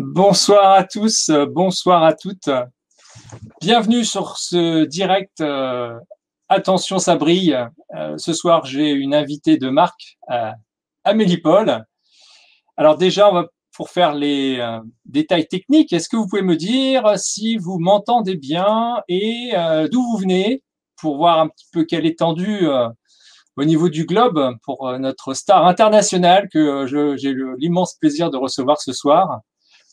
Bonsoir à tous, bonsoir à toutes. Bienvenue sur ce direct. Attention, ça brille. Ce soir, j'ai une invitée de marque, Amélie Paul. Alors déjà, on va pour faire les détails techniques, est-ce que vous pouvez me dire si vous m'entendez bien et d'où vous venez pour voir un petit peu quelle étendue au niveau du globe pour notre star internationale que j'ai l'immense plaisir de recevoir ce soir.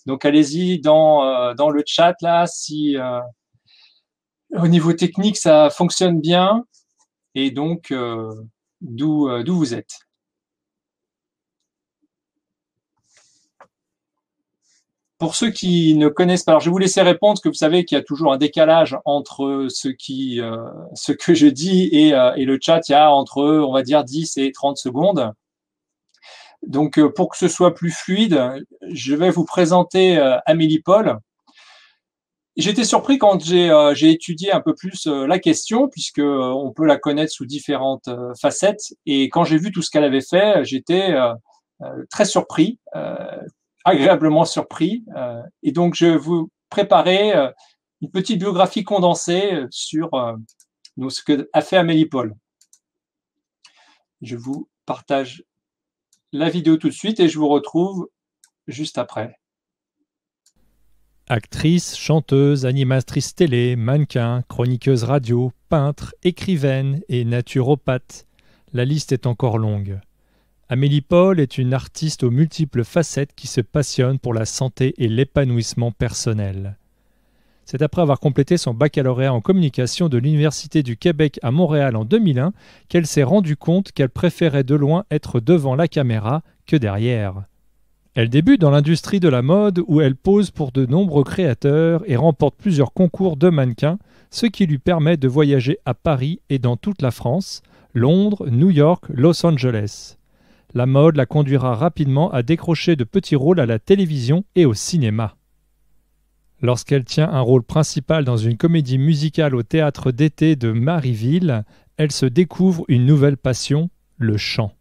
Donc allez-y dans le chat là si au niveau technique ça fonctionne bien et donc d'où vous êtes. Pour ceux qui ne connaissent pas, alors je vais vous laisser répondre, parce que vous savez qu'il y a toujours un décalage entre ce que je dis et le chat. Il y a entre, on va dire, 10 et 30 secondes. Donc, pour que ce soit plus fluide, je vais vous présenter Amélie Paul. J'étais surpris quand j'ai étudié un peu plus la question, puisque on peut la connaître sous différentes facettes. Et quand j'ai vu tout ce qu'elle avait fait, j'étais très surpris. Agréablement surpris. Et donc, je vais vous préparer une petite biographie condensée sur ce qu'a fait Amélie Paul. Je vous partage la vidéo tout de suite et je vous retrouve juste après. Actrice, chanteuse, animatrice télé, mannequin, chroniqueuse radio, peintre, écrivaine et naturopathe. La liste est encore longue. Amélie Paul est une artiste aux multiples facettes qui se passionne pour la santé et l'épanouissement personnel. C'est après avoir complété son baccalauréat en communication de l'Université du Québec à Montréal en 2001 qu'elle s'est rendue compte qu'elle préférait de loin être devant la caméra que derrière. Elle débute dans l'industrie de la mode où elle pose pour de nombreux créateurs et remporte plusieurs concours de mannequins, ce qui lui permet de voyager à Paris et dans toute la France, Londres, New York, Los Angeles. La mode la conduira rapidement à décrocher de petits rôles à la télévision et au cinéma. Lorsqu'elle tient un rôle principal dans une comédie musicale au théâtre d'été de Maryville, elle se découvre une nouvelle passion, le chant.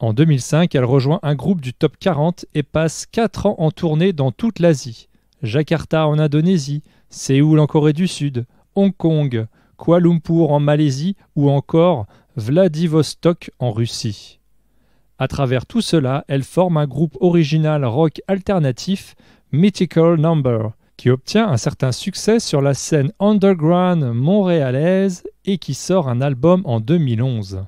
En 2005, elle rejoint un groupe du top 40 et passe 4 ans en tournée dans toute l'Asie. Jakarta en Indonésie, Séoul en Corée du Sud, Hong Kong, Kuala Lumpur en Malaisie ou encore Vladivostok en Russie. À travers tout cela, elle forme un groupe original rock alternatif, Mythical Number, qui obtient un certain succès sur la scène underground montréalaise et qui sort un album en 2011.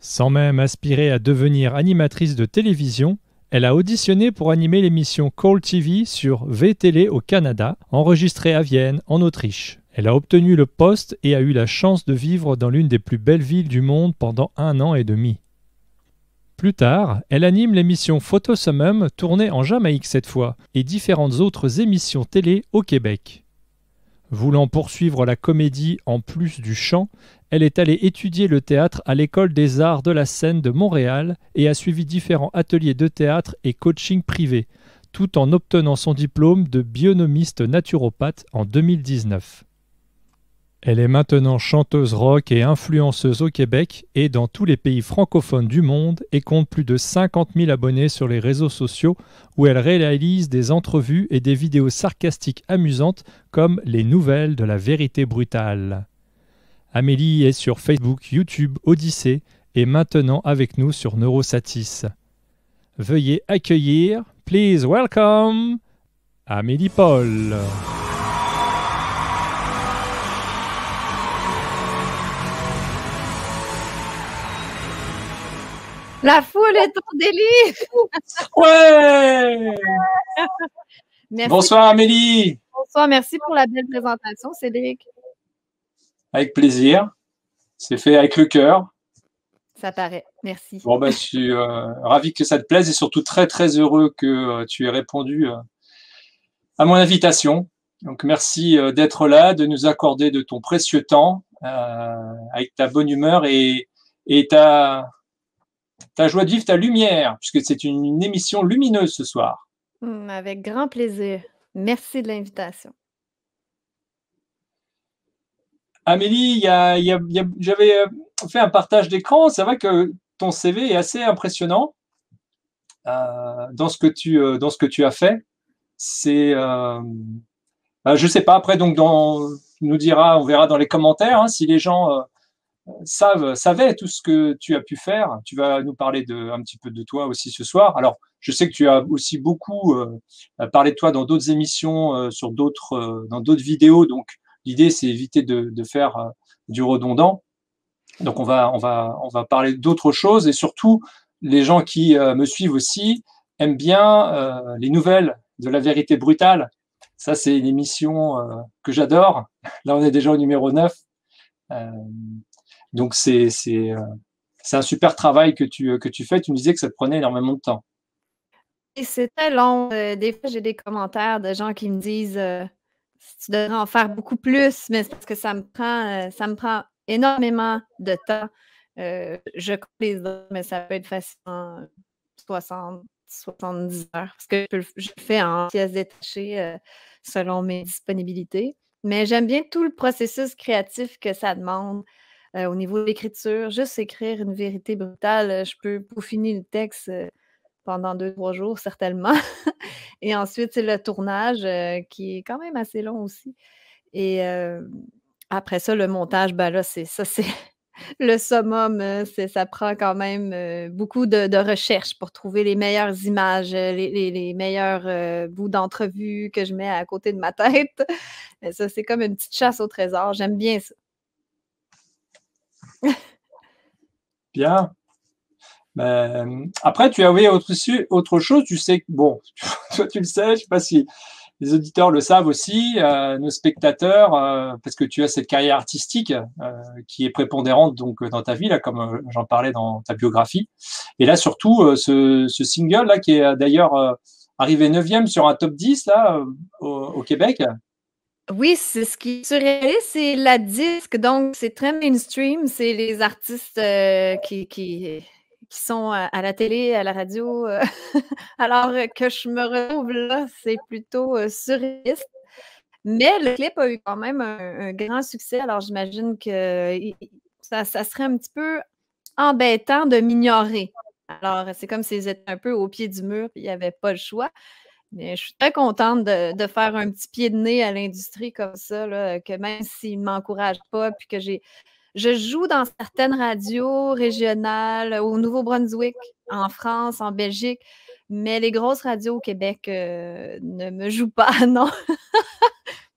Sans même aspirer à devenir animatrice de télévision, elle a auditionné pour animer l'émission Call TV sur VTV au Canada, enregistrée à Vienne, en Autriche. Elle a obtenu le poste et a eu la chance de vivre dans l'une des plus belles villes du monde pendant 1 an et demi. Plus tard, elle anime l'émission Photosummum, tournée en Jamaïque cette fois, et différentes autres émissions télé au Québec. Voulant poursuivre la comédie en plus du chant, elle est allée étudier le théâtre à l'École des arts de la scène de Montréal et a suivi différents ateliers de théâtre et coaching privé, tout en obtenant son diplôme de bionomiste naturopathe en 2019. Elle est maintenant chanteuse rock et influenceuse au Québec et dans tous les pays francophones du monde et compte plus de 50 000 abonnés sur les réseaux sociaux où elle réalise des entrevues et des vidéos sarcastiques amusantes comme les nouvelles de la vérité brutale. Amélie est sur Facebook, YouTube, Odyssée et maintenant avec nous sur Neurosatis. Veuillez accueillir, please welcome, Amélie Paul. La foule est en délire. Ouais. Merci. Bonsoir Amélie. Bonsoir, merci pour la belle présentation Cédric. Avec plaisir. C'est fait avec le cœur. Ça paraît, merci. Bon ben, je suis ravi que ça te plaise et surtout très très heureux que tu aies répondu à mon invitation. Donc merci d'être là, de nous accorder de ton précieux temps avec ta bonne humeur et ta joie de vivre, ta lumière, puisque c'est une émission lumineuse ce soir. Avec grand plaisir. Merci de l'invitation. Amélie, j'avais fait un partage d'écran. C'est vrai que ton CV est assez impressionnant dans ce que tu as fait. c'est je sais pas, après donc nous dira, on verra dans les commentaires, hein, si les gens savaient tout ce que tu as pu faire. Tu vas nous parler un petit peu de toi aussi ce soir. Alors, je sais que tu as aussi beaucoup parlé de toi dans d'autres émissions, dans d'autres vidéos. Donc, l'idée, c'est éviter de faire du redondant. Donc, on va parler d'autres choses. Et surtout, les gens qui me suivent aussi aiment bien les nouvelles de La Vérité Brutale. Ça, c'est une émission que j'adore. Là, on est déjà au numéro 9. Donc, c'est un super travail que tu fais. Tu me disais que ça te prenait énormément de temps. Et c'était long. Des fois, j'ai des commentaires de gens qui me disent « Tu devrais en faire beaucoup plus », mais c'est parce que ça me prend énormément de temps. Je compte les heures, mais ça peut être facilement 60-70 heures, parce que je le fais en pièces détachées selon mes disponibilités. Mais j'aime bien tout le processus créatif que ça demande au niveau de l'écriture. Juste écrire Une Vérité Brutale, je peux peaufiner le texte pendant 2-3 jours, certainement. Et ensuite, c'est le tournage qui est quand même assez long aussi. Et après ça, le montage, ben là, c'est le summum, ça prend quand même beaucoup de recherche pour trouver les meilleures images, les meilleurs bouts d'entrevue que je mets à côté de ma tête. Mais ça, c'est comme une petite chasse au trésor. J'aime bien ça. Bien. Après, tu avais autre chose. Tu sais, bon, toi, tu le sais, je ne sais pas si les auditeurs le savent aussi, nos spectateurs, parce que tu as cette carrière artistique qui est prépondérante donc, dans ta vie, là, comme j'en parlais dans ta biographie. Et là, surtout, ce single là, qui est d'ailleurs arrivé 9e sur un top 10 là, au Québec. Oui, c'est ce qui est surréaliste, c'est la disque. Donc, c'est très mainstream. C'est les artistes qui sont à la télé, à la radio, alors que je me retrouve là, c'est plutôt surréaliste. Mais le clip a eu quand même un grand succès, alors j'imagine que ça serait un petit peu embêtant de m'ignorer. Alors, c'est comme s'ils étaient un peu au pied du mur, puis il n'y avait pas le choix. Mais je suis très contente de faire un petit pied de nez à l'industrie comme ça, là, que même s'ils ne m'encouragent pas, puis que je joue dans certaines radios régionales au Nouveau-Brunswick, en France, en Belgique, mais les grosses radios au Québec ne me jouent pas, non.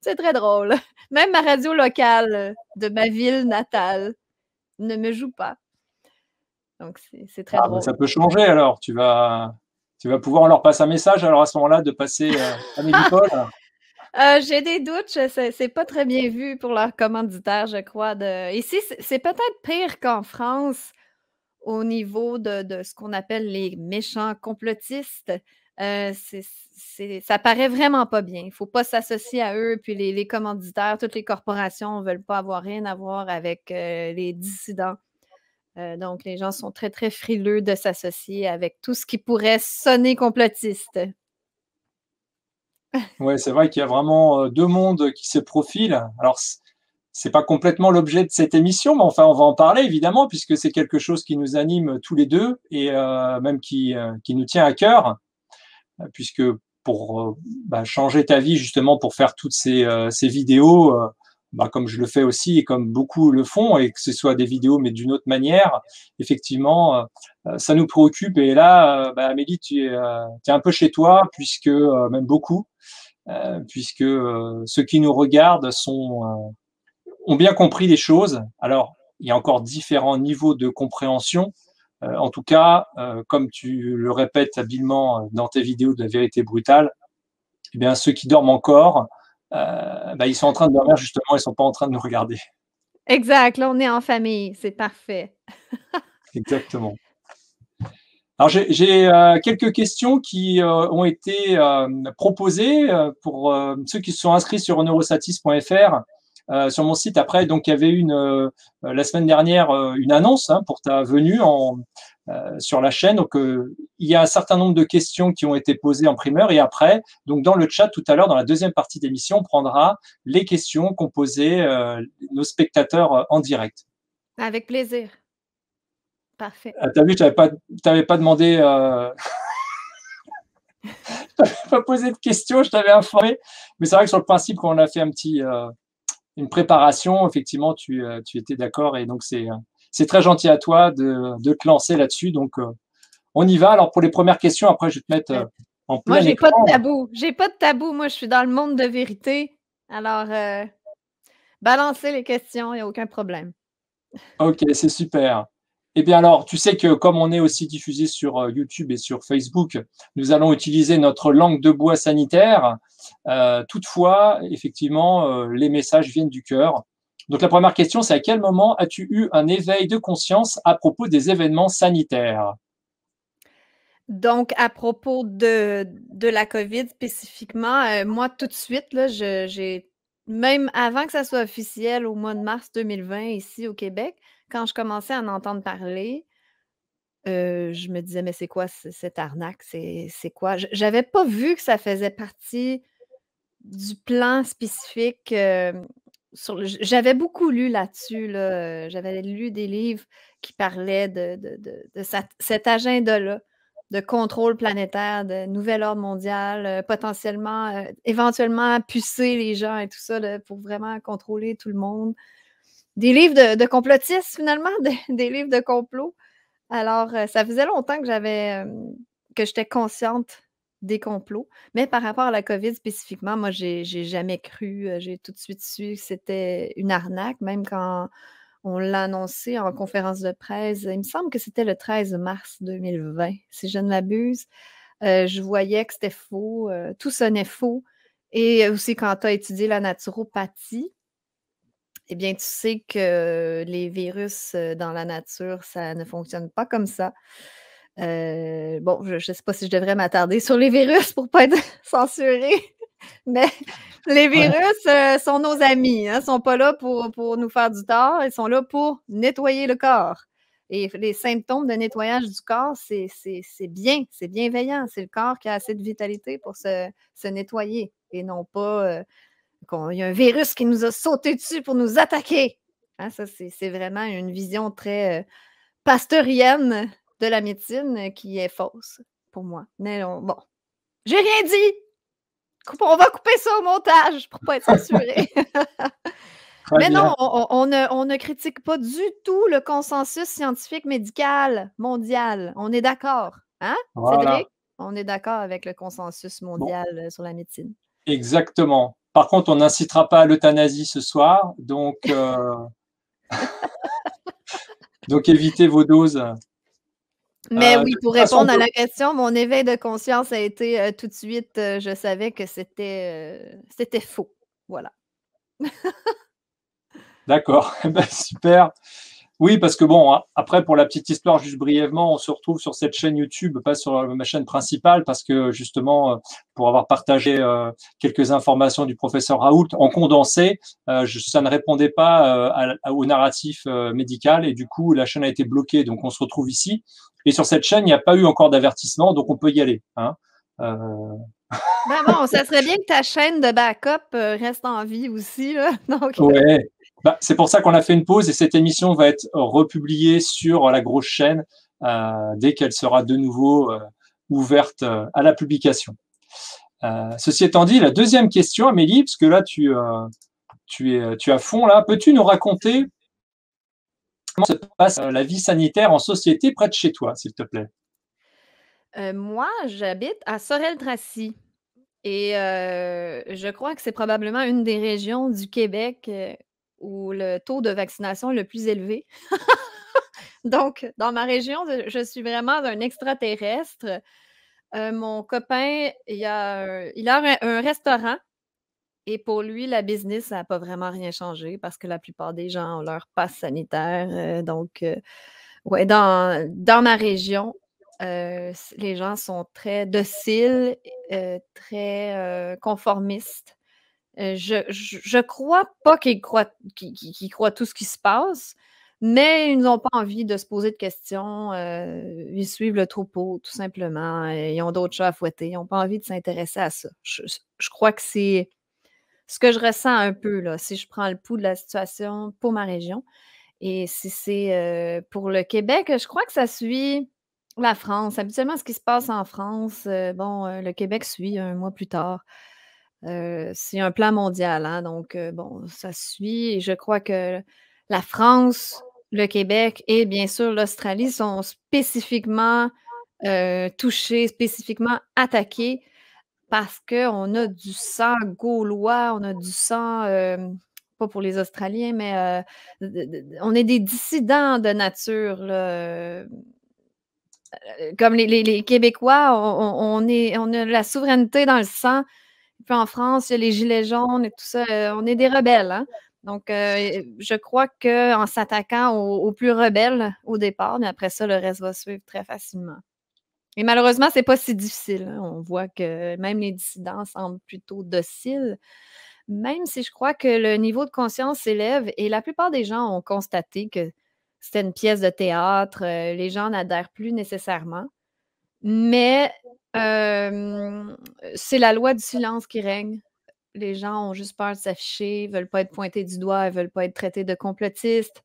C'est très drôle. Même ma radio locale de ma ville natale ne me joue pas. Donc, c'est très drôle. Ça peut changer, alors. Tu vas pouvoir leur passer un message, alors, à ce moment-là, de passer à Amélie Paul. J'ai des doutes, c'est pas très bien vu pour leurs commanditaires, je crois. Ici, c'est peut-être pire qu'en France au niveau de ce qu'on appelle les méchants complotistes. Ça paraît vraiment pas bien. Il ne faut pas s'associer à eux. Puis les commanditaires, toutes les corporations ne veulent pas avoir rien à voir avec les dissidents. Donc, les gens sont très, très frileux de s'associer avec tout ce qui pourrait sonner complotiste. Oui, c'est vrai qu'il y a vraiment deux mondes qui se profilent. Alors, ce n'est pas complètement l'objet de cette émission, mais enfin, on va en parler, évidemment, puisque c'est quelque chose qui nous anime tous les deux et même qui nous tient à cœur, puisque pour changer ta vie, justement, pour faire toutes ces vidéos, comme je le fais aussi et comme beaucoup le font, et que ce soit des vidéos, mais d'une autre manière, effectivement, ça nous préoccupe. Et là, Amélie, tu es un peu chez toi, puisque même beaucoup. Puisque ceux qui nous regardent ont bien compris les choses. Alors, il y a encore différents niveaux de compréhension. En tout cas, comme tu le répètes habilement dans tes vidéos de La Vérité Brutale, eh bien, ceux qui dorment encore, ils sont en train de dormir justement, ils ne sont pas en train de nous regarder. Exact, là, on est en famille, c'est parfait. Exactement. Alors, j'ai quelques questions qui ont été proposées pour ceux qui se sont inscrits sur neurosatis.fr, sur mon site. Après, donc, il y avait la semaine dernière une annonce pour ta venue sur la chaîne. Donc, il y a un certain nombre de questions qui ont été posées en primeur. Et après, donc, dans le chat tout à l'heure, dans la deuxième partie d'émission, on prendra les questions qu'ont posées nos spectateurs en direct. Avec plaisir. Parfait. T'as vu, je t'avais pas demandé. je t'avais pas posé de questions, je t'avais informé. Mais c'est vrai que sur le principe, quand on a fait un petit, une préparation, effectivement, tu étais d'accord. Et donc, c'est très gentil à toi de te lancer là-dessus. Donc, on y va. Alors, pour les premières questions, après, je vais te mettre en plein écran. Moi, j'ai pas de tabou. J'ai pas de tabou. Moi, je suis dans le monde de vérité. Alors, balancez les questions, il n'y a aucun problème. OK, c'est super. Eh bien alors, tu sais que comme on est aussi diffusé sur YouTube et sur Facebook, nous allons utiliser notre langue de bois sanitaire. Toutefois, effectivement, les messages viennent du cœur. Donc la première question, c'est à quel moment as-tu eu un éveil de conscience à propos des événements sanitaires? Donc, à propos de la COVID spécifiquement, moi, tout de suite, là, même avant que ça soit officiel au mois de mars 2020 ici au Québec, quand je commençais à en entendre parler, je me disais, mais c'est quoi cette arnaque? C'est quoi? J'avais pas vu que ça faisait partie du plan spécifique. J'avais beaucoup lu là-dessus. Là. J'avais lu des livres qui parlaient de cet agenda-là, de contrôle planétaire, de nouvel ordre mondial, potentiellement, éventuellement pucer les gens et tout ça là, pour vraiment contrôler tout le monde. Des livres de complotistes, finalement, des livres de complot. Alors, ça faisait longtemps que j'étais consciente des complots. Mais par rapport à la COVID spécifiquement, moi, j'ai jamais cru. J'ai tout de suite su que c'était une arnaque, même quand on l'a annoncé en conférence de presse. Il me semble que c'était le 13 mars 2020, si je ne m'abuse. Je voyais que c'était faux. Tout sonnait faux. Et aussi, quand tu as étudié la naturopathie, eh bien, tu sais que les virus dans la nature, ça ne fonctionne pas comme ça. Bon, je ne sais pas si je devrais m'attarder sur les virus pour ne pas être censurée, mais les virus sont nos amis. Hein, ils ne sont pas là pour nous faire du tort, ils sont là pour nettoyer le corps. Et les symptômes de nettoyage du corps, c'est bien, c'est bienveillant. C'est le corps qui a assez de vitalité pour se nettoyer et non pas... Il y a un virus qui nous a sauté dessus pour nous attaquer. Hein, ça, c'est vraiment une vision très pasteurienne de la médecine qui est fausse pour moi. Mais bon, j'ai rien dit. On va couper ça au montage pour ne pas être censuré. Mais non, on ne critique pas du tout le consensus scientifique médical mondial. On est d'accord. Hein, voilà. Cédric? On est d'accord avec le consensus mondial sur la médecine. Exactement. Par contre, on n'incitera pas à l'euthanasie ce soir, donc, donc évitez vos doses. Mais oui, pour répondre à la question, mon éveil de conscience a été tout de suite, je savais que c'était faux. Voilà. D'accord, ben, super. Oui, parce que bon, après, pour la petite histoire, juste brièvement, on se retrouve sur cette chaîne YouTube, pas sur ma chaîne principale, parce que justement, pour avoir partagé quelques informations du professeur Raoult en condensé, ça ne répondait pas au narratif médical et du coup, la chaîne a été bloquée. Donc, on se retrouve ici. Et sur cette chaîne, il n'y a pas eu encore d'avertissement, donc on peut y aller. Hein. Ben bon, ça serait bien que ta chaîne de backup reste en vie aussi. Là. Donc... Ouais. Bah, c'est pour ça qu'on a fait une pause et cette émission va être republiée sur la grosse chaîne dès qu'elle sera de nouveau ouverte à la publication. Ceci étant dit, la deuxième question, Amélie, parce que là, tu es à fond, là, peux-tu nous raconter comment se passe la vie sanitaire en société près de chez toi, s'il te plaît? Moi, j'habite à Sorel-Tracy. Et je crois que c'est probablement une des régions du Québec où le taux de vaccination est le plus élevé. Donc, dans ma région, je suis vraiment un extraterrestre. Mon copain, il a un restaurant et pour lui, la business, ça n'a pas vraiment rien changé parce que la plupart des gens ont leur passe sanitaire. Donc, ouais, dans ma région, les gens sont très dociles, très conformistes. Je crois pas qu'ils croient tout ce qui se passe, mais ils n'ont pas envie de se poser de questions. Ils suivent le troupeau, tout simplement. Ils ont d'autres chats à fouetter. Ils n'ont pas envie de s'intéresser à ça. Je crois que c'est ce que je ressens un peu, là, si je prends le pouls de la situation pour ma région. Et si c'est pour le Québec, je crois que ça suit La France. Habituellement, ce qui se passe en France, le Québec suit un mois plus tard. C'est un plan mondial, hein, donc ça suit. Et je crois que la France, le Québec et bien sûr l'Australie sont spécifiquement touchés, spécifiquement attaqués parce qu'on a du sang gaulois, on a du sang, pas pour les Australiens, mais on est des dissidents de nature, là. Comme les Québécois, on a la souveraineté dans le sang. Puis en France, il y a les gilets jaunes et tout ça. On est des rebelles. Hein? Donc, je crois qu'en s'attaquant aux plus rebelles au départ, mais après ça, le reste va suivre très facilement. Et malheureusement, c'est pas si difficile. Hein? On voit que même les dissidents semblent plutôt dociles, même si je crois que le niveau de conscience s'élève et la plupart des gens ont constaté que c'était une pièce de théâtre, les gens n'adhèrent plus nécessairement. Mais c'est la loi du silence qui règne. Les gens ont juste peur de s'afficher, ne veulent pas être pointés du doigt, ne veulent pas être traités de complotistes.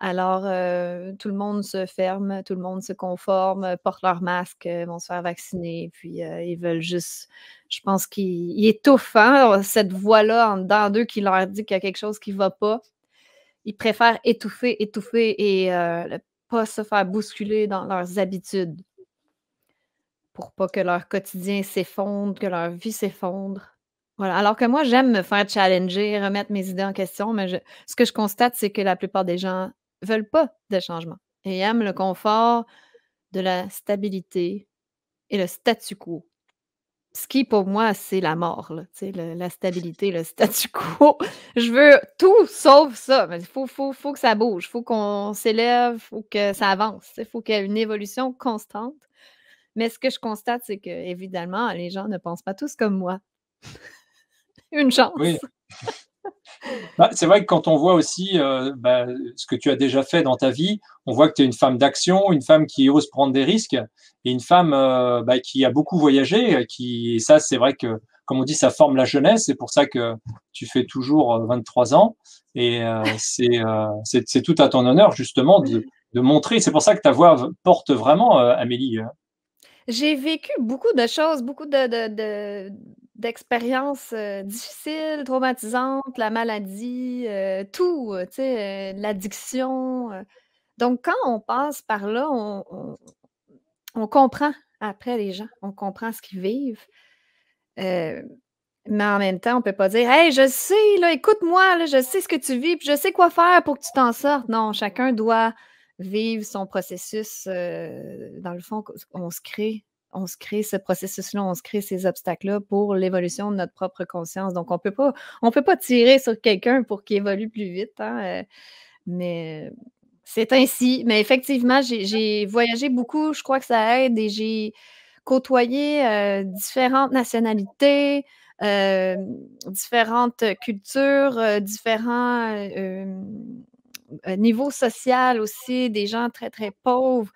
Alors, tout le monde se ferme, tout le monde se conforme, porte leur masque, vont se faire vacciner, puis ils veulent juste... Je pense qu'ils étouffent hein, cette voix-là en dedans d'eux qui leur dit qu'il y a quelque chose qui ne va pas. Ils préfèrent étouffer et ne pas se faire bousculer dans leurs habitudes pour pas que leur quotidien s'effondre, que leur vie s'effondre. Voilà. Alors que moi, j'aime me faire challenger, remettre mes idées en question, mais ce que je constate, c'est que la plupart des gens ne veulent pas de changement et aiment le confort de la stabilité et le statu quo. Ce qui, pour moi, c'est la mort, là, la stabilité, le statu quo. Je veux tout sauf ça. Il faut que ça bouge, il faut qu'on s'élève, il faut que ça avance, il faut qu'il y ait une évolution constante. Mais ce que je constate, c'est que, évidemment, les gens ne pensent pas tous comme moi. Une chance. Oui. C'est vrai que quand on voit aussi ce que tu as déjà fait dans ta vie, on voit que tu es une femme d'action, une femme qui ose prendre des risques et une femme qui a beaucoup voyagé. Et ça, c'est vrai que, comme on dit, ça forme la jeunesse. C'est pour ça que tu fais toujours 23 ans. Et c'est tout à ton honneur, justement, de montrer. C'est pour ça que ta voix porte vraiment, Amélie. J'ai vécu beaucoup de choses, beaucoup d'expériences difficiles, traumatisantes, la maladie, tout, tu sais, l'addiction. Donc, quand on passe par là, on comprend après les gens, on comprend ce qu'ils vivent. Mais en même temps, on ne peut pas dire « Hey, je sais, là, écoute-moi, là, je sais ce que tu vis, puis je sais quoi faire pour que tu t'en sortes. » Non, chacun doit vivre son processus. Dans le fond, on se crée ce processus-là, on se crée ces obstacles-là pour l'évolution de notre propre conscience. Donc, on peut pas tirer sur quelqu'un pour qu'il évolue plus vite. Hein, mais c'est ainsi. Mais effectivement, j'ai voyagé beaucoup. Je crois que ça aide et j'ai côtoyé différentes nationalités, différentes cultures, différents... niveau social aussi, des gens très, très pauvres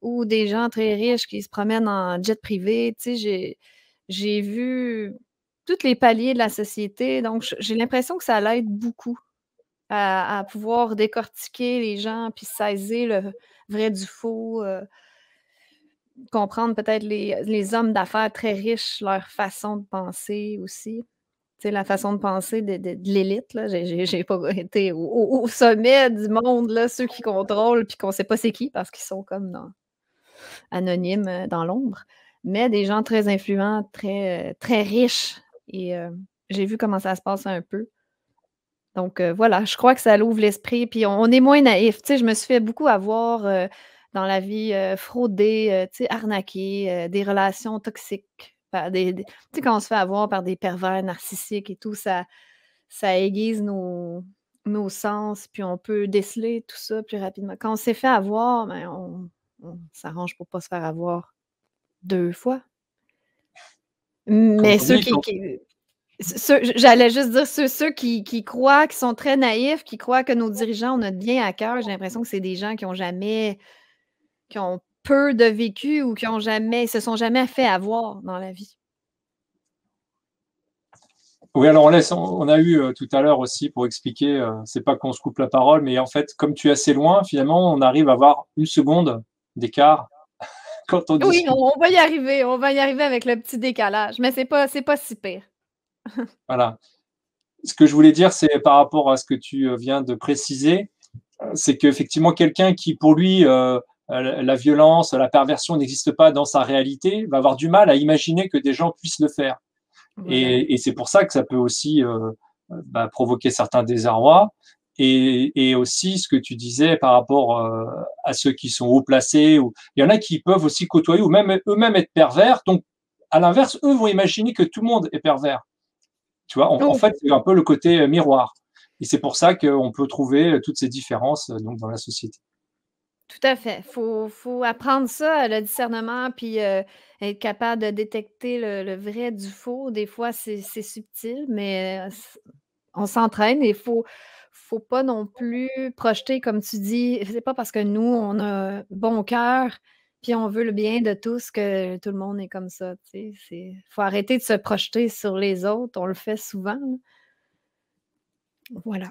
ou des gens très riches qui se promènent en jet privé. Tu sais, j'ai vu tous les paliers de la société. Donc, j'ai l'impression que ça l'aide beaucoup à pouvoir décortiquer les gens puis saisir le vrai du faux, comprendre peut-être les hommes d'affaires très riches, leur façon de penser aussi. C'est la façon de penser de l'élite. J'ai pas été au sommet du monde, là, ceux qui contrôlent, puis qu'on ne sait pas c'est qui, parce qu'ils sont comme anonymes dans l'ombre. Mais des gens très influents, très, très riches. Et j'ai vu comment ça se passe un peu. Donc voilà, je crois que ça l'ouvre l'esprit, puis on est moins naïf. Je me suis fait beaucoup avoir dans la vie fraudée, arnaquée, des relations toxiques. Tu sais, quand on se fait avoir par des pervers narcissiques et tout, ça aiguise nos sens, puis on peut déceler tout ça plus rapidement. Quand on s'est fait avoir, ben on s'arrange pour ne pas se faire avoir deux fois. Mais ceux qui croient, qui sont très naïfs, qui croient que nos dirigeants ont notre bien à cœur, j'ai l'impression que c'est des gens qui ont peu de vécu ou qui ont jamais, se sont jamais fait avoir dans la vie. Oui, alors on a eu tout à l'heure aussi pour expliquer, c'est pas qu'on se coupe la parole, mais en fait, comme tu es assez loin, finalement, on arrive à avoir une seconde d'écart quand on dit oui, on va y arriver. On va y arriver avec le petit décalage, mais c'est pas si pire. Voilà. Ce que je voulais dire, c'est par rapport à ce que tu viens de préciser, c'est qu'effectivement, quelqu'un qui, pour lui, la violence, la perversion n'existe pas dans sa réalité, va avoir du mal à imaginer que des gens puissent le faire. Mmh. Et c'est pour ça que ça peut aussi provoquer certains désarrois. Et aussi, ce que tu disais par rapport à ceux qui sont haut placés, ou il y en a qui peuvent aussi côtoyer ou même eux-mêmes être pervers. Donc, à l'inverse, eux vont imaginer que tout le monde est pervers. Tu vois, en fait, c'est un peu le côté miroir. Et c'est pour ça qu'on peut trouver toutes ces différences donc, dans la société. Tout à fait. Faut apprendre ça, le discernement, puis être capable de détecter le vrai du faux. Des fois, c'est subtil, mais on s'entraîne et il faut pas non plus projeter, comme tu dis, c'est pas parce que nous, on a bon cœur puis on veut le bien de tous, que tout le monde est comme ça. Il faut arrêter de se projeter sur les autres. On le fait souvent. Voilà.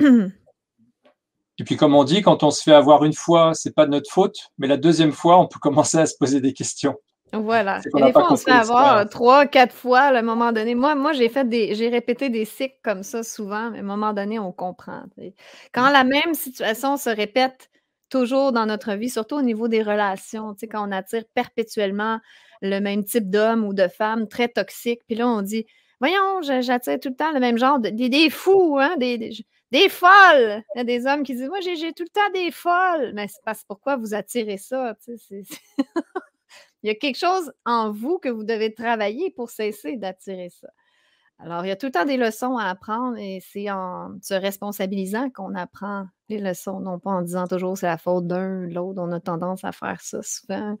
Et puis, comme on dit, quand on se fait avoir une fois, c'est pas de notre faute, mais la deuxième fois, on peut commencer à se poser des questions. Voilà. Et des fois, on se fait avoir 3, 4 fois à un moment donné. Moi j'ai répété des cycles comme ça souvent, mais à un moment donné, on comprend. T'sais. Quand la même situation se répète toujours dans notre vie, surtout au niveau des relations, tu sais, quand on attire perpétuellement le même type d'homme ou de femme très toxique, puis là, on dit, voyons, j'attire tout le temps le même genre, des fous, hein, des folles. Il y a des hommes qui disent, moi, j'ai tout le temps des folles. Mais c'est parce pourquoi vous attirez ça, tu sais, il y a quelque chose en vous que vous devez travailler pour cesser d'attirer ça. Alors, il y a tout le temps des leçons à apprendre et c'est en se responsabilisant qu'on apprend les leçons, non pas en disant toujours c'est la faute d'un, l'autre. On a tendance à faire ça souvent.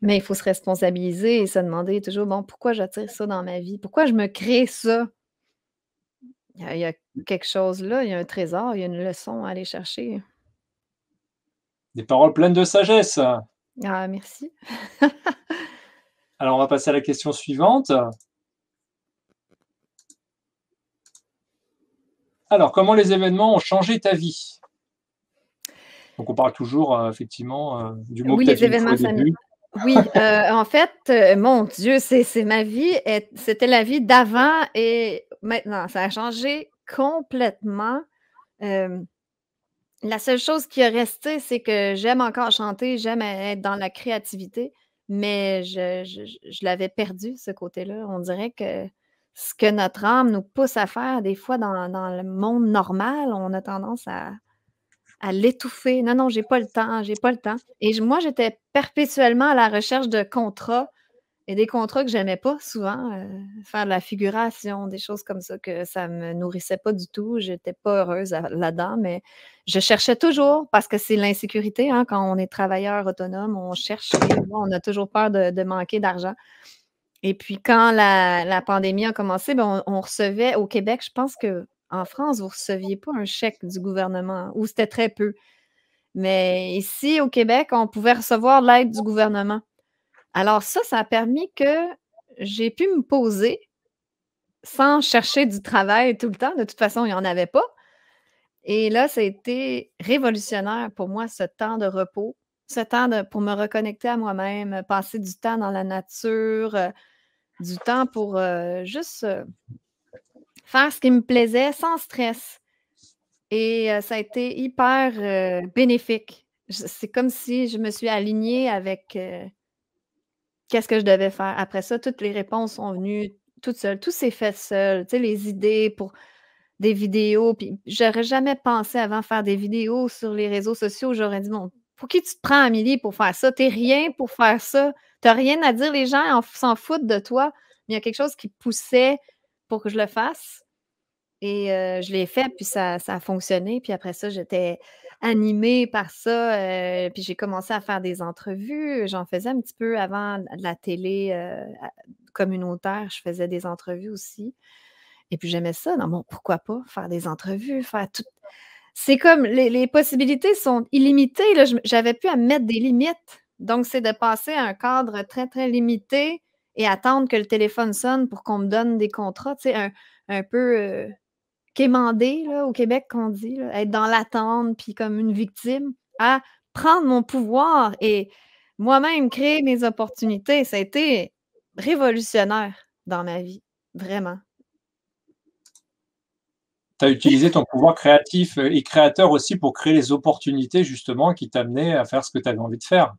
Mais il faut se responsabiliser et se demander toujours, bon, pourquoi j'attire ça dans ma vie? Pourquoi je me crée ça? Il y a quelque chose là, il y a un trésor, il y a une leçon à aller chercher. Des paroles pleines de sagesse. Ah, merci. Alors, on va passer à la question suivante. Alors, comment les événements ont changé ta vie? Donc, on parle toujours, effectivement, du mot que tu as dit au début. Oui, en fait, mon Dieu, c'est ma vie. C'était la vie d'avant et maintenant, ça a changé complètement. La seule chose qui est restée, c'est que j'aime encore chanter, j'aime être dans la créativité, mais je l'avais perdu, ce côté-là. On dirait que ce que notre âme nous pousse à faire, des fois, dans le monde normal, on a tendance à l'étouffer. Non, j'ai pas le temps, j'ai pas le temps. Et moi, j'étais perpétuellement à la recherche de contrats et des contrats que j'aimais pas souvent. Faire de la figuration, des choses comme ça, que ça me nourrissait pas du tout. J'étais pas heureuse là-dedans, mais je cherchais toujours parce que c'est l'insécurité. Hein, quand on est travailleur autonome, on cherche, on a toujours peur de manquer d'argent. Et puis, quand la pandémie a commencé, ben on recevait au Québec, je pense qu'en France, vous ne receviez pas un chèque du gouvernement, ou c'était très peu. Mais ici, au Québec, on pouvait recevoir l'aide du gouvernement. Alors ça a permis que j'ai pu me poser sans chercher du travail tout le temps. De toute façon, il n'y en avait pas. Et là, ça a été révolutionnaire pour moi, ce temps de repos, ce temps pour me reconnecter à moi-même, passer du temps dans la nature, du temps pour juste faire ce qui me plaisait sans stress. Et ça a été hyper bénéfique. C'est comme si je me suis alignée avec qu'est-ce que je devais faire. Après ça, toutes les réponses sont venues toutes seules. Tout s'est fait seul. Tu sais, les idées pour des vidéos. Puis j'aurais jamais pensé avant faire des vidéos sur les réseaux sociaux. J'aurais dit, bon, pour qui tu te prends, Amélie, pour faire ça? T'es rien pour faire ça. T'as rien à dire. Les gens s'en foutent de toi. Mais il y a quelque chose qui poussait pour que je le fasse. Et je l'ai fait, puis ça a fonctionné. Puis après ça, j'étais animée par ça. Puis j'ai commencé à faire des entrevues. J'en faisais un petit peu avant de la télé communautaire. Je faisais des entrevues aussi. Et puis j'aimais ça. Non, bon, pourquoi pas faire des entrevues, faire tout... C'est comme, les possibilités sont illimitées. Là, j'avais pu à mettre des limites. Donc, c'est de passer à un cadre très, très limité et attendre que le téléphone sonne pour qu'on me donne des contrats. Tu sais, un peu quémander, là, au Québec, qu'on dit, là, être dans l'attente, puis comme une victime, à prendre mon pouvoir et moi-même créer mes opportunités. Ça a été révolutionnaire dans ma vie, vraiment. Tu as utilisé ton pouvoir créatif et créateur aussi pour créer les opportunités justement qui t'amenaient à faire ce que tu avais envie de faire.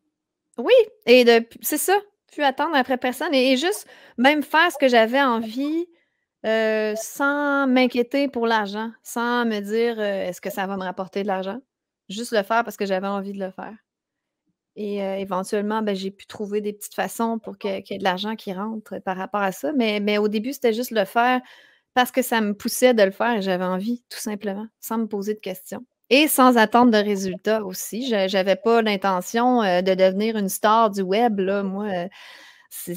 Oui, et c'est ça, plus attendre après personne et juste même faire ce que j'avais envie sans m'inquiéter pour l'argent, sans me dire est-ce que ça va me rapporter de l'argent? Juste le faire parce que j'avais envie de le faire. Et éventuellement, ben, j'ai pu trouver des petites façons pour qu'il y ait de l'argent qui rentre par rapport à ça. Mais au début, c'était juste le faire parce que ça me poussait de le faire et j'avais envie, tout simplement, sans me poser de questions. Et sans attendre de résultats aussi. Je n'avais pas l'intention de devenir une star du web. Là, moi, je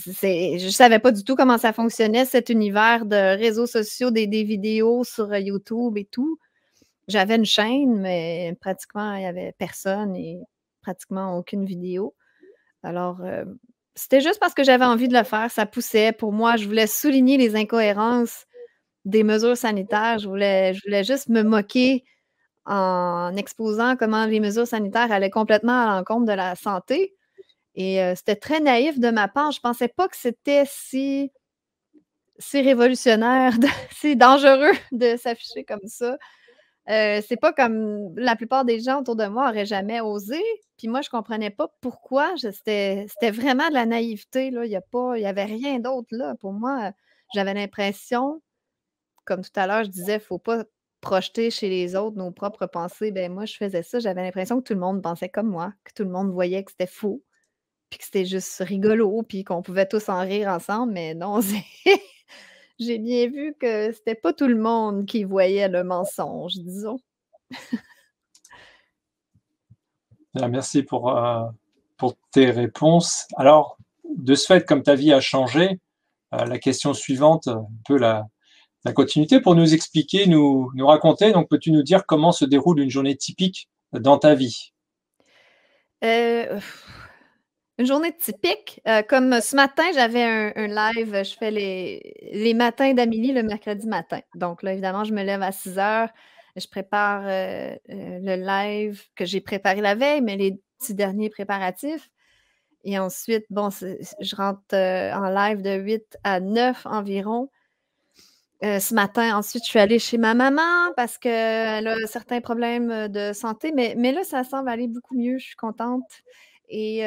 ne savais pas du tout comment ça fonctionnait, cet univers de réseaux sociaux, des vidéos sur YouTube et tout. J'avais une chaîne, mais pratiquement, il n'y avait personne et pratiquement aucune vidéo. Alors, c'était juste parce que j'avais envie de le faire. Ça poussait pour moi. Je voulais souligner les incohérences des mesures sanitaires. Je voulais juste me moquer en exposant comment les mesures sanitaires allaient complètement à l'encontre de la santé. Et c'était très naïf de ma part. Je ne pensais pas que c'était si révolutionnaire, si dangereux de s'afficher comme ça. C'est pas comme la plupart des gens autour de moi n'auraient jamais osé. Puis moi, je ne comprenais pas pourquoi. C'était vraiment de la naïveté. Là. Il n'y avait rien d'autre là. Pour moi, j'avais l'impression, comme tout à l'heure, je disais, il ne faut pas projeter chez les autres nos propres pensées. Ben moi, je faisais ça. J'avais l'impression que tout le monde pensait comme moi, que tout le monde voyait que c'était faux, puis que c'était juste rigolo, puis qu'on pouvait tous en rire ensemble. Mais non, j'ai bien vu que c'était pas tout le monde qui voyait le mensonge, disons. Merci pour tes réponses. Alors, de ce fait, comme ta vie a changé, la question suivante, un peu la continuité, pour nous expliquer, nous raconter, donc peux-tu nous dire comment se déroule une journée typique dans ta vie? Une journée typique, comme ce matin, j'avais un live, je fais les matins d'Amélie le mercredi matin. Donc là, évidemment, je me lève à 6 h, je prépare le live que j'ai préparé la veille, mais les petits derniers préparatifs. Et ensuite, bon, je rentre en live de 8 à 9 environ. Ce matin, ensuite, je suis allée chez ma maman parce qu'elle a certains problèmes de santé, mais là, ça semble aller beaucoup mieux, je suis contente. Et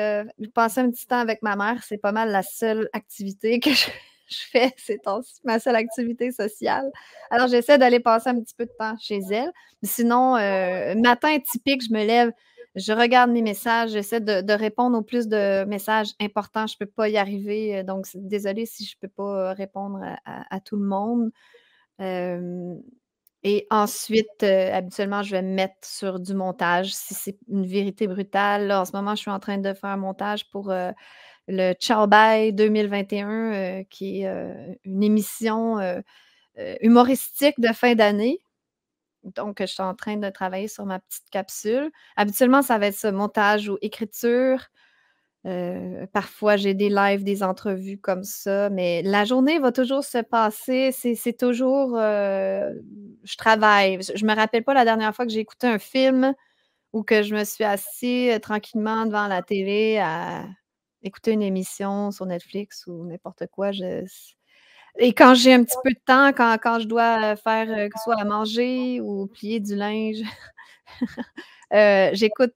passer un petit temps avec ma mère, c'est pas mal la seule activité que je fais, c'est ma seule activité sociale. Alors, j'essaie d'aller passer un petit peu de temps chez elle. Sinon, matin typique, je me lève, je regarde mes messages, j'essaie de répondre au plus de messages importants. Je ne peux pas y arriver, donc désolée si je ne peux pas répondre à tout le monde. Et ensuite, habituellement, je vais me mettre sur du montage si c'est une vérité brutale. Là, en ce moment, je suis en train de faire un montage pour le Ciao Bye 2021, qui est une émission humoristique de fin d'année. Donc, je suis en train de travailler sur ma petite capsule. Habituellement, ça va être ça, montage ou écriture. Parfois, j'ai des lives, des entrevues comme ça, mais la journée va toujours se passer. C'est toujours... je travaille. Je me rappelle pas la dernière fois que j'ai écouté un film ou que je me suis assise tranquillement devant la télé à écouter une émission sur Netflix ou n'importe quoi. Et quand j'ai un petit peu de temps, quand je dois faire que ce soit à manger ou plier du linge, j'écoute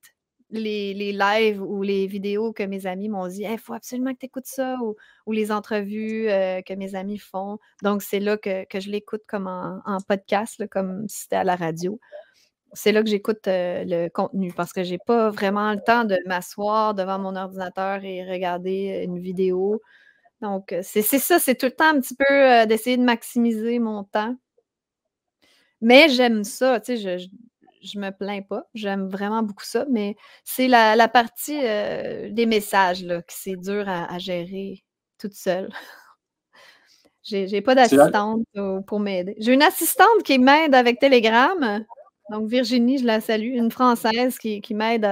les lives ou les vidéos que mes amis m'ont dit hey, « faut absolument que tu écoutes ça » ou les entrevues que mes amis font. Donc, c'est là que je l'écoute comme en podcast, là, comme si c'était à la radio. C'est là que j'écoute le contenu parce que je n'ai pas vraiment le temps de m'asseoir devant mon ordinateur et regarder une vidéo. Donc, c'est ça, c'est tout le temps un petit peu d'essayer de maximiser mon temps. Mais j'aime ça, tu sais, je me plains pas. J'aime vraiment beaucoup ça, mais c'est la partie des messages là, que c'est dur à gérer toute seule. J'ai pas d'assistante pour m'aider. J'ai une assistante qui m'aide avec Telegram. Donc, Virginie, je la salue. Une Française qui m'aide.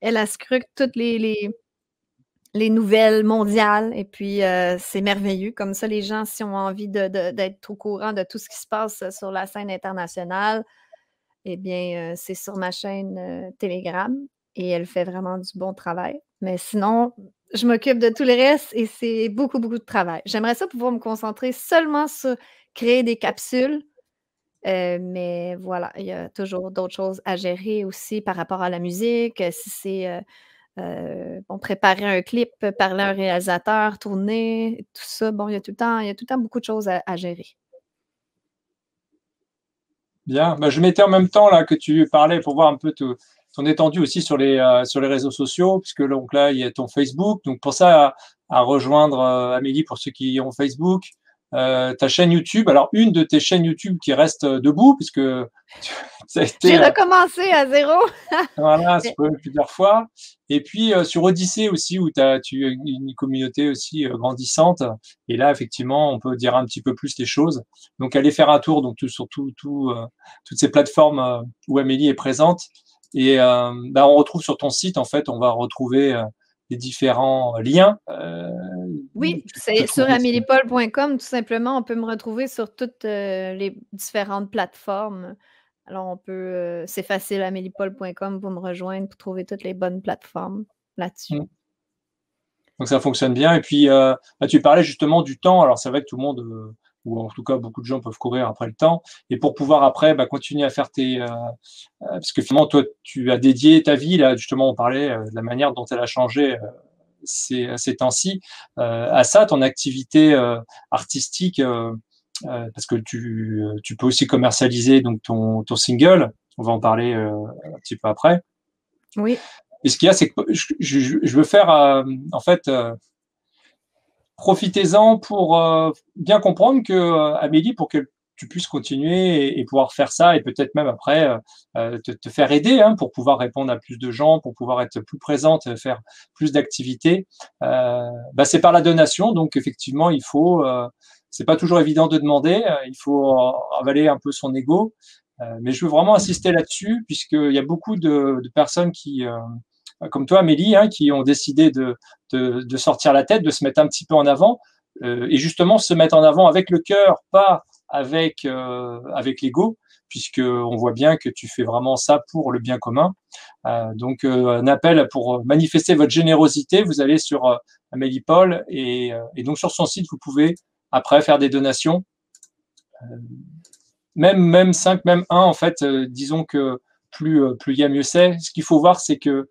Elle scrute toutes les nouvelles mondiales. Et puis, c'est merveilleux. Comme ça, les gens, si ont envie d'être au courant de tout ce qui se passe sur la scène internationale, eh bien, c'est sur ma chaîne Telegram. et elle fait vraiment du bon travail. Mais sinon, je m'occupe de tout le reste et c'est beaucoup, beaucoup de travail. J'aimerais ça pouvoir me concentrer seulement sur créer des capsules. Mais voilà, il y a toujours d'autres choses à gérer aussi par rapport à la musique. Si c'est préparer un clip, parler à un réalisateur, tourner, tout ça, bon, il y a tout le temps beaucoup de choses à gérer. Bien, ben, je mettais en même temps là, que tu parlais pour voir un peu ton étendue aussi sur les réseaux sociaux, puisque donc, là, il y a ton Facebook. Donc, pour ça, à rejoindre Amélie pour ceux qui ont Facebook. Ta chaîne YouTube, alors une de tes chaînes YouTube qui reste debout, puisque ça a été… J'ai recommencé à zéro. Voilà, c'est plusieurs fois. Et puis sur Odyssée aussi, où tu as une communauté aussi grandissante. Et là, effectivement, on peut dire un petit peu plus les choses. Donc, allez faire un tour donc, toutes ces plateformes où Amélie est présente. Et ben, on retrouve sur ton site, en fait, on va retrouver… les différents liens. Oui, c'est sur ameliepaul.com, tout simplement. On peut me retrouver sur toutes les différentes plateformes. Alors, c'est facile, ameliepaul.com, pour me rejoindre, pour trouver toutes les bonnes plateformes là-dessus. Donc, ça fonctionne bien. Et puis, tu parlais justement du temps. Alors, c'est vrai que tout le monde, ou en tout cas, beaucoup de gens peuvent courir après le temps. Et pour pouvoir après continuer à faire tes… parce que finalement, toi, tu as dédié ta vie, là, justement, on parlait de la manière dont elle a changé ces temps-ci, à ça, ton activité artistique, parce que tu peux aussi commercialiser donc, ton single, on va en parler un petit peu après. Oui. Et ce qu'il y a, c'est que je veux faire, en fait… profitez-en pour bien comprendre que Amélie, pour que tu puisses continuer et pouvoir faire ça et peut-être même après te faire aider hein, pour pouvoir répondre à plus de gens, pour pouvoir être plus présente, faire plus d'activités, c'est par la donation. Donc, effectivement, il faut… c'est pas toujours évident de demander. Il faut avaler un peu son ego. Mais je veux vraiment insister là-dessus puisqu'il y a beaucoup de personnes qui… comme toi, Amélie, hein, qui ont décidé de sortir la tête, de se mettre un petit peu en avant et justement se mettre en avant avec le cœur, pas avec, avec l'ego, puisqu'on voit bien que tu fais vraiment ça pour le bien commun. Donc, un appel pour manifester votre générosité. Vous allez sur Amélie Paul et donc sur son site, vous pouvez après faire des donations. Même 5, même 1, en fait, disons que plus il y a, mieux c'est. Ce qu'il faut voir, c'est que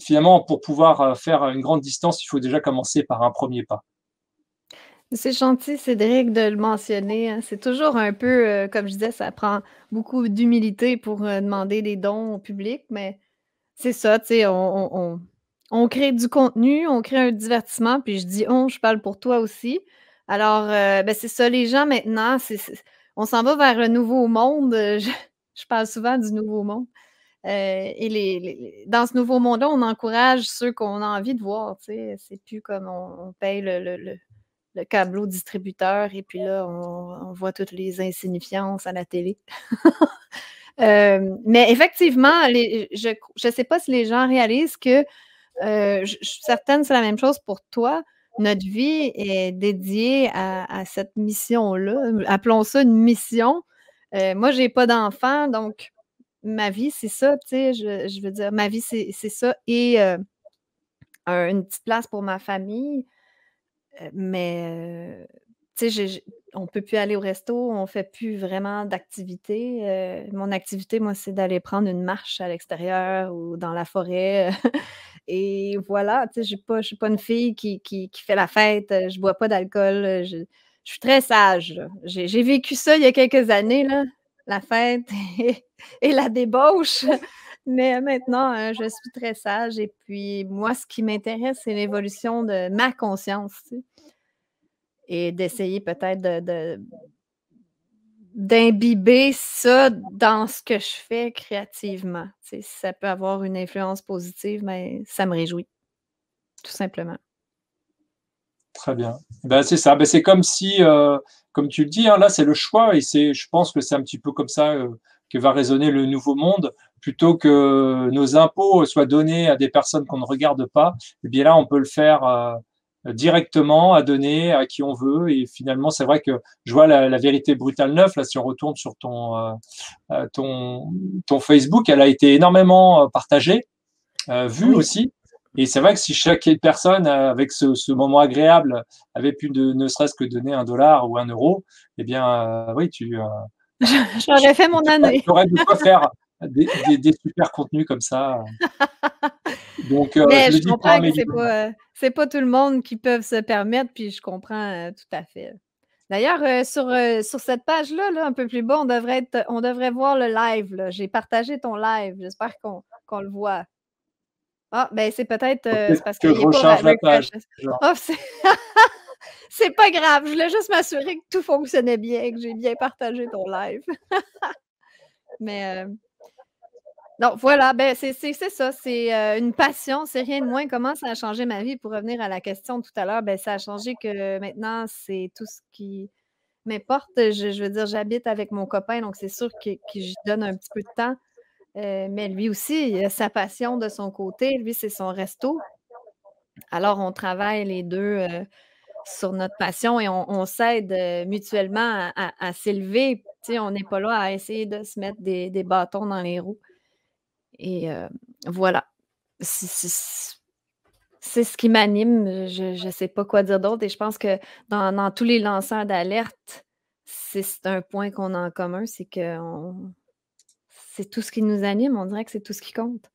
finalement, pour pouvoir faire une grande distance, il faut déjà commencer par un premier pas. C'est gentil, Cédric, de le mentionner. C'est toujours un peu, comme je disais, ça prend beaucoup d'humilité pour demander des dons au public, mais c'est ça, tu sais, on crée du contenu, on crée un divertissement, puis je dis « on », je parle pour toi aussi. Alors, c'est ça, les gens, maintenant, on s'en va vers le nouveau monde. Je parle souvent du nouveau monde. Et dans ce nouveau monde-là, on encourage ceux qu'on a envie de voir. C'est plus comme on paye le câbleau distributeur et puis là, on voit toutes les insignifiances à la télé. Mais effectivement, je ne sais pas si les gens réalisent que je suis certaine que c'est la même chose pour toi. Notre vie est dédiée à cette mission-là. Appelons ça une mission. Moi, je n'ai pas d'enfant, donc… Ma vie, c'est ça, tu sais, je veux dire, ma vie, c'est ça, et une petite place pour ma famille, mais, tu sais, on ne peut plus aller au resto, on ne fait plus vraiment d'activité. Mon activité, moi, c'est d'aller prendre une marche à l'extérieur ou dans la forêt, et voilà, tu sais, je ne suis pas une fille qui fait la fête, je ne bois pas d'alcool, je suis très sage. J'ai vécu ça il y a quelques années, là. La fête et la débauche. Mais maintenant, je suis très sage. Et puis, moi, ce qui m'intéresse, c'est l'évolution de ma conscience. Tu sais, et d'essayer peut-être d'imbiber ça dans ce que je fais créativement. Tu sais, si ça peut avoir une influence positive, mais ça me réjouit, tout simplement. Très bien. Ben, c'est ça. Ben, c'est comme si… Comme tu le dis, hein, là, c'est le choix et je pense que c'est un petit peu comme ça que va résonner le nouveau monde. Plutôt que nos impôts soient donnés à des personnes qu'on ne regarde pas, eh bien là, on peut le faire directement, à donner à qui on veut. Et finalement, c'est vrai que je vois la vérité brutale 9, là, si on retourne sur ton Facebook, elle a été énormément partagée. vues aussi. Et c'est vrai que si chaque personne, avec ce moment agréable, avait pu ne serait-ce que donner $1 ou $1, eh bien, oui, tu... J'aurais fait mon année. Tu aurais de quoi faire des super contenus comme ça. Donc, je comprends que c'est pas tout le monde qui peut se permettre, puis je comprends tout à fait. D'ailleurs, sur cette page-là, un peu plus bas, on devrait voir le live. J'ai partagé ton live. J'espère qu'on le voit. Ah, ben c'est peut-être parce que je recharge la page. Oh, c'est pas grave. Je voulais juste m'assurer que tout fonctionnait bien, que j'ai bien partagé ton live. Mais non, voilà, ben c'est ça. C'est une passion, c'est rien de moins. Comment ça a changé ma vie? Pour revenir à la question tout à l'heure, ben ça a changé que maintenant, c'est tout ce qui m'importe. Je veux dire, j'habite avec mon copain, donc c'est sûr que j'y donne un petit peu de temps. Mais lui aussi, il a sa passion de son côté. Lui, c'est son resto. Alors, on travaille les deux sur notre passion et on s'aide mutuellement à s'élever. Tu sais, on n'est pas là à essayer de se mettre des bâtons dans les roues. Et voilà. C'est ce qui m'anime. Je ne sais pas quoi dire d'autre. Et je pense que dans tous les lanceurs d'alerte, c'est un point qu'on a en commun, c'est qu'on... C'est tout ce qui nous anime, on dirait que c'est tout ce qui compte.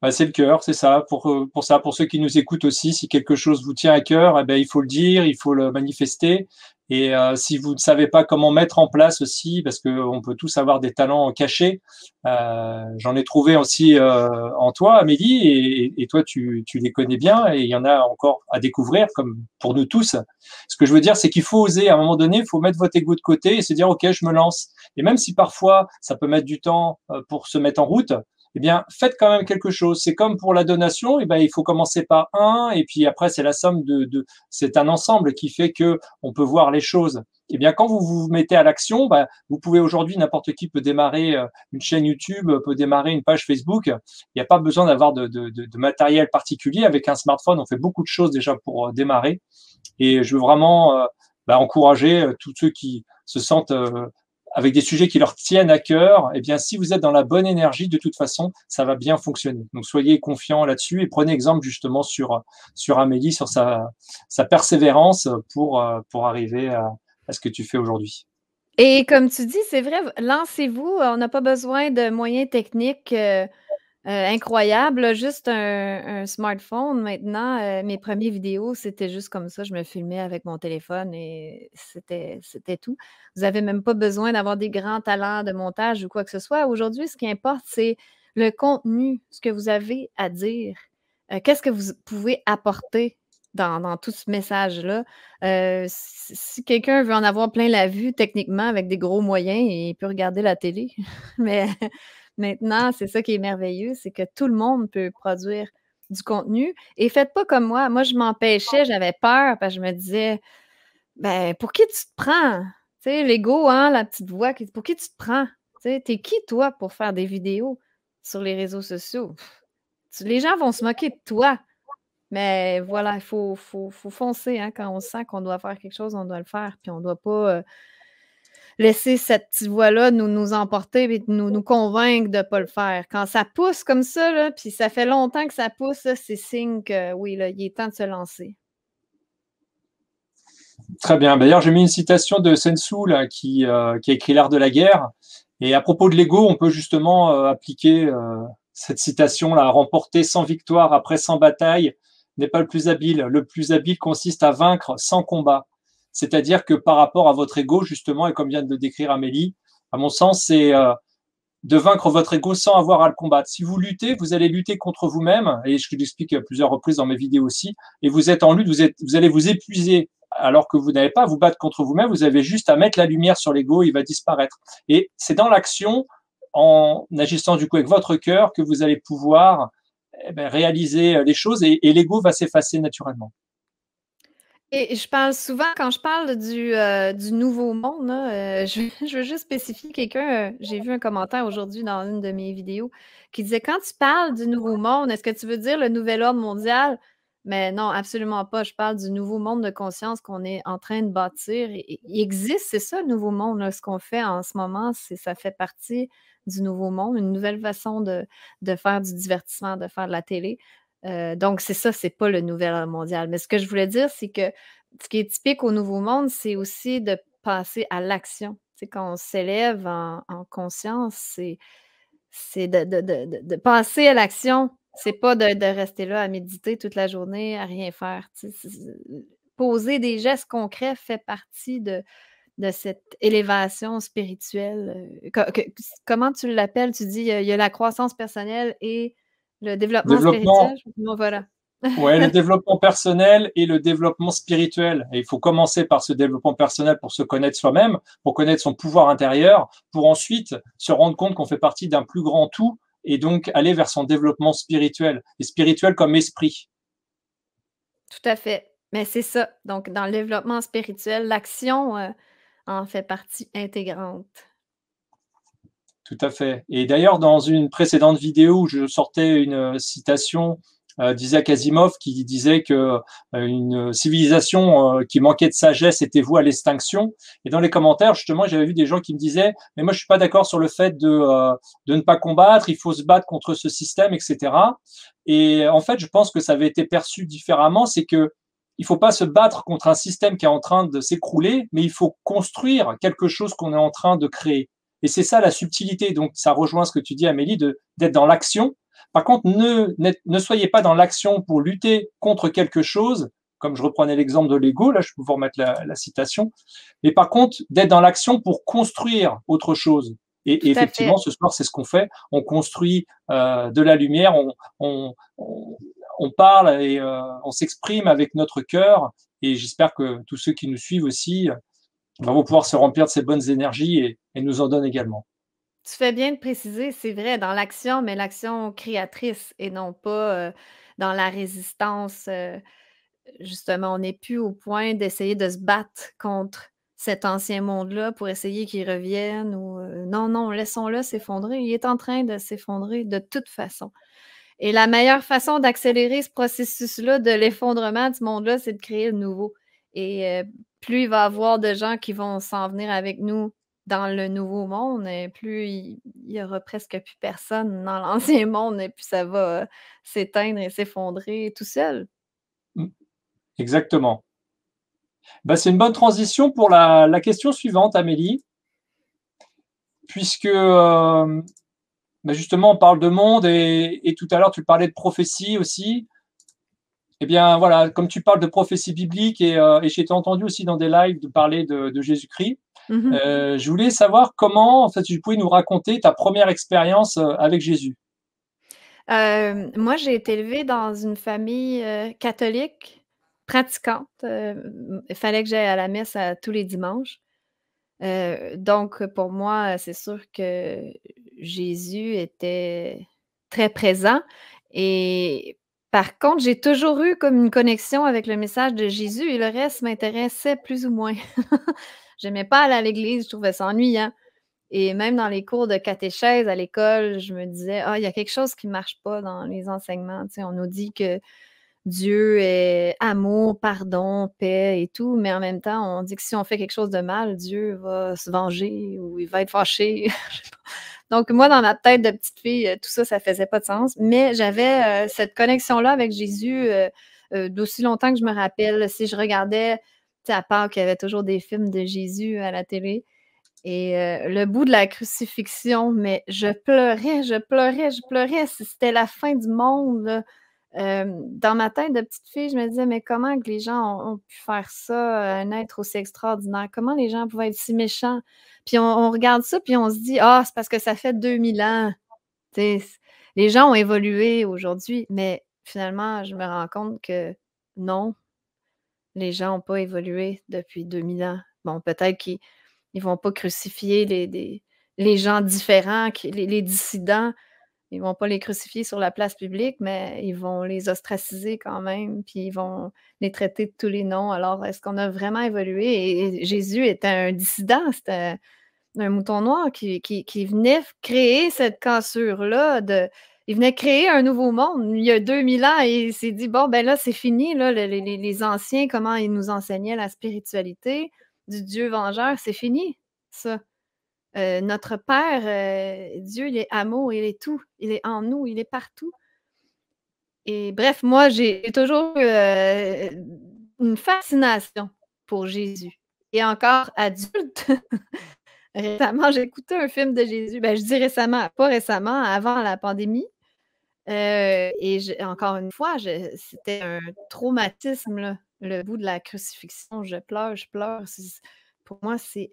Ben, c'est le cœur, c'est ça. Pour ceux qui nous écoutent aussi, si quelque chose vous tient à cœur, eh ben, il faut le dire, il faut le manifester. Et si vous ne savez pas comment mettre en place aussi, parce qu'on peut tous avoir des talents cachés, j'en ai trouvé aussi en toi, Amélie, et toi, tu les connais bien, et il y en a encore à découvrir, comme pour nous tous. Ce que je veux dire, c'est qu'il faut oser, à un moment donné, il faut mettre votre ego de côté et se dire « Ok, je me lance ». Et même si parfois, ça peut mettre du temps pour se mettre en route, eh bien, faites quand même quelque chose. C'est comme pour la donation, eh bien, il faut commencer par un, et puis après, c'est la somme c'est un ensemble qui fait que on peut voir les choses. Eh bien, quand vous vous mettez à l'action, bah, vous pouvez aujourd'hui, n'importe qui peut démarrer une chaîne YouTube, peut démarrer une page Facebook. Il n'y a pas besoin d'avoir de matériel particulier. Avec un smartphone, on fait beaucoup de choses déjà pour démarrer. Et je veux vraiment encourager tous ceux qui se sentent avec des sujets qui leur tiennent à cœur, eh bien, si vous êtes dans la bonne énergie, de toute façon, ça va bien fonctionner. Donc, soyez confiants là-dessus et prenez exemple justement sur Amélie, sur sa persévérance pour arriver à ce que tu fais aujourd'hui. Et comme tu dis, c'est vrai, lancez-vous. On n'a pas besoin de moyens techniques incroyables, juste un smartphone maintenant. Mes premières vidéos, c'était juste comme ça. Je me filmais avec mon téléphone et c'était tout. Vous n'avez même pas besoin d'avoir des grands talents de montage ou quoi que ce soit. Aujourd'hui, ce qui importe, c'est le contenu, ce que vous avez à dire. Qu'est-ce que vous pouvez apporter dans tout ce message-là? Si quelqu'un veut en avoir plein la vue, techniquement, avec des gros moyens, il peut regarder la télé. Mais... Maintenant, c'est ça qui est merveilleux, c'est que tout le monde peut produire du contenu. Et faites pas comme moi. Moi, je m'empêchais, j'avais peur, parce que je me disais, ben, pour qui tu te prends? Tu sais, l'ego, hein, la petite voix, pour qui tu te prends? Tu sais, t'es qui, toi, pour faire des vidéos sur les réseaux sociaux? Les gens vont se moquer de toi. Mais voilà, il faut foncer, hein, quand on sent qu'on doit faire quelque chose, on doit le faire, puis on ne doit pas... laisser cette petite voix-là nous emporter et nous convaincre de ne pas le faire. Quand ça pousse comme ça, là, puis ça fait longtemps que ça pousse, c'est signe que oui, là, il est temps de se lancer. Très bien. D'ailleurs, j'ai mis une citation de Sun Tzu là, qui a écrit « L'art de la guerre ». Et à propos de l'ego, on peut justement appliquer cette citation-là. « Remporter 100 victoires après 100 batailles n'est pas le plus habile. Le plus habile consiste à vaincre sans combat. » C'est-à-dire que par rapport à votre ego, justement, et comme vient de le décrire Amélie, à mon sens, c'est de vaincre votre ego sans avoir à le combattre. Si vous luttez, vous allez lutter contre vous-même, et je l'explique à plusieurs reprises dans mes vidéos aussi, et vous êtes en lutte, vous allez vous épuiser, alors que vous n'avez pas à vous battre contre vous-même, vous avez juste à mettre la lumière sur l'ego, il va disparaître. Et c'est dans l'action, en agissant du coup avec votre cœur, que vous allez pouvoir réaliser les choses, et l'ego va s'effacer naturellement. Et je parle souvent, quand je parle du nouveau monde, là, je veux juste spécifier quelqu'un, j'ai vu un commentaire aujourd'hui dans une de mes vidéos qui disait « Quand tu parles du nouveau monde, est-ce que tu veux dire le nouvel ordre mondial? » Mais non, absolument pas. Je parle du nouveau monde de conscience qu'on est en train de bâtir. Il existe, c'est ça le nouveau monde. Là. Ce qu'on fait en ce moment, ça fait partie du nouveau monde, une nouvelle façon de faire du divertissement, de faire de la télé. Donc, c'est ça, c'est pas le nouvel ordre mondial. Mais ce que je voulais dire, c'est que ce qui est typique au nouveau monde, c'est aussi de passer à l'action. Tu sais, quand on s'élève en conscience, c'est de passer à l'action. C'est pas de rester là à méditer toute la journée, à rien faire. Tu sais, poser des gestes concrets fait partie de cette élévation spirituelle. Comment tu l'appelles? Tu dis, il y a la croissance personnelle et le développement spirituel. Bon, voilà. Oui, le développement personnel et le développement spirituel. Et il faut commencer par ce développement personnel pour se connaître soi-même, pour connaître son pouvoir intérieur, pour ensuite se rendre compte qu'on fait partie d'un plus grand tout et donc aller vers son développement spirituel. Et spirituel comme esprit. Tout à fait. Mais c'est ça. Donc, dans le développement spirituel, l'action en fait partie intégrante. Tout à fait. Et d'ailleurs, dans une précédente vidéo, je sortais une citation d'Isaac Asimov qui disait qu'une civilisation qui manquait de sagesse était vouée à l'extinction. Et dans les commentaires, justement, j'avais vu des gens qui me disaient « Mais moi, je ne suis pas d'accord sur le fait de ne pas combattre, il faut se battre contre ce système, etc. » Et en fait, je pense que ça avait été perçu différemment, c'est que il ne faut pas se battre contre un système qui est en train de s'écrouler, mais il faut construire quelque chose qu'on est en train de créer. Et c'est ça la subtilité. Donc, ça rejoint ce que tu dis, Amélie, d'être dans l'action. Par contre, ne soyez pas dans l'action pour lutter contre quelque chose, comme je reprenais l'exemple de l'ego, là, je peux vous remettre la citation. Mais par contre, d'être dans l'action pour construire autre chose. Et effectivement, ce soir, c'est ce qu'on fait. On construit de la lumière, on parle et on s'exprime avec notre cœur. Et j'espère que tous ceux qui nous suivent aussi vont pouvoir se remplir de ces bonnes énergies et nous en donnent également. Tu fais bien de préciser, c'est vrai, dans l'action, mais l'action créatrice et non pas dans la résistance. Justement, on n'est plus au point d'essayer de se battre contre cet ancien monde-là pour essayer qu'il revienne. Ou, non, laissons-le s'effondrer. Il est en train de s'effondrer de toute façon. Et la meilleure façon d'accélérer ce processus-là de l'effondrement du monde-là, c'est de créer le nouveau. Et plus il va y avoir de gens qui vont s'en venir avec nous dans le nouveau monde, et plus il y aura presque plus personne dans l'ancien monde, et puis ça va s'éteindre et s'effondrer tout seul. Exactement. Ben, c'est une bonne transition pour la question suivante, Amélie, puisque... Ben justement, on parle de monde et tout à l'heure, tu parlais de prophétie aussi. Eh bien, voilà, comme tu parles de prophétie biblique et j'ai été entendu aussi dans des lives de parler de Jésus-Christ, je voulais savoir comment, en fait, tu pouvais nous raconter ta première expérience avec Jésus. Moi, j'ai été élevée dans une famille catholique, pratiquante. Il fallait que j'aille à la messe tous les dimanches. Donc, pour moi, c'est sûr que Jésus était très présent. Et par contre, j'ai toujours eu comme une connexion avec le message de Jésus et le reste m'intéressait plus ou moins. J'aimais pas aller à l'église, je trouvais ça ennuyant. Et même dans les cours de catéchèse à l'école, je me disais, ah, il y a quelque chose qui ne marche pas dans les enseignements. Tu sais, on nous dit que Dieu est amour, pardon, paix et tout, mais en même temps, on dit que si on fait quelque chose de mal, Dieu va se venger ou il va être fâché. Donc, moi, dans ma tête de petite fille, tout ça, ça faisait pas de sens, mais j'avais cette connexion-là avec Jésus d'aussi longtemps que je me rappelle. Si je regardais, tu sais, à part qu'il y avait toujours des films de Jésus à la télé, et le bout de la crucifixion, mais je pleurais, c'était la fin du monde, là. Dans ma tête de petite fille, je me disais, mais comment que les gens ont pu faire ça, un être aussi extraordinaire? Comment les gens pouvaient être si méchants? Puis on regarde ça, puis on se dit, ah, c'est parce que ça fait 2000 ans. T'sais, les gens ont évolué aujourd'hui, mais finalement, je me rends compte que non, les gens n'ont pas évolué depuis 2000 ans. Bon, peut-être qu'ils ne vont pas crucifier les gens différents, les dissidents. Ils ne vont pas les crucifier sur la place publique, mais ils vont les ostraciser quand même, puis ils vont les traiter de tous les noms. Alors, est-ce qu'on a vraiment évolué? Et Jésus était un dissident, c'était un mouton noir qui venait créer cette cassure-là. Il venait créer un nouveau monde. Il y a 2000 ans, et il s'est dit, bon, ben là, c'est fini, là, les anciens, comment ils nous enseignaient la spiritualité du Dieu vengeur, c'est fini, ça. Notre Père, Dieu, il est amour, il est tout, il est en nous, il est partout. Et bref, moi, j'ai toujours une fascination pour Jésus. Et encore adulte, récemment, j'ai écouté un film de Jésus. Ben, je dis récemment, pas récemment, avant la pandémie. Encore une fois, c'était un traumatisme, là, le bout de la crucifixion. Je pleure. Pour moi, c'est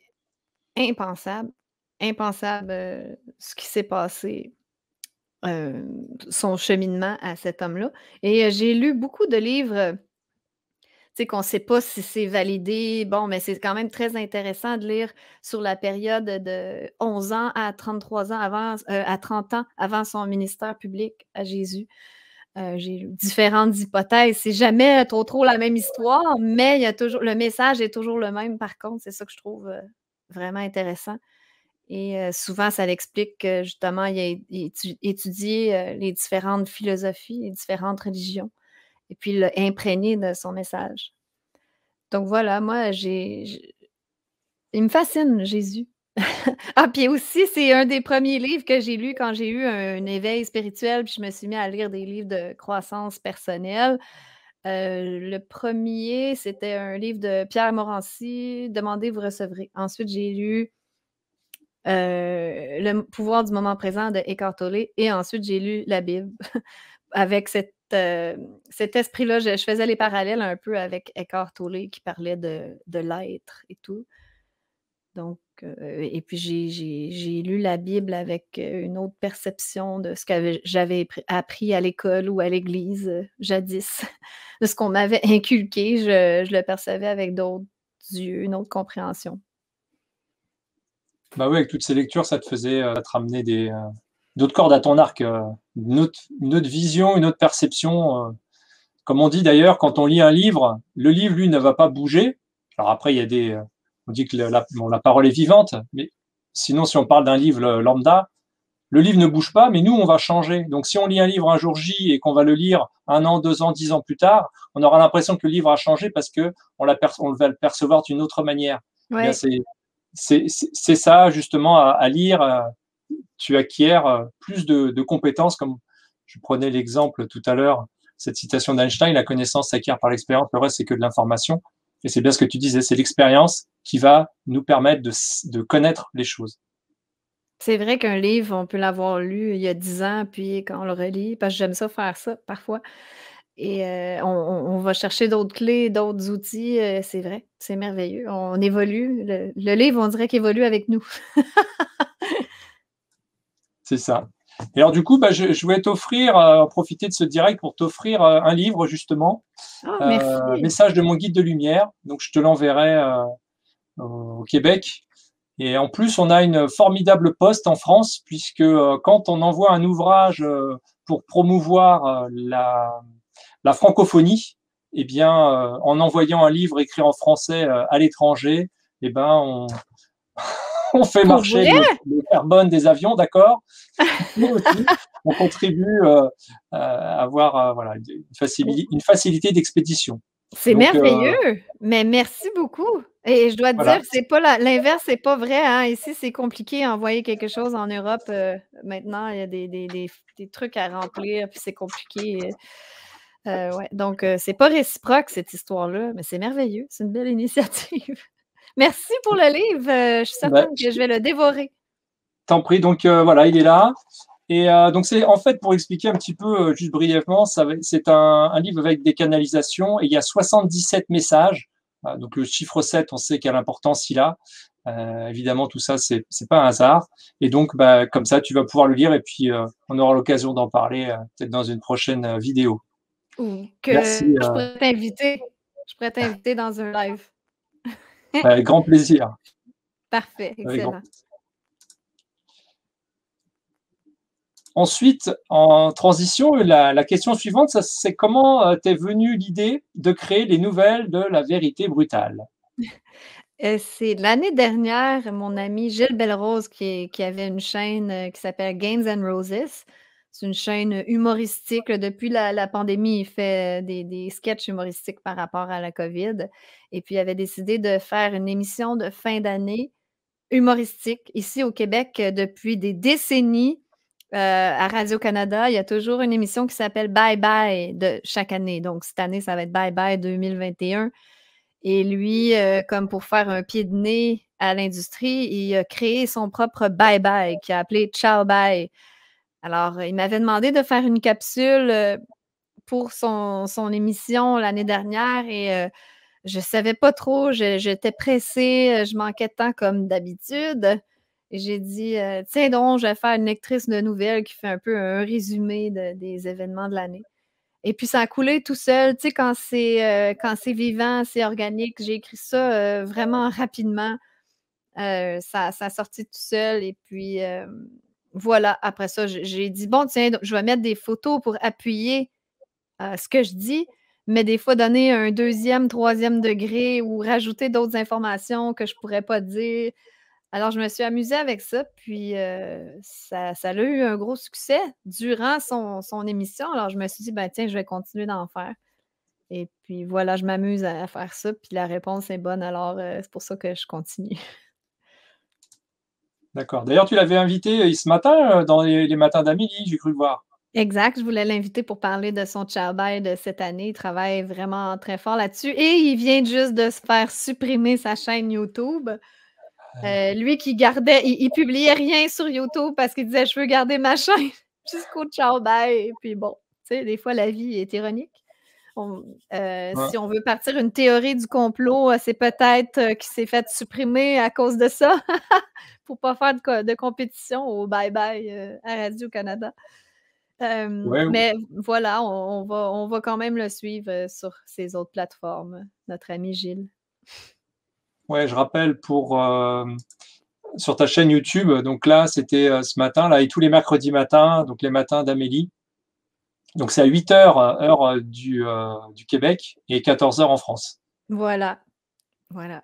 impensable. Impensable ce qui s'est passé, son cheminement à cet homme-là. Et j'ai lu beaucoup de livres, tu sais, qu'on ne sait pas si c'est validé. Bon, mais c'est quand même très intéressant de lire sur la période de 11 ans à 33 ans, à 30 ans avant son ministère public à Jésus. J'ai eu différentes hypothèses. C'est jamais trop la même histoire, mais il y a toujours, le message est toujours le même, par contre. C'est ça que je trouve vraiment intéressant. Et souvent, ça l'explique que, justement, il a étudié les différentes philosophies, les différentes religions, et puis il l'a imprégné de son message. Donc voilà, moi, il me fascine, Jésus. Ah, puis aussi, c'est un des premiers livres que j'ai lu quand j'ai eu un éveil spirituel, puis je me suis mis à lire des livres de croissance personnelle. Le premier, c'était un livre de Pierre Morancy, « Demandez, vous recevrez ». Ensuite, j'ai lu Le pouvoir du moment présent de Eckhart Tolle, et ensuite, j'ai lu la Bible. Avec cet esprit-là, je faisais les parallèles un peu avec Eckhart Tolle qui parlait de l'être et tout. Donc, et puis, j'ai lu la Bible avec une autre perception de ce que j'avais appris à l'école ou à l'église jadis, de ce qu'on m'avait inculqué. Je le percevais avec d'autres yeux, une autre compréhension. Bah oui, avec toutes ces lectures, ça te faisait te ramener d'autres cordes à ton arc, une autre vision, une autre perception. Comme on dit d'ailleurs, quand on lit un livre, le livre, lui, ne va pas bouger. Alors après, il y a on dit que la parole est vivante, mais sinon, si on parle d'un livre lambda, le livre ne bouge pas, mais nous, on va changer. Donc, si on lit un livre un jour J et qu'on va le lire 1 an, 2 ans, 10 ans plus tard, on aura l'impression que le livre a changé parce qu'on va le percevoir d'une autre manière. Ouais. Bien, c'est ça, justement, à lire. Tu acquiers plus de compétences, comme je prenais l'exemple tout à l'heure, cette citation d'Einstein, la connaissance s'acquiert par l'expérience, le reste, c'est que de l'information. Et c'est bien ce que tu disais, c'est l'expérience qui va nous permettre de connaître les choses. C'est vrai qu'un livre, on peut l'avoir lu il y a 10 ans, puis quand on le relit, parce que j'aime ça faire ça, parfois, et on va chercher d'autres clés, d'autres outils, c'est vrai, c'est merveilleux. On évolue, le livre, on dirait qu'il évolue avec nous. C'est ça. Et alors du coup, bah, je voulais t'offrir, profiter de ce direct pour t'offrir un livre justement, Message de mon guide de lumière. Donc je te l'enverrai au Québec. Et en plus, on a une formidable poste en France, puisque quand on envoie un ouvrage pour promouvoir la francophonie, eh bien, en envoyant un livre écrit en français à l'étranger, eh ben, on fait marcher le carbone des avions, d'accord. Mais aussi, on contribue à avoir voilà, une facilité d'expédition. C'est merveilleux, mais merci beaucoup. Et je dois te dire, c'est pas l'inverse, c'est pas vrai. Hein. Ici, c'est compliqué d'envoyer quelque chose en Europe. Maintenant, il y a des trucs à remplir, puis c'est compliqué. Ouais. Donc, c'est pas réciproque, cette histoire-là, mais c'est merveilleux. C'est une belle initiative. Merci pour le livre. Je suis certaine que je vais le dévorer. T'en prie. Donc, voilà, il est là. Et donc, c'est en fait, pour expliquer un petit peu, juste brièvement, c'est un livre avec des canalisations et il y a 77 messages. Donc, le chiffre 7, on sait quelle importance il a. Évidemment, tout ça, c'est pas un hasard. Et donc, bah, comme ça, tu vas pouvoir le lire et puis on aura l'occasion d'en parler peut-être dans une prochaine vidéo. Ou que merci, je pourrais t'inviter dans un live. Avec grand plaisir. Parfait, excellent. Ensuite, en transition, la question suivante, c'est comment t'es venue l'idée de créer les nouvelles de la vérité brutale? C'est l'année dernière, mon ami Gilles Belrose qui avait une chaîne qui s'appelle Games and Roses. C'est une chaîne humoristique. Depuis la pandémie, il fait des sketchs humoristiques par rapport à la COVID. Et puis, il avait décidé de faire une émission de fin d'année humoristique ici au Québec depuis des décennies. À Radio-Canada, il y a toujours une émission qui s'appelle Bye Bye de chaque année. Donc, cette année, ça va être Bye Bye 2021. Et lui, comme pour faire un pied de nez à l'industrie, il a créé son propre Bye Bye qui a appelé Ciao Bye. Alors, il m'avait demandé de faire une capsule pour son émission l'année dernière et je ne savais pas trop. J'étais pressée, je manquais de temps comme d'habitude. Et j'ai dit, tiens donc, je vais faire une lectrice de nouvelles qui fait un peu un résumé des événements de l'année. Et puis, ça a coulé tout seul. Tu sais, quand c'est vivant, c'est organique. J'ai écrit ça vraiment rapidement. Ça a sorti tout seul. Et puis, voilà. Après ça, j'ai dit, bon, tiens, donc, je vais mettre des photos pour appuyer ce que je dis, mais des fois donner un deuxième, troisième degré ou rajouter d'autres informations que je ne pourrais pas dire. Alors, je me suis amusée avec ça, puis ça a eu un gros succès durant son émission. Alors, je me suis dit, ben tiens, je vais continuer d'en faire. Et puis, voilà, je m'amuse à faire ça, puis la réponse est bonne. Alors, c'est pour ça que je continue. D'accord. D'ailleurs, tu l'avais invité ce matin, dans les matins d'Amélie, j'ai cru le voir. Exact. Je voulais l'inviter pour parler de son Ciao Bye de cette année. Il travaille vraiment très fort là-dessus. Et il vient juste de se faire supprimer sa chaîne YouTube. Lui qui gardait, il publiait rien sur YouTube parce qu'il disait « je veux garder ma chaîne jusqu'au Ciao Bye ». Et puis bon, tu sais, des fois la vie est ironique. Si on veut partir une théorie du complot, c'est peut-être qu'il s'est fait supprimer à cause de ça pour ne pas faire de compétition au Bye Bye à Radio-Canada. Mais voilà, on va quand même le suivre sur ces autres plateformes, notre ami Gilles. Ouais, je rappelle pour sur ta chaîne YouTube, donc là c'était ce matin, là, et tous les mercredis matins, donc les matins d'Amélie. Donc c'est à 8h, heure du Québec, et 14h en France. Voilà. Voilà.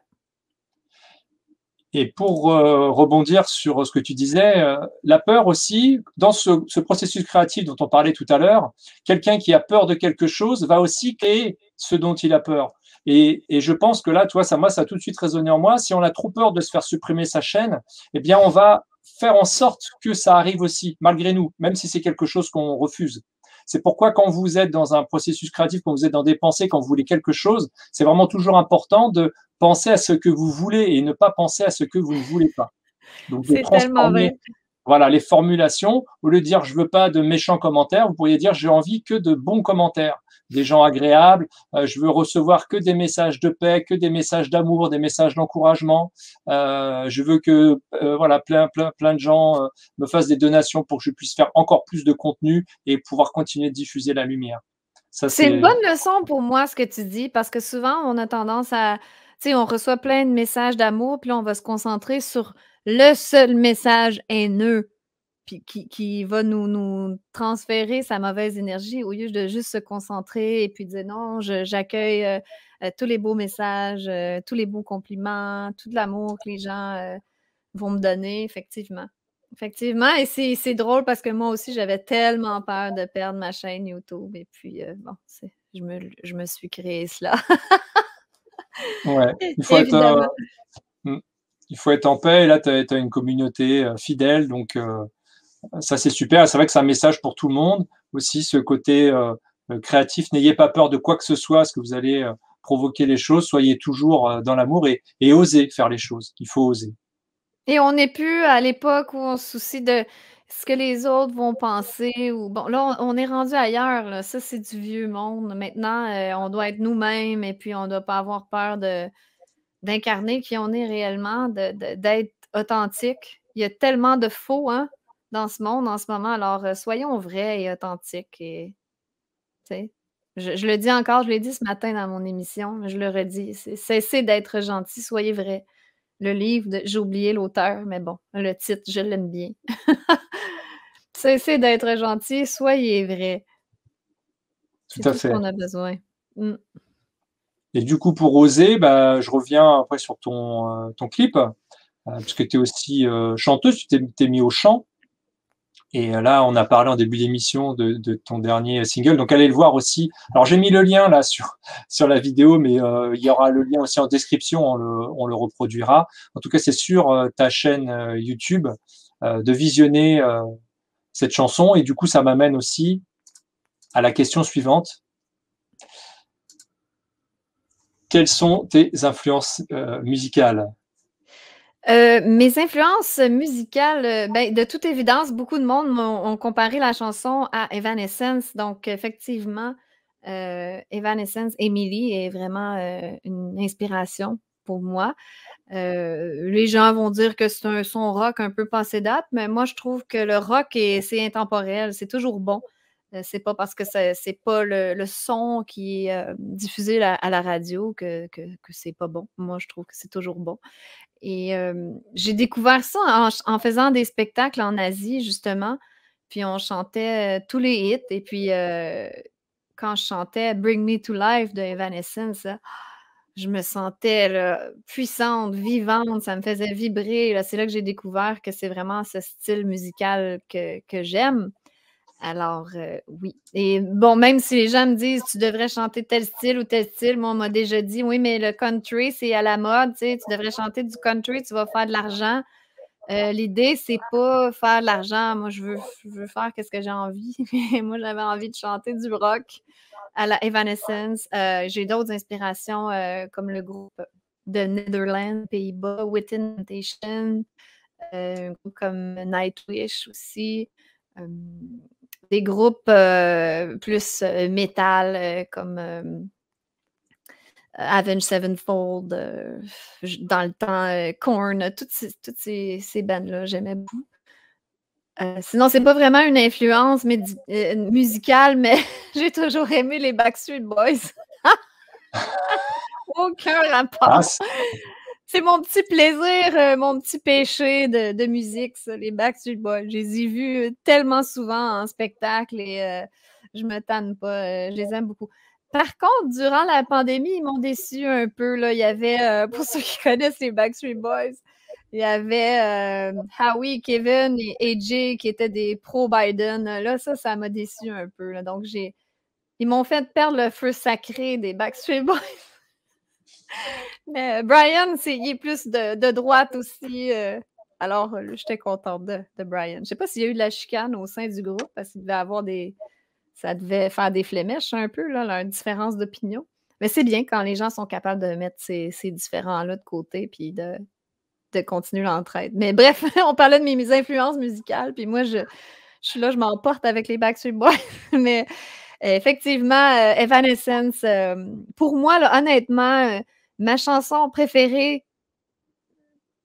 Et pour rebondir sur ce que tu disais, la peur aussi, dans ce processus créatif dont on parlait tout à l'heure, quelqu'un qui a peur de quelque chose va aussi créer ce dont il a peur. Et je pense que là, tu vois, ça a tout de suite résonné en moi. Si on a trop peur de se faire supprimer sa chaîne, eh bien, on va faire en sorte que ça arrive aussi, malgré nous, même si c'est quelque chose qu'on refuse. C'est pourquoi quand vous êtes dans un processus créatif, quand vous êtes dans des pensées, quand vous voulez quelque chose, c'est vraiment toujours important de penser à ce que vous voulez et ne pas penser à ce que vous ne voulez pas. Donc, de transformer, voilà, les formulations. Au lieu de dire « je veux pas de méchants commentaires », vous pourriez dire « j'ai envie que de bons commentaires ». Des gens agréables, je veux recevoir que des messages de paix, que des messages d'amour, des messages d'encouragement. Je veux que voilà, plein de gens me fassent des donations pour que je puisse faire encore plus de contenu et pouvoir continuer de diffuser la lumière. C'est une bonne leçon pour moi ce que tu dis, parce que souvent on a tendance à, tu sais, on reçoit plein de messages d'amour, puis là, on va se concentrer sur le seul message haineux. Puis qui va nous transférer sa mauvaise énergie au lieu de juste se concentrer et puis dire non, j'accueille tous les beaux messages, tous les beaux compliments, tout l'amour que les gens vont me donner, effectivement. Effectivement, et c'est drôle parce que moi aussi, j'avais tellement peur de perdre ma chaîne YouTube et puis, bon, je me suis créé cela. Ouais, il faut évidemment. Il faut être en paix et là, tu as une communauté fidèle, donc... ça, c'est super. C'est vrai que c'est un message pour tout le monde. Aussi, ce côté créatif, n'ayez pas peur de quoi que ce soit, parce que vous allez provoquer les choses. Soyez toujours dans l'amour et osez faire les choses. Il faut oser. Et on n'est plus à l'époque où on se soucie de ce que les autres vont penser. Ou... Bon, là, on est rendu ailleurs. Là. Ça, c'est du vieux monde. Maintenant, on doit être nous-mêmes et puis on ne doit pas avoir peur d'incarner qui on est réellement, d'être authentique. Il y a tellement de faux, hein? Dans ce monde, en ce moment. Alors, soyons vrais et authentiques. Et, je le dis encore, je l'ai dit ce matin dans mon émission, mais je le redis, cessez d'être gentil, soyez vrai. Le livre, j'ai oublié l'auteur, mais bon, le titre, je l'aime bien. Cessez d'être gentil, soyez vrai. C'est tout ce qu'on a besoin. Mm. Et du coup, pour oser, bah, je reviens après sur ton clip, parce que tu es aussi chanteuse, tu t'es mis au chant. Et là, on a parlé en début d'émission de ton dernier single. Donc, allez le voir aussi. Alors, j'ai mis le lien là sur la vidéo, mais il y aura le lien aussi en description. On le reproduira. En tout cas, c'est sur ta chaîne YouTube de visionner cette chanson. Et du coup, ça m'amène aussi à la question suivante. Quelles sont tes influences musicales ? Mes influences musicales, ben, de toute évidence, beaucoup de monde ont comparé la chanson à Evanescence. Donc, effectivement, Evanescence, Amélie est vraiment une inspiration pour moi. Les gens vont dire que c'est un son rock un peu passé date, mais moi, je trouve que le rock, c'est intemporel, c'est toujours bon. C'est pas parce que c'est pas le son qui est diffusé à la radio que c'est pas bon. Moi, je trouve que c'est toujours bon. Et j'ai découvert ça en faisant des spectacles en Asie, justement. Puis on chantait tous les hits. Et puis, quand je chantais « Bring me to life » de Evanescence, je me sentais là, puissante, vivante. Ça me faisait vibrer. C'est là que j'ai découvert que c'est vraiment ce style musical que j'aime. Alors, oui. Et bon, même si les gens me disent « tu devrais chanter tel style ou tel style », moi, on m'a déjà dit « oui, mais le country, c'est à la mode, tu sais, tu devrais chanter du country, tu vas faire de l'argent ». L'idée, c'est pas faire de l'argent. Moi, je veux faire ce que j'ai envie. Moi, j'avais envie de chanter du rock à la Evanescence. J'ai d'autres inspirations comme le groupe de Netherlands, Pays-Bas, Within Temptation, un groupe comme Nightwish aussi. Des groupes plus métal comme Avenged Sevenfold, dans le temps, Korn, toutes ces bandes-là, j'aimais beaucoup. Sinon, c'est pas vraiment une influence musicale, mais j'ai toujours aimé les Backstreet Boys. Aucun rapport. C'est mon petit plaisir, mon petit péché de musique, ça, les Backstreet Boys. Je les ai vus tellement souvent en spectacle et je me tanne pas, je les aime beaucoup. Par contre, durant la pandémie, ils m'ont déçu un peu. Là. Il y avait, pour ceux qui connaissent les Backstreet Boys, il y avait Howie, Kevin et AJ qui étaient des pro-Biden. Là, ça m'a déçu un peu. Là. Donc, ils m'ont fait perdre le feu sacré des Backstreet Boys. Mais Brian, il est plus de droite aussi. Alors, j'étais contente de Brian. Je ne sais pas s'il y a eu de la chicane au sein du groupe, parce qu'il devait avoir ça devait faire des flémèches un peu, là, leur différence d'opinion. Mais c'est bien quand les gens sont capables de mettre ces différents-là de côté puis de continuer l'entraide. Mais bref, on parlait de mes influences musicales, puis moi, je suis là, je m'emporte avec les Backstreet Boys. Mais effectivement, Evanescence, pour moi, là, honnêtement, ma chanson préférée,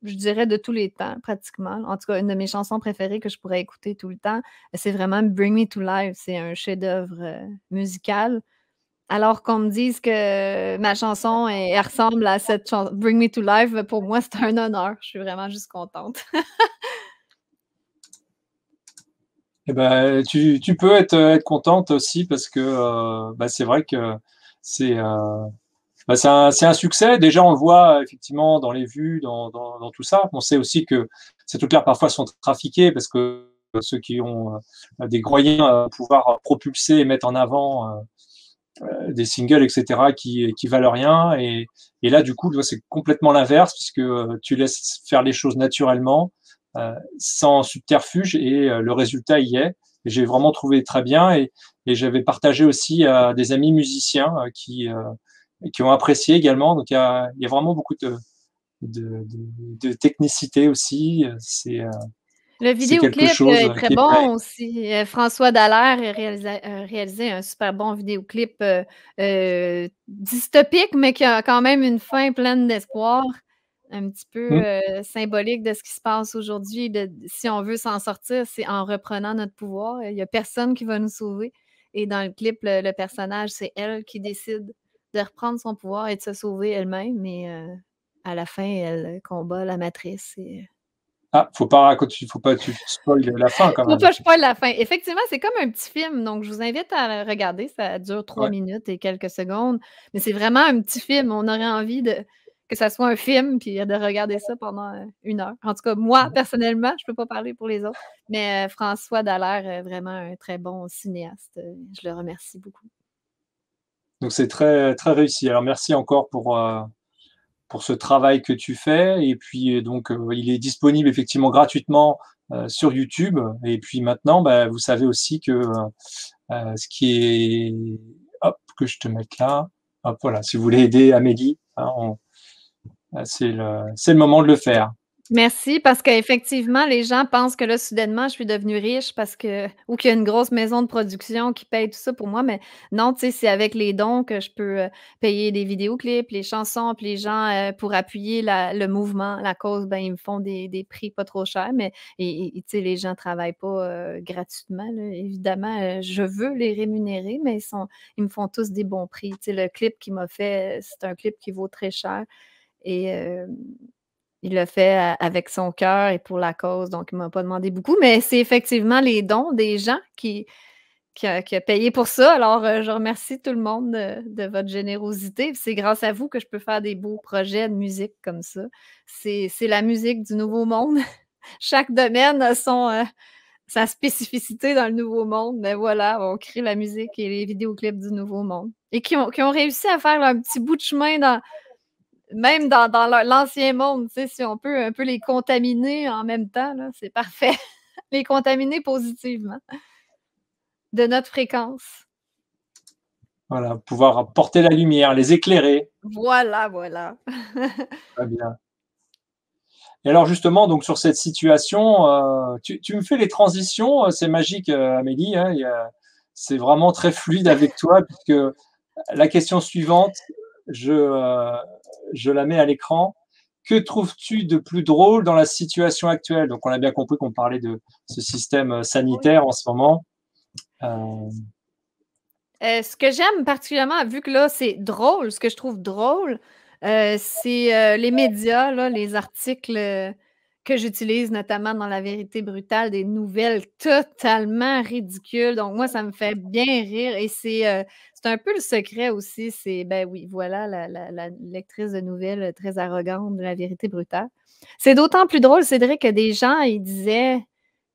je dirais de tous les temps, pratiquement. En tout cas, une de mes chansons préférées que je pourrais écouter tout le temps, c'est vraiment « Bring me to life ». C'est un chef-d'œuvre musical. Alors qu'on me dise que ma chanson elle ressemble à cette chanson « Bring me to life », pour moi, c'est un honneur. Je suis vraiment juste contente. Eh ben, tu peux être contente aussi parce que c'est vrai que c'est... c'est un succès. Déjà, on le voit effectivement dans les vues, dans tout ça. On sait aussi que ces trucs-là, parfois, sont trafiqués parce que ceux qui ont des gros moyens à pouvoir propulser et mettre en avant des singles, etc., qui valent rien. Et là, du coup, c'est complètement l'inverse puisque tu laisses faire les choses naturellement, sans subterfuge, et le résultat y est. J'ai vraiment trouvé très bien et j'avais partagé aussi à des amis musiciens qui ont apprécié également. Donc, il y a vraiment beaucoup de technicité aussi. Le vidéoclip est très bon aussi. François Dallaire a réalisé un super bon vidéoclip dystopique, mais qui a quand même une fin pleine d'espoir, un petit peu symbolique de ce qui se passe aujourd'hui. Si on veut s'en sortir, c'est en reprenant notre pouvoir. Il n'y a personne qui va nous sauver. Et dans le clip, le personnage, c'est elle qui décide de reprendre son pouvoir et de se sauver elle-même, mais à la fin, elle combat la matrice. Ah, faut pas que tu spoil la fin quand même. Faut pas que je spoil la fin. Effectivement, c'est comme un petit film, donc je vous invite à le regarder. Ça dure 3 minutes et quelques secondes, mais c'est vraiment un petit film. On aurait envie que ça soit un film, puis de regarder ça pendant 1 heure. En tout cas, moi, personnellement, je ne peux pas parler pour les autres, mais François Dallaire, vraiment un très bon cinéaste. Je le remercie beaucoup. Donc, c'est très, très réussi. Alors, merci encore pour ce travail que tu fais. Et puis, donc, il est disponible effectivement gratuitement sur YouTube. Et puis maintenant, bah, vous savez aussi que ce qui est... Hop, que je te mette là. Hop, voilà, si vous voulez aider Amélie, hein, c'est le moment de le faire. Merci, parce qu'effectivement, les gens pensent que là, soudainement, je suis devenue riche parce que, ou qu'il y a une grosse maison de production qui paye tout ça pour moi, mais non, tu sais, c'est avec les dons que je peux payer des vidéoclips, les chansons, puis les gens, pour appuyer le mouvement, la cause, ben ils me font des prix pas trop chers, mais tu sais, les gens ne travaillent pas gratuitement, là. Évidemment, je veux les rémunérer, mais ils me font tous des bons prix. Tu sais, le clip qu'il m'a fait, c'est un clip qui vaut très cher, et... il le fait avec son cœur et pour la cause, donc il ne m'a pas demandé beaucoup, mais c'est effectivement les dons des gens qui a payé pour ça. Alors, je remercie tout le monde de votre générosité. C'est grâce à vous que je peux faire des beaux projets de musique comme ça. C'est la musique du Nouveau Monde. Chaque domaine a sa spécificité dans le Nouveau Monde, mais voilà, on crée la musique et les vidéoclips du Nouveau Monde. Et qui ont réussi à faire un petit bout de chemin dans l'ancien monde, si on peut un peu les contaminer en même temps, c'est parfait. Les contaminer positivement de notre fréquence. Voilà, pouvoir porter la lumière, les éclairer. Voilà, voilà. Très bien. Et alors justement, donc sur cette situation, tu me fais les transitions, c'est magique, Amélie, hein, c'est vraiment très fluide avec toi, puisque la question suivante, je la mets à l'écran. Que trouves-tu de plus drôle dans la situation actuelle? Donc, on a bien compris qu'on parlait de ce système sanitaire en ce moment. Ce que j'aime particulièrement, vu que là, c'est drôle, ce que je trouve drôle, c'est les médias, là, les articles que j'utilise, notamment dans La vérité brutale, des nouvelles totalement ridicules. Donc, moi, ça me fait bien rire. Et c'est un peu le secret aussi. C'est, ben oui, voilà, la lectrice de nouvelles très arrogante de La vérité brutale. C'est d'autant plus drôle, Cédric, que des gens, ils disaient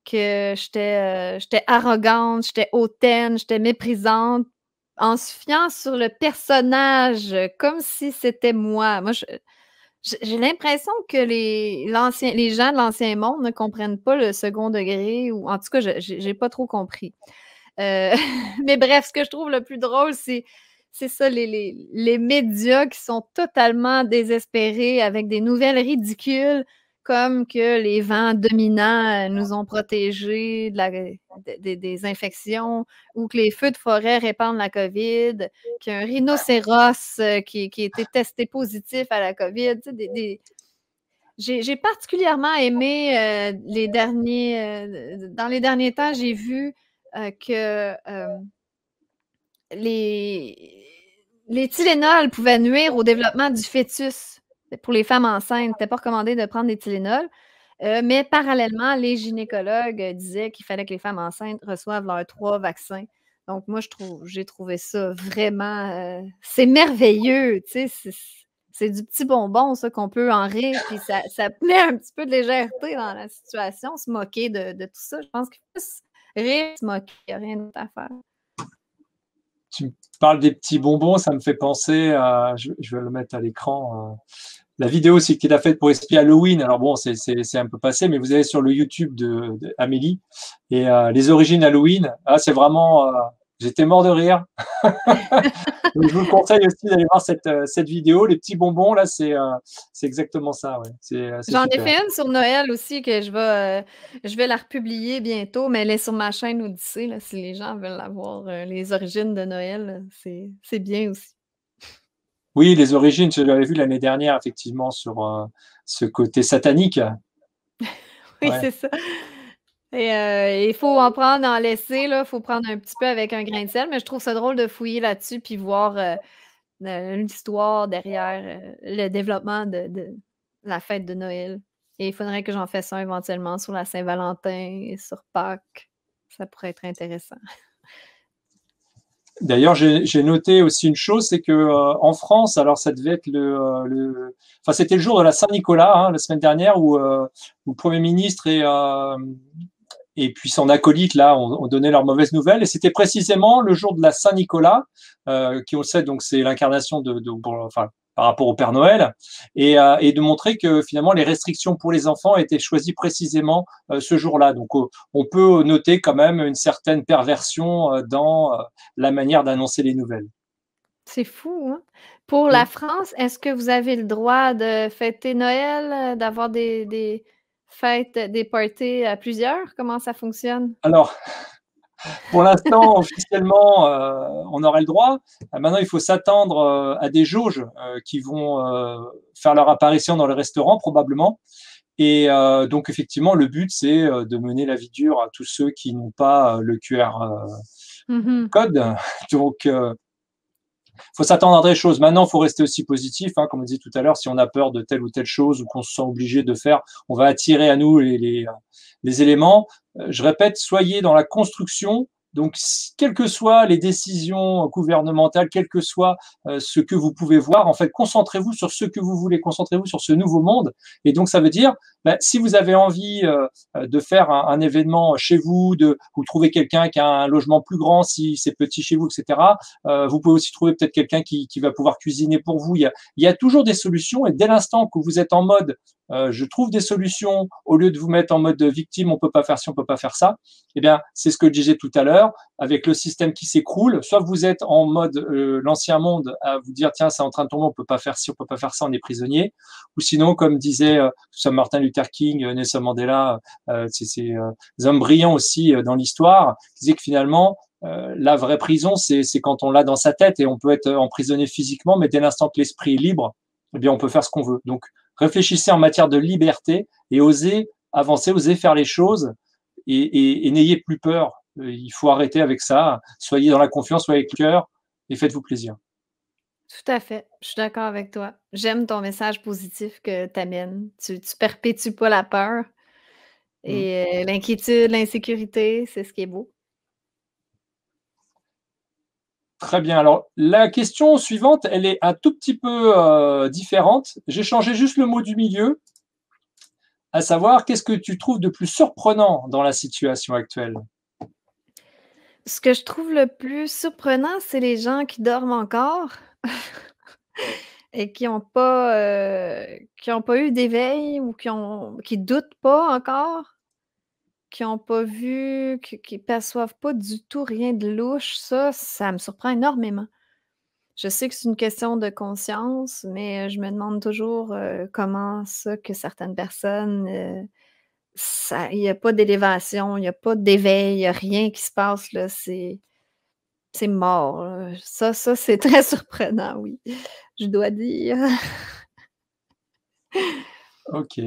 que j'étais arrogante, j'étais hautaine, j'étais méprisante, en se fiant sur le personnage, comme si c'était moi. Moi, j'ai l'impression que les gens de l'ancien monde ne comprennent pas le second degré, ou en tout cas, je n'ai pas trop compris. Mais bref, ce que je trouve le plus drôle, c'est ça, les médias qui sont totalement désespérés avec des nouvelles ridicules, comme que les vents dominants nous ont protégés des infections, ou que les feux de forêt répandent la COVID, qu'il y a un rhinocéros qui a été testé positif à la COVID. Tu sais, j'ai particulièrement aimé dans les derniers temps, j'ai vu que les Tylenol pouvaient nuire au développement du fœtus. Pour les femmes enceintes, c'était pas recommandé de prendre des Tylenol. Mais parallèlement, les gynécologues disaient qu'il fallait que les femmes enceintes reçoivent leurs 3 vaccins. Donc, moi, j'ai trouvé ça vraiment... c'est merveilleux, tu sais. C'est du petit bonbon, ça, qu'on peut en rire. Puis ça met un petit peu de légèreté dans la situation, se moquer de tout ça. Je pense qu'il faut rire, se moquer, il n'y a rien d'autre à faire. Tu me parles des petits bonbons, ça me fait penser à... Je vais le mettre à l'écran... La vidéo qu'il a faite pour expliquer Halloween, alors bon, c'est un peu passé, mais vous allez sur le YouTube de Amélie et les origines Halloween. Ah, c'est vraiment, j'étais mort de rire. Donc, je vous conseille aussi d'aller voir cette vidéo. Les petits bonbons, là, c'est exactement ça. Ouais. J'en ai fait une sur Noël aussi que je vais la republier bientôt, mais elle est sur ma chaîne Odyssée, là, si les gens veulent la voir. Les origines de Noël, c'est bien aussi. Oui, les origines, je l'avais vu l'année dernière, effectivement, sur ce côté satanique. Oui, ouais. C'est ça. Et il faut en prendre, en laisser, il faut prendre un petit peu avec un grain de sel, mais je trouve ça drôle de fouiller là-dessus puis voir l'histoire derrière le développement de la fête de Noël. Et il faudrait que j'en fasse un éventuellement sur la Saint-Valentin et sur Pâques. Ça pourrait être intéressant. D'ailleurs, j'ai noté aussi une chose, c'est que en France, alors ça devait être c'était le jour de la Saint-Nicolas, hein, la semaine dernière, où le Premier ministre et puis son acolyte là ont donné leurs mauvaises nouvelles, et c'était précisément le jour de la Saint-Nicolas, qui on le sait donc c'est l'incarnation par rapport au Père Noël, et de montrer que finalement les restrictions pour les enfants étaient choisies précisément ce jour-là. Donc on peut noter quand même une certaine perversion dans la manière d'annoncer les nouvelles. C'est fou, hein? Pour la France, est-ce que vous avez le droit de fêter Noël, d'avoir des fêtes, des parties à plusieurs? Comment ça fonctionne? Alors... pour l'instant, officiellement, on aurait le droit. Maintenant, il faut s'attendre à des jauges qui vont faire leur apparition dans les restaurants, probablement. Et donc, effectivement, le but, c'est de mener la vie dure à tous ceux qui n'ont pas le QR code. Donc, il faut s'attendre à des choses. Maintenant, il faut rester aussi positif. Hein, comme on disait tout à l'heure, si on a peur de telle ou telle chose ou qu'on se sent obligé de faire, on va attirer à nous les éléments. Je répète, soyez dans la construction. Donc, quelles que soient les décisions gouvernementales, quel que soit ce que vous pouvez voir, en fait, concentrez-vous sur ce que vous voulez, concentrez-vous sur ce nouveau monde. Et donc, ça veut dire, ben, si vous avez envie de faire un événement chez vous, de vous trouver quelqu'un qui a un logement plus grand, si c'est petit chez vous, etc., vous pouvez aussi trouver peut-être quelqu'un qui va pouvoir cuisiner pour vous. Il y a toujours des solutions, et dès l'instant que vous êtes en mode je trouve des solutions, au lieu de vous mettre en mode victime, on ne peut pas faire ci, on ne peut pas faire ça, eh bien, c'est ce que je disais tout à l'heure, avec le système qui s'écroule, soit vous êtes en mode l'ancien monde, à vous dire, tiens, c'est en train de tomber, on ne peut pas faire ci, on ne peut pas faire ça, on est prisonnier, ou sinon, comme disait Martin Luther King, Nelson Mandela, ces hommes brillants aussi dans l'histoire, qui disaient que finalement, la vraie prison, c'est quand on l'a dans sa tête, et on peut être emprisonné physiquement, mais dès l'instant que l'esprit est libre, eh bien, on peut faire ce qu'on veut. Donc, réfléchissez en matière de liberté et osez avancer, osez faire les choses et n'ayez plus peur. Il faut arrêter avec ça. Soyez dans la confiance, soyez avec le cœur et faites-vous plaisir. Tout à fait. Je suis d'accord avec toi. J'aime ton message positif que tu amènes. Tu ne perpétues pas la peur et l'inquiétude, l'insécurité, c'est ce qui est beau. Très bien. Alors, la question suivante, elle est un tout petit peu différente. J'ai changé juste le mot du milieu, à savoir, qu'est-ce que tu trouves de plus surprenant dans la situation actuelle? Ce que je trouve le plus surprenant, c'est les gens qui dorment encore et qui n'ont pas eu d'éveil ou qui ne doutent pas encore, qui n'ont pas vu, qui ne perçoivent pas du tout rien de louche, ça me surprend énormément. Je sais que c'est une question de conscience, mais je me demande toujours comment ça que certaines personnes, il n'y a pas d'élévation, il n'y a pas d'éveil, il n'y a rien qui se passe, là, c'est mort. Là. Ça c'est très surprenant, oui, je dois dire. OK.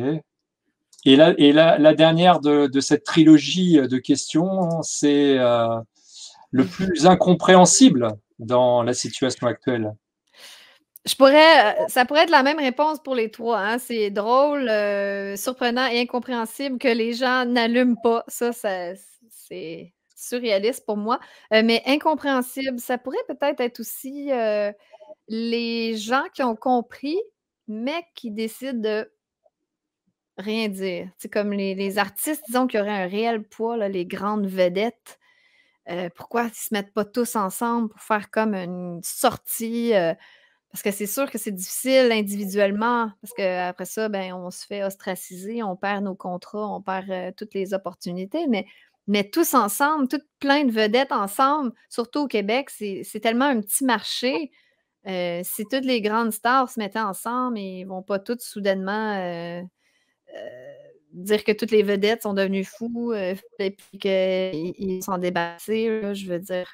Et la dernière de cette trilogie de questions, c'est le plus incompréhensible dans la situation actuelle. Ça pourrait être la même réponse pour les trois. Hein? C'est drôle, surprenant et incompréhensible que les gens n'allument pas. Ça c'est surréaliste pour moi. Mais incompréhensible, ça pourrait peut-être être aussi les gens qui ont compris, mais qui décident de rien dire. C'est comme les artistes, disons, qui auraient un réel poids, là, les grandes vedettes. Pourquoi ils ne se mettent pas tous ensemble pour faire comme une sortie? Parce que c'est sûr que c'est difficile individuellement, parce qu'après ça, ben, on se fait ostraciser, on perd nos contrats, on perd toutes les opportunités, mais tous ensemble, toutes plein de vedettes ensemble, surtout au Québec, c'est tellement un petit marché. Si toutes les grandes stars se mettaient ensemble, ils ne vont pas toutes soudainement... dire que toutes les vedettes sont devenues fous et puis qu'ils s'en débarrassaient, je veux dire.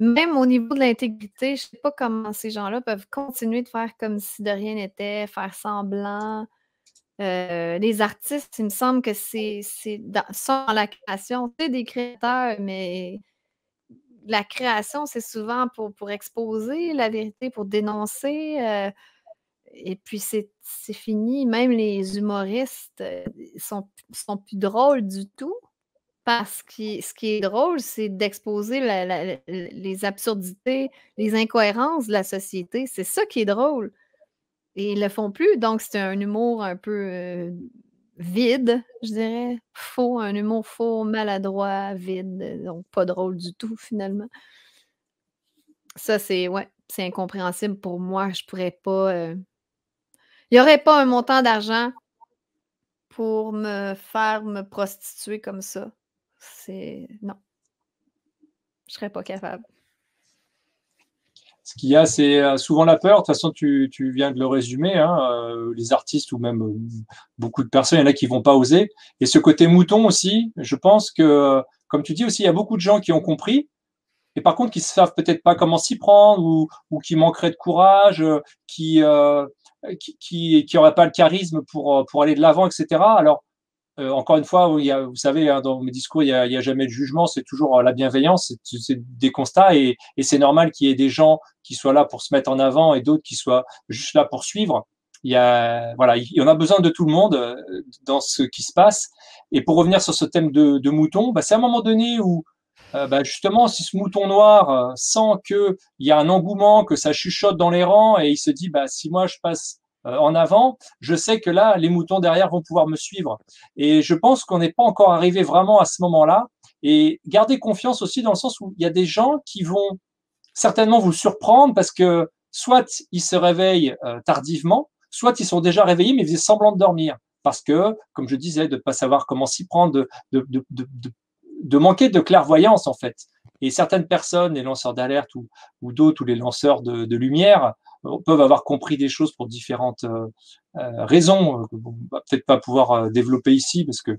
Même au niveau de l'intégrité, je ne sais pas comment ces gens-là peuvent continuer de faire comme si de rien n'était, faire semblant. Les artistes, il me semble que c'est dans la création, c'est des créateurs, mais la création, c'est souvent pour exposer la vérité, pour dénoncer. Et puis, c'est fini. Même les humoristes ne sont plus drôles du tout. Parce que ce qui est drôle, c'est d'exposer les absurdités, les incohérences de la société. C'est ça qui est drôle. Et ils le font plus. Donc, c'est un humour un peu vide, je dirais. Faux, un humour faux, maladroit, vide. Donc, pas drôle du tout, finalement. Ça, c'est ouais, c'est incompréhensible pour moi. Je pourrais pas... Il n'y aurait pas un montant d'argent pour me faire me prostituer comme ça. C'est... Non. Je ne serais pas capable. Ce qu'il y a, c'est souvent la peur. De toute façon, tu viens de le résumer. Hein, les artistes ou même beaucoup de personnes, il y en a qui ne vont pas oser. Et ce côté mouton aussi, je pense que, comme tu dis aussi, il y a beaucoup de gens qui ont compris. Et par contre, qui ne savent peut-être pas comment s'y prendre ou qui manqueraient de courage, qui n'auraient pas le charisme pour aller de l'avant, etc. Alors, encore une fois, vous savez, hein, dans mes discours, il n'y a jamais de jugement, c'est toujours la bienveillance, c'est des constats, et c'est normal qu'il y ait des gens qui soient là pour se mettre en avant et d'autres qui soient juste là pour suivre. Il y en a besoin de tout le monde dans ce qui se passe. Et pour revenir sur ce thème de mouton, c'est à un moment donné où, justement, si ce mouton noir sent qu'il y a un engouement, que ça chuchote dans les rangs et il se dit si moi je passe en avant, je sais que là les moutons derrière vont pouvoir me suivre. Et je pense qu'on n'est pas encore arrivé vraiment à ce moment-là. Et gardez confiance aussi dans le sens où il y a des gens qui vont certainement vous surprendre parce que soit ils se réveillent tardivement, soit ils sont déjà réveillés mais ils faisaient semblant de dormir parce que, comme je disais, de ne pas savoir comment s'y prendre, de manquer de clairvoyance, en fait. Et certaines personnes, les lanceurs d'alerte ou d'autres, ou les lanceurs de lumière, peuvent avoir compris des choses pour différentes raisons que on va peut-être pas pouvoir développer ici parce qu'il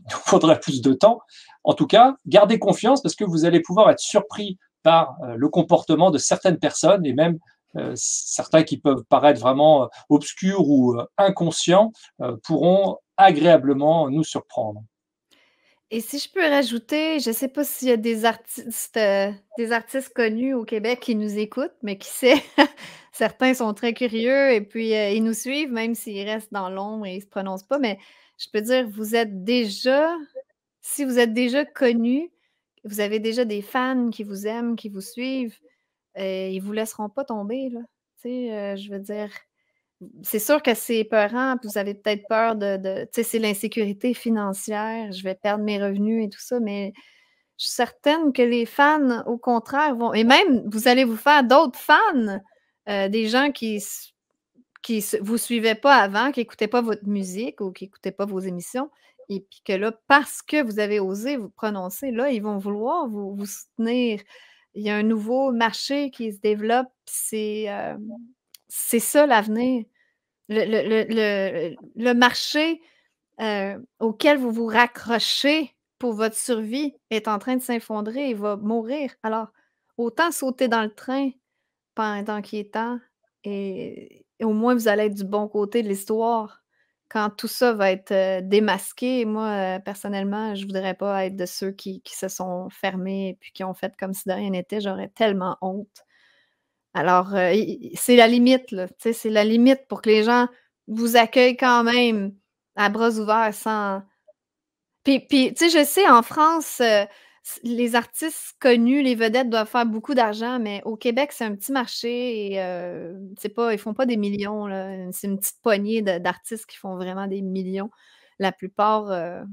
nous faudrait plus de temps. En tout cas, gardez confiance parce que vous allez pouvoir être surpris par le comportement de certaines personnes et même certains qui peuvent paraître vraiment obscurs ou inconscients pourront agréablement nous surprendre. Et si je peux rajouter, je ne sais pas s'il y a des artistes connus au Québec qui nous écoutent, mais qui sait, certains sont très curieux et puis ils nous suivent, même s'ils restent dans l'ombre et ils ne se prononcent pas. Mais je peux dire, si vous êtes déjà connus, vous avez déjà des fans qui vous aiment, qui vous suivent, ils ne vous laisseront pas tomber, là. Tu sais, je veux dire... C'est sûr que c'est épeurant, puis vous avez peut-être peur tu sais, c'est l'insécurité financière, je vais perdre mes revenus et tout ça, mais je suis certaine que les fans, au contraire, vont... Et même, vous allez vous faire d'autres fans, des gens qui vous suivaient pas avant, qui n'écoutaient pas votre musique ou qui n'écoutaient pas vos émissions, et puis que là, parce que vous avez osé vous prononcer, là, ils vont vouloir vous soutenir. Il y a un nouveau marché qui se développe, c'est... C'est ça l'avenir. Le marché auquel vous vous raccrochez pour votre survie est en train de s'effondrer et va mourir. Alors, autant sauter dans le train pendant qu'il est temps et au moins vous allez être du bon côté de l'histoire quand tout ça va être démasqué. Moi, personnellement, je ne voudrais pas être de ceux qui se sont fermés et puis qui ont fait comme si de rien n'était. J'aurais tellement honte. Alors, c'est la limite, là. Tu sais, c'est la limite pour que les gens vous accueillent quand même à bras ouverts sans... Puis tu sais, je sais, en France, les artistes connus, les vedettes doivent faire beaucoup d'argent, mais au Québec, c'est un petit marché et c'est pas, ils font pas des millions, là. C'est une petite poignée d'artistes qui font vraiment des millions. La plupart...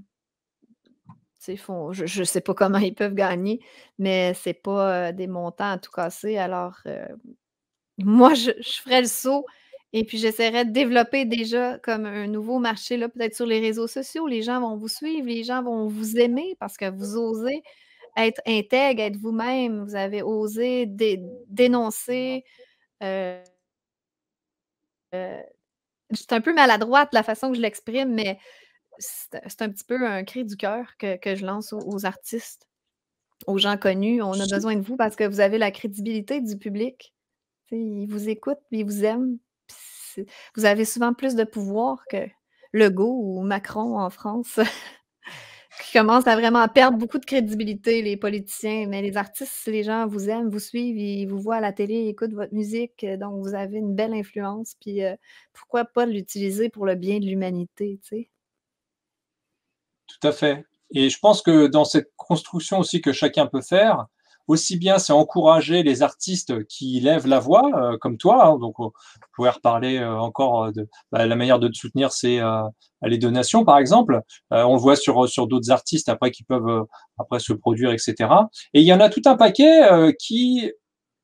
je ne sais pas comment ils peuvent gagner, mais ce n'est pas des montants à tout casser. Alors, moi, je ferais le saut et puis j'essaierais de développer déjà comme un nouveau marché, là, peut-être sur les réseaux sociaux. Les gens vont vous suivre, les gens vont vous aimer parce que vous osez être intègre, être vous-même. Vous avez osé dénoncer. C'est un peu maladroite la façon que je l'exprime, mais c'est un petit peu un cri du cœur que je lance aux artistes, aux gens connus. On a besoin de vous parce que vous avez la crédibilité du public. T'sais, ils vous écoutent, ils vous aiment. Vous avez souvent plus de pouvoir que Legault ou Macron en France qui commencent à vraiment perdre beaucoup de crédibilité, les politiciens. Mais les artistes, les gens vous aiment, vous suivent, ils vous voient à la télé, ils écoutent votre musique. Donc, vous avez une belle influence. Puis, pourquoi pas l'utiliser pour le bien de l'humanité, tu sais? Tout à fait. Et je pense que dans cette construction aussi que chacun peut faire, aussi bien c'est encourager les artistes qui lèvent la voix, comme toi, hein, donc je pourrais reparler encore de la manière de te soutenir, c'est les donations par exemple, on le voit sur d'autres artistes après qui peuvent après se produire, etc. Et il y en a tout un paquet qui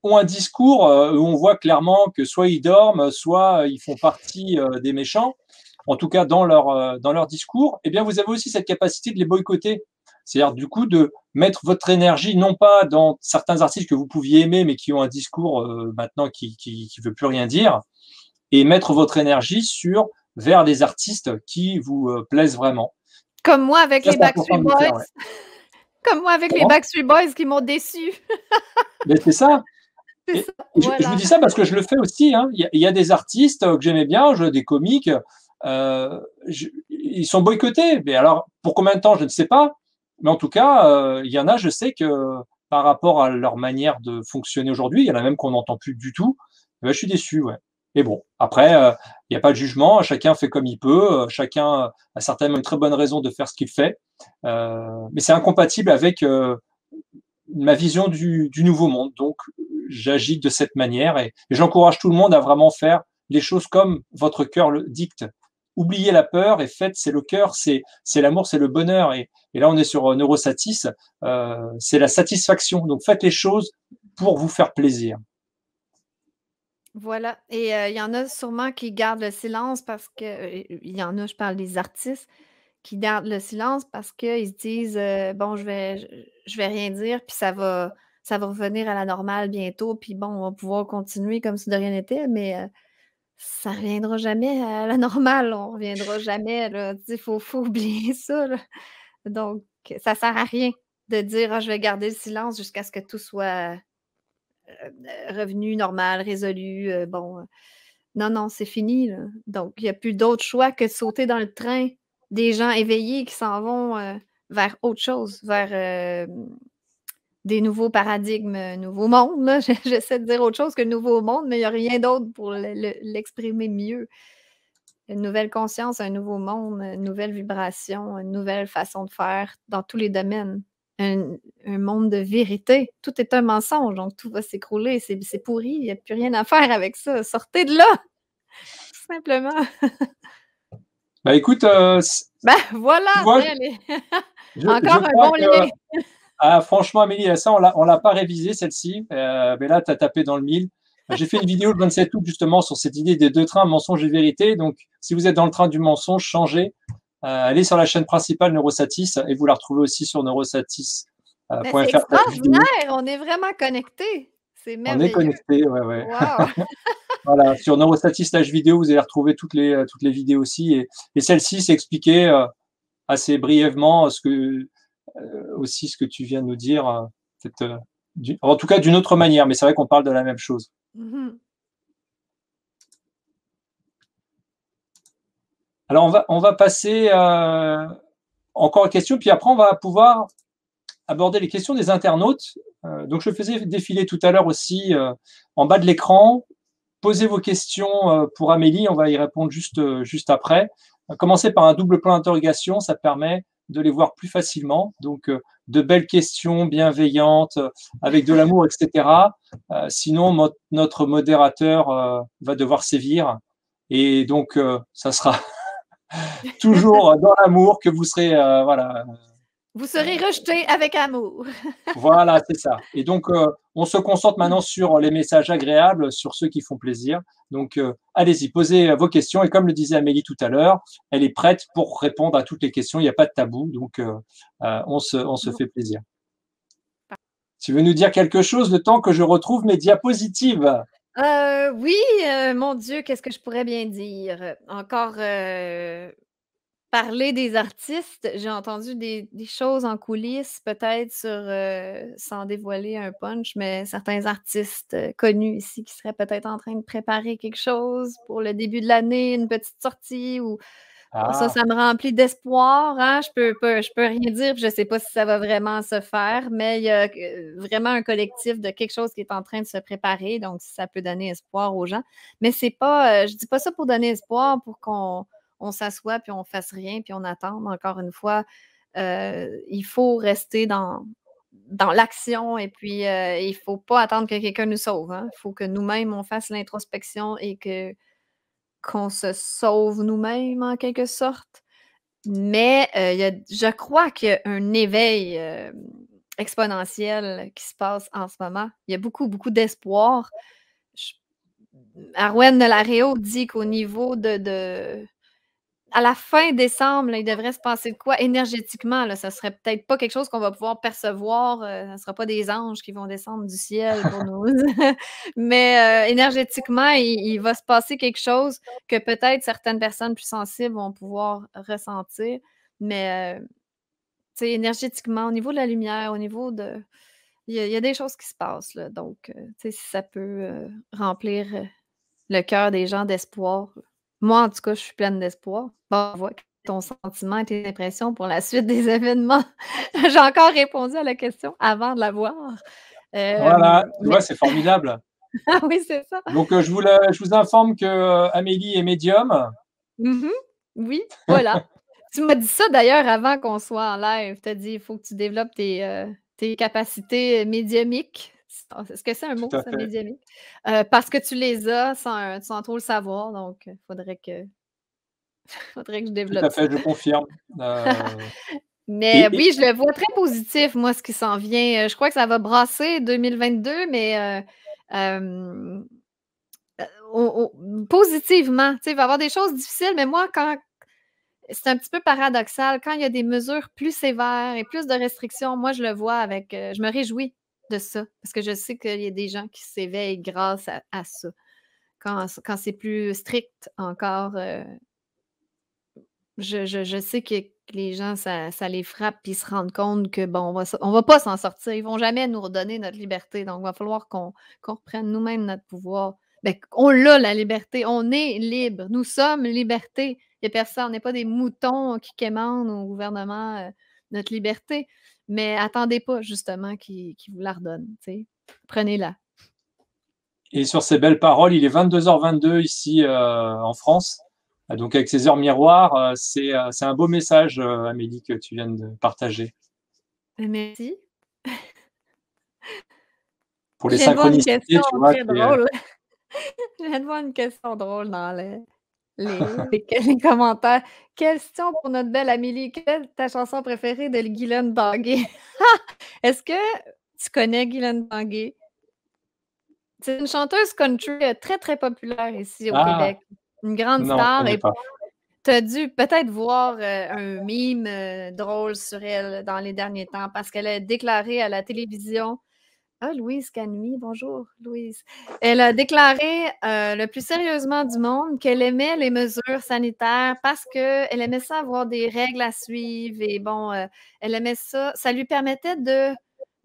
ont un discours où on voit clairement que soit ils dorment, soit ils font partie des méchants, en tout cas dans leur discours. Eh bien vous avez aussi cette capacité de les boycotter. C'est-à-dire, du coup, de mettre votre énergie, non pas dans certains artistes que vous pouviez aimer, mais qui ont un discours maintenant qui veut plus rien dire, et mettre votre énergie vers les artistes qui vous plaisent vraiment. Comme moi avec les Backstreet Boys. Faire, ouais. Comme moi avec les Backstreet Boys qui m'ont déçu. Mais c'est ça. Et voilà. Je vous dis ça parce que je le fais aussi. Hein. Il y a des artistes que j'aimais bien, des comiques. Ils sont boycottés. Mais alors, pour combien de temps, je ne sais pas. Mais en tout cas, il y en a, je sais que par rapport à leur manière de fonctionner aujourd'hui, il y en a même qu'on n'entend plus du tout. Ben, je suis déçu, ouais. Et bon, après, il n'y a pas de jugement. Chacun fait comme il peut. Chacun a certainement une très bonne raison de faire ce qu'il fait. Mais c'est incompatible avec ma vision du nouveau monde. Donc, j'agis de cette manière et j'encourage tout le monde à vraiment faire les choses comme votre cœur le dicte. Oubliez la peur et faites, c'est le cœur, c'est l'amour, c'est le bonheur. Et là, on est sur Neurosatis, c'est la satisfaction. Donc, faites les choses pour vous faire plaisir. Voilà. Et il y en a sûrement qui gardent le silence parce que, il y en a, je parle des artistes, qui gardent le silence parce qu'ils se disent bon, je vais rien dire, puis ça va revenir à la normale bientôt, puis bon, on va pouvoir continuer comme si de rien n'était, mais... ça ne reviendra jamais à la normale, on ne reviendra jamais, il faut oublier ça. Là. Donc, ça ne sert à rien de dire « je vais garder le silence jusqu'à ce que tout soit revenu, normal, résolu, bon. » Non, non, c'est fini. Là. Donc, il n'y a plus d'autre choix que de sauter dans le train des gens éveillés qui s'en vont vers autre chose, vers des nouveaux paradigmes, nouveaux mondes. Là. J'essaie de dire autre chose que nouveau monde, mais il n'y a rien d'autre pour l'exprimer mieux. Une nouvelle conscience, un nouveau monde, une nouvelle vibration, une nouvelle façon de faire dans tous les domaines. Un monde de vérité. Tout est un mensonge, donc tout va s'écrouler. C'est pourri, il n'y a plus rien à faire avec ça. Sortez de là! Tout simplement. Ben écoute... ben voilà! Vois, allez. Encore un bon lien. Ah, franchement, Amélie, ça, on l'a pas révisé, celle-ci. Mais là, tu as tapé dans le mille. J'ai fait une vidéo le 27 août, justement, sur cette idée des deux trains, mensonge et vérité. Donc, si vous êtes dans le train du mensonge, changez. Allez sur la chaîne principale Neurosatis et vous la retrouvez aussi sur neurosatis.fr. C'est extraordinaire, on est vraiment connectés. C'est merveilleux. On est connectés, ouais. Wow. Voilà, sur neurosatis.fr, vous allez retrouver toutes les vidéos aussi. Et celle-ci, c'est expliqué assez brièvement ce que... aussi ce que tu viens de nous dire, en tout cas d'une autre manière, mais c'est vrai qu'on parle de la même chose. Mm-hmm. Alors on va passer encore aux questions, puis après on va pouvoir aborder les questions des internautes. Donc je faisais défiler tout à l'heure aussi en bas de l'écran, posez vos questions pour Amélie, on va y répondre juste après. Commencez par un double point d'interrogation, ça permet de les voir plus facilement. Donc, de belles questions bienveillantes, avec de l'amour, etc. Sinon, notre modérateur va devoir sévir. Et donc, ça sera toujours dans l'amour que vous serez... voilà. Vous serez rejeté avec amour. Voilà, c'est ça. Et donc, on se concentre maintenant sur les messages agréables, sur ceux qui font plaisir. Donc, allez-y, posez vos questions. Et comme le disait Amélie tout à l'heure, elle est prête pour répondre à toutes les questions. Il n'y a pas de tabou. Donc, on se fait plaisir. Tu veux nous dire quelque chose le temps que je retrouve mes diapositives? Oui, mon Dieu, qu'est-ce que je pourrais bien dire? Encore... parler des artistes, j'ai entendu des choses en coulisses, peut-être sur, sans dévoiler un punch, mais certains artistes connus ici qui seraient peut-être en train de préparer quelque chose pour le début de l'année, une petite sortie, ou ça me remplit d'espoir. Hein? Je peux rien dire, je ne sais pas si ça va vraiment se faire, mais il y a vraiment un collectif de quelque chose qui est en train de se préparer, donc ça peut donner espoir aux gens. Mais c'est pas, je ne dis pas ça pour donner espoir, pour qu'on s'assoit, puis on ne fasse rien, puis on attend. Encore une fois, il faut rester dans l'action et puis il ne faut pas attendre que quelqu'un nous sauve. Il faut que nous-mêmes, on fasse l'introspection et qu'on se sauve nous-mêmes en quelque sorte. Mais je crois qu'il y a un éveil exponentiel qui se passe en ce moment. Il y a beaucoup, beaucoup d'espoir. Arwen de la Réau dit qu'au niveau à la fin décembre, là, il devrait se passer de quoi énergétiquement? Là, ça serait peut-être pas quelque chose qu'on va pouvoir percevoir. Ça ne sera pas des anges qui vont descendre du ciel pour nous. Mais énergétiquement, il va se passer quelque chose que peut-être certaines personnes plus sensibles vont pouvoir ressentir. Mais énergétiquement, au niveau de la lumière, au niveau de... Il y a des choses qui se passent, là. Donc, si ça peut remplir le cœur des gens d'espoir. Moi, en tout cas, je suis pleine d'espoir. Bon, on voit ton sentiment et tes impressions pour la suite des événements. J'ai encore répondu à la question avant de la voir. Voilà, ouais, c'est formidable. Ah oui, c'est ça. Donc, je vous informe que Amélie est médium. Mm-hmm. Oui, voilà. Tu m'as dit ça d'ailleurs avant qu'on soit en live. Tu as dit, il faut que tu développes tes capacités médiumiques. Est-ce que c'est un mot, ça, médiumique? Parce que tu les as sans trop le savoir, donc il faudrait que je développe. Tout à fait, ça. Je confirme. Mais oui, je le vois très positif, moi, ce qui s'en vient. Je crois que ça va brasser 2022, mais positivement. Tu sais, il va y avoir des choses difficiles, mais moi, c'est un petit peu paradoxal. Quand il y a des mesures plus sévères et plus de restrictions, moi, je le vois je me réjouis de ça, parce que je sais qu'il y a des gens qui s'éveillent grâce à ça. Quand c'est plus strict encore, je sais que les gens, ça les frappe, puis ils se rendent compte que, bon, on va pas s'en sortir. Ils vont jamais nous redonner notre liberté. Donc, il va falloir qu'on reprenne nous-mêmes notre pouvoir. Ben, on l'a, la liberté. On est libre. Nous sommes liberté. Il n'y a personne. On n'est pas des moutons qui quémandent au gouvernement notre liberté. Mais attendez pas, justement, qu'ils vous la redonnent. Prenez-la. Et sur ces belles paroles, il est 22h22 ici en France. Donc, avec ces heures miroirs, c'est un beau message, Amélie, que tu viens de partager. Merci. Pour les synchronicités, tu vois. Très drôle. Je viens de voir une question drôle dans les commentaires. Question pour notre belle Amélie. Quelle est ta chanson préférée de Guylaine Tanguay? Est-ce que tu connais Guylaine Tanguay? C'est une chanteuse country très, très populaire ici au Québec. Une grande star. Et tu as dû peut-être voir un mime drôle sur elle dans les derniers temps parce qu'elle a déclaré à la télévision... Ah, Louise Canmi, bonjour Louise. Elle a déclaré le plus sérieusement du monde qu'elle aimait les mesures sanitaires parce qu'elle aimait ça avoir des règles à suivre et bon, elle aimait ça. Ça lui permettait de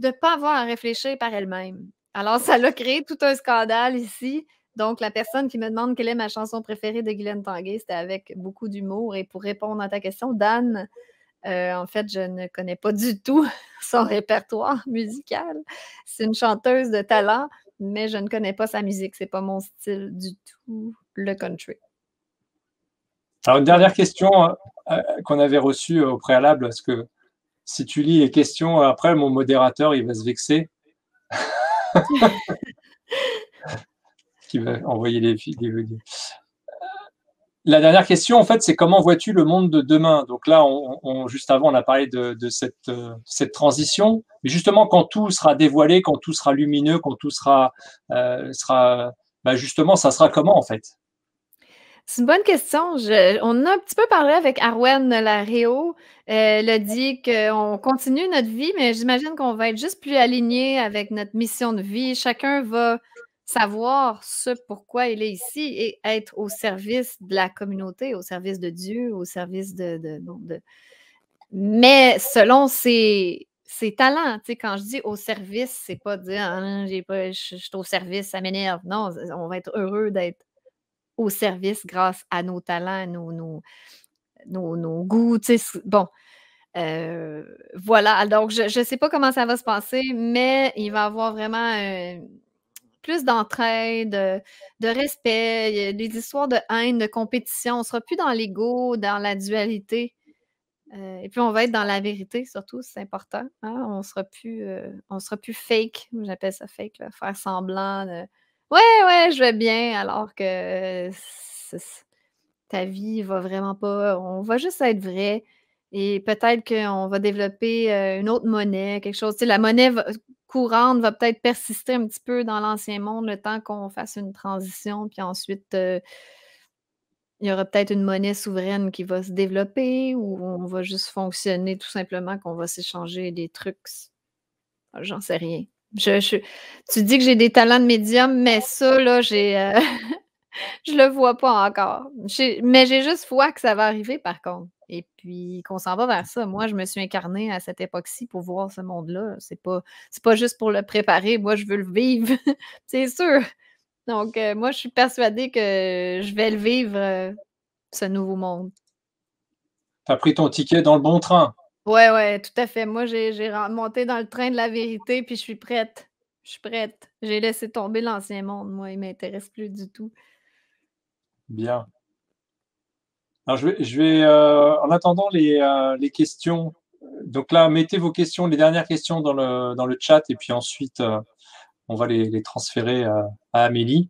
ne pas avoir à réfléchir par elle-même. Alors, ça l'a créé tout un scandale ici. Donc, la personne qui me demande quelle est ma chanson préférée de Guylaine Tanguay, c'était avec beaucoup d'humour. Et pour répondre à ta question, Dan... en fait, je ne connais pas du tout son répertoire musical. C'est une chanteuse de talent, mais je ne connais pas sa musique. C'est pas mon style du tout, le country. Alors, une dernière question qu'on avait reçue au préalable, parce que si tu lis les questions, après, mon modérateur, il va se vexer. Qui va envoyer les vidéos. La dernière question, en fait, c'est comment vois-tu le monde de demain? Donc là, juste avant, on a parlé de cette transition. Mais justement, quand tout sera dévoilé, quand tout sera lumineux, quand tout justement, ça sera comment, en fait? C'est une bonne question. On a un petit peu parlé avec Arwen Laréo. Elle a dit qu'on continue notre vie, mais j'imagine qu'on va être juste plus aligné avec notre mission de vie. Chacun va... savoir ce pourquoi il est ici et être au service de la communauté, au service de Dieu, au service de... Mais selon ses talents, tu sais, quand je dis au service, c'est pas dire « je suis au service, ça m'énerve ». Non, on va être heureux d'être au service grâce à nos talents, nos goûts, tu sais, bon... voilà, donc je sais pas comment ça va se passer, mais il va y avoir vraiment... plus d'entraide, de respect, il y a des histoires de haine, de compétition. On ne sera plus dans l'ego, dans la dualité. Et puis, on va être dans la vérité, surtout, c'est important. Hein? On sera plus fake, j'appelle ça fake, là, faire semblant de « Ouais, je vais bien », alors que ta vie va vraiment pas. On va juste être vrai. Et peut-être qu'on va développer une autre monnaie, quelque chose. Tu sais, la monnaie courante va peut-être persister un petit peu dans l'ancien monde le temps qu'on fasse une transition, puis ensuite, il y aura peut-être une monnaie souveraine qui va se développer ou on va juste fonctionner tout simplement qu'on va s'échanger des trucs. J'en sais rien. Tu dis que j'ai des talents de médium, mais ça, là, je le vois pas encore. Mais j'ai juste foi que ça va arriver, par contre. Et puis qu'on s'en va vers ça. Moi, je me suis incarnée à cette époque-ci pour voir ce monde-là. C'est pas juste pour le préparer. Moi, je veux le vivre. C'est sûr. Donc, moi, je suis persuadée que je vais le vivre, ce nouveau monde. Tu as pris ton ticket dans le bon train. Oui, tout à fait. Moi, j'ai monté dans le train de la vérité, puis je suis prête. Je suis prête. J'ai laissé tomber l'ancien monde. Moi, il ne m'intéresse plus du tout. Bien. Alors, je vais en attendant les questions, donc là, mettez vos questions, les dernières questions dans le chat, et puis ensuite, on va les transférer à Amélie.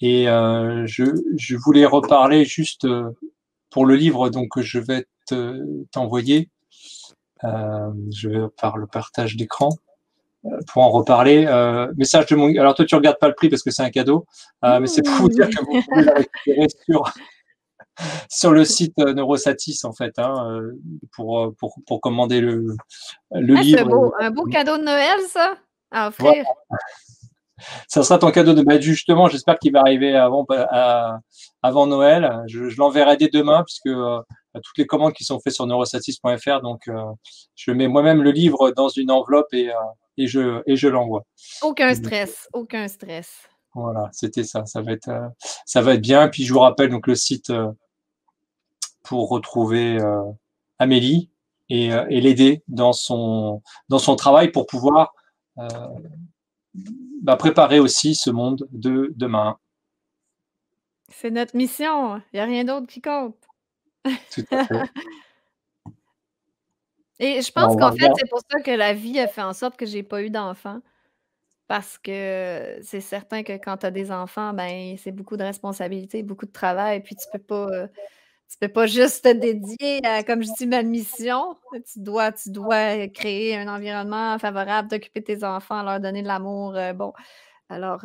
Et je voulais reparler juste pour le livre, donc je vais t'envoyer, je vais par le partage d'écran, pour en reparler. Message de mon... Alors, toi, tu ne regardes pas le prix parce que c'est un cadeau, mais c'est pour vous dire que vous pouvez la récupérer sur le site Neurosatis, en fait, hein, pour commander le livre. C'est beau. Un beau cadeau de Noël, ça, à offrir. Voilà. Ça sera ton cadeau de... Ben, justement, j'espère qu'il va arriver avant Noël. Je l'enverrai dès demain, puisque toutes les commandes qui sont faites sur Neurosatis.fr, donc je mets moi-même le livre dans une enveloppe et je l'envoie. Aucun stress, aucun stress. Voilà, c'était ça. Ça va être bien. Puis je vous rappelle donc le site pour retrouver Amélie et l'aider dans son travail pour pouvoir préparer aussi ce monde de demain. C'est notre mission. Il n'y a rien d'autre qui compte. Tout à fait. Et je pense qu'en fait, c'est pour ça que la vie a fait en sorte que je n'ai pas eu d'enfant. Parce que c'est certain que quand tu as des enfants, ben c'est beaucoup de responsabilités, beaucoup de travail, puis tu peux pas juste te dédier à, comme je dis, ma mission. Tu dois créer un environnement favorable, t'occuper tes enfants, leur donner de l'amour. Bon, alors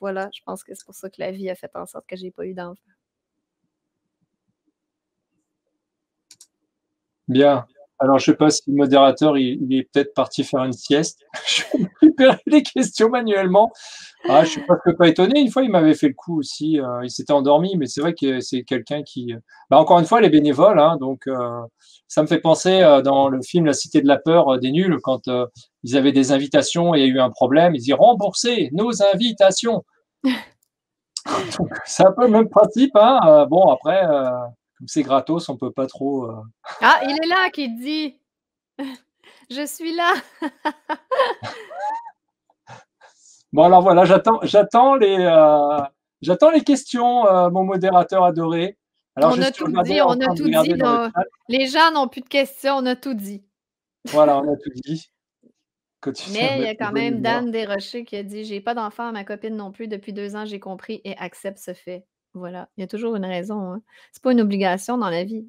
voilà, je pense que c'est pour ça que la vie a fait en sorte que j'ai pas eu d'enfants. Bien. Alors, je ne sais pas si le modérateur, il est peut-être parti faire une sieste. Je vais récupérer les questions manuellement. Ah, je ne suis pas étonné. Une fois, il m'avait fait le coup aussi. Il s'était endormi, mais c'est vrai que c'est quelqu'un qui… Bah, encore une fois, les bénévoles. Hein, donc, ça me fait penser dans le film « La Cité de la peur » des Nuls, quand ils avaient des invitations et il y a eu un problème, ils disaient « Remboursez nos invitations ». C'est un peu le même principe. Hein. Bon, après… Comme c'est gratos, on ne peut pas trop… Ah, il est là qui dit « Je suis là ». Bon, alors voilà, j'attends les questions, mon modérateur adoré. Alors, on a tout dit. Les gens n'ont plus de questions, on a tout dit. Voilà, on a tout dit. Mais il y a quand même Dan Desrochers qui a dit « J'ai pas d'enfant, ma copine non plus. Depuis 2 ans, j'ai compris et accepte ce fait. » Voilà, il y a toujours une raison. Hein. C'est pas une obligation dans la vie.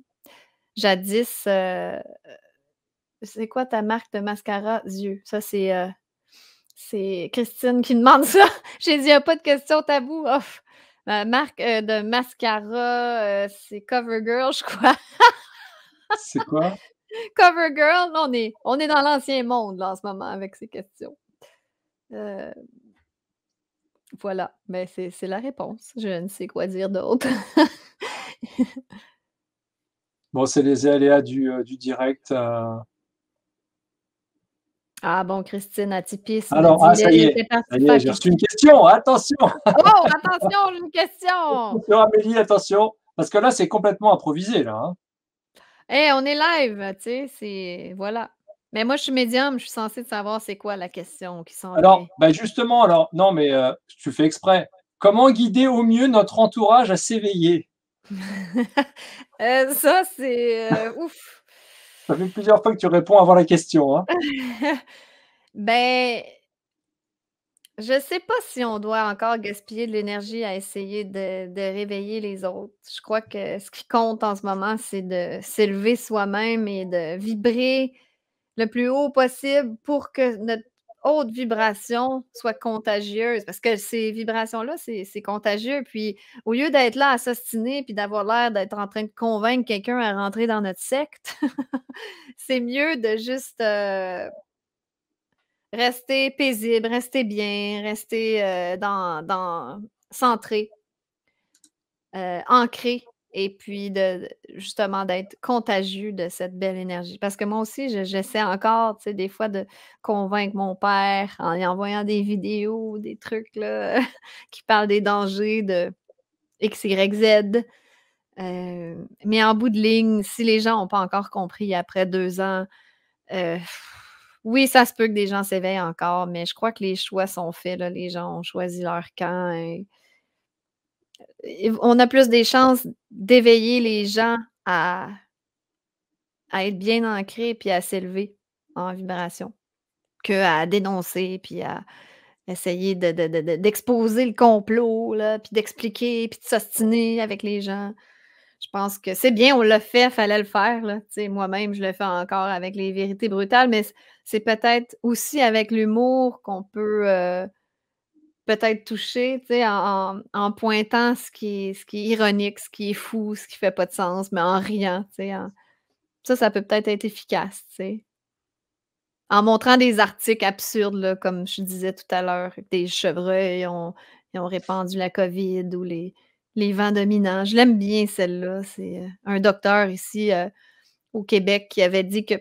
Jadis, c'est quoi ta marque de mascara yeux? Ça, c'est Christine qui demande ça. J'ai dit, il n'y a pas de question tabou. Oh. Ma marque de mascara, c'est CoverGirl, je crois. C'est quoi? CoverGirl, on est dans l'ancien monde là, en ce moment avec ces questions. Voilà, mais c'est la réponse. Je ne sais quoi dire d'autre. Bon, c'est les aléas du direct. Ah bon, Christine Atipis. Alors, ça y est, j'ai reçu une question. Attention! Oh, attention, j'ai une question! Attention, Amélie, attention! Parce que là, c'est complètement improvisé, là. Hein. Hey, on est live, tu sais, c'est... Voilà. Mais moi, je suis médium, je suis censée savoir c'est quoi la question qui s'en vient. Alors, ben justement, alors, non, mais tu fais exprès. Comment guider au mieux notre entourage à s'éveiller? Ça, c'est ouf. Ça fait plusieurs fois que tu réponds avant la question. Hein. Ben, je ne sais pas si on doit encore gaspiller de l'énergie à essayer de réveiller les autres. Je crois que ce qui compte en ce moment, c'est de s'élever soi-même et de vibrer le plus haut possible pour que notre haute vibration soit contagieuse. Parce que ces vibrations-là, c'est contagieux. Puis, au lieu d'être là à s'ostiner puis d'avoir l'air d'être en train de convaincre quelqu'un à rentrer dans notre secte, c'est mieux de juste rester paisible, rester bien, rester centré, ancré. Et puis, justement, d'être contagieux de cette belle énergie. Parce que moi aussi, j'essaie encore, tu sais, des fois, de convaincre mon père en lui envoyant des vidéos, des trucs, là, qui parlent des dangers de X, Y, Z. Mais en bout de ligne, si les gens n'ont pas encore compris après 2 ans, oui, ça se peut que des gens s'éveillent encore, mais je crois que les choix sont faits, là. Les gens ont choisi leur camp et on a plus des chances d'éveiller les gens à être bien ancrés puis à s'élever en vibration qu'à dénoncer puis à essayer d'exposer le complot, là, puis d'expliquer puis de s'ostiner avec les gens. Je pense que c'est bien, on l'a fait, il fallait le faire. Là. Moi-même, je le fais encore avec les vérités brutales, mais c'est peut-être aussi avec l'humour qu'on peut... peut-être touché, tu sais, en pointant ce qui est ironique, ce qui est fou, ce qui fait pas de sens, mais en riant, tu sais. Ça peut peut-être être efficace, tu sais. En montrant des articles absurdes, là, comme je disais tout à l'heure, des chevreuils ont répandu la COVID ou les vents dominants. Je l'aime bien, celle-là. C'est un docteur ici... au Québec qui avait dit que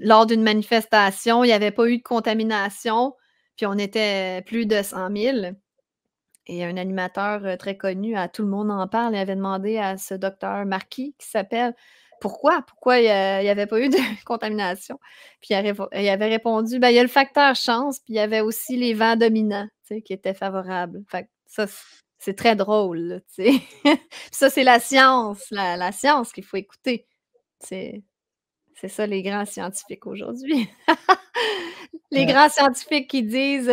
lors d'une manifestation, il n'y avait pas eu de contamination. Puis on était plus de 100 000. Et un animateur très connu, à Tout le monde en parle, il avait demandé à ce docteur Marquis, qui s'appelle, pourquoi il n'y avait pas eu de contamination. Puis il avait répondu, ben, il y a le facteur chance, puis il y avait aussi les vents dominants, tu sais, qui étaient favorables. Fait que ça, c'est très drôle, tu sais. Ça, c'est la science, la science qu'il faut écouter. C'est ça, les grands scientifiques aujourd'hui. Les grands scientifiques qui disent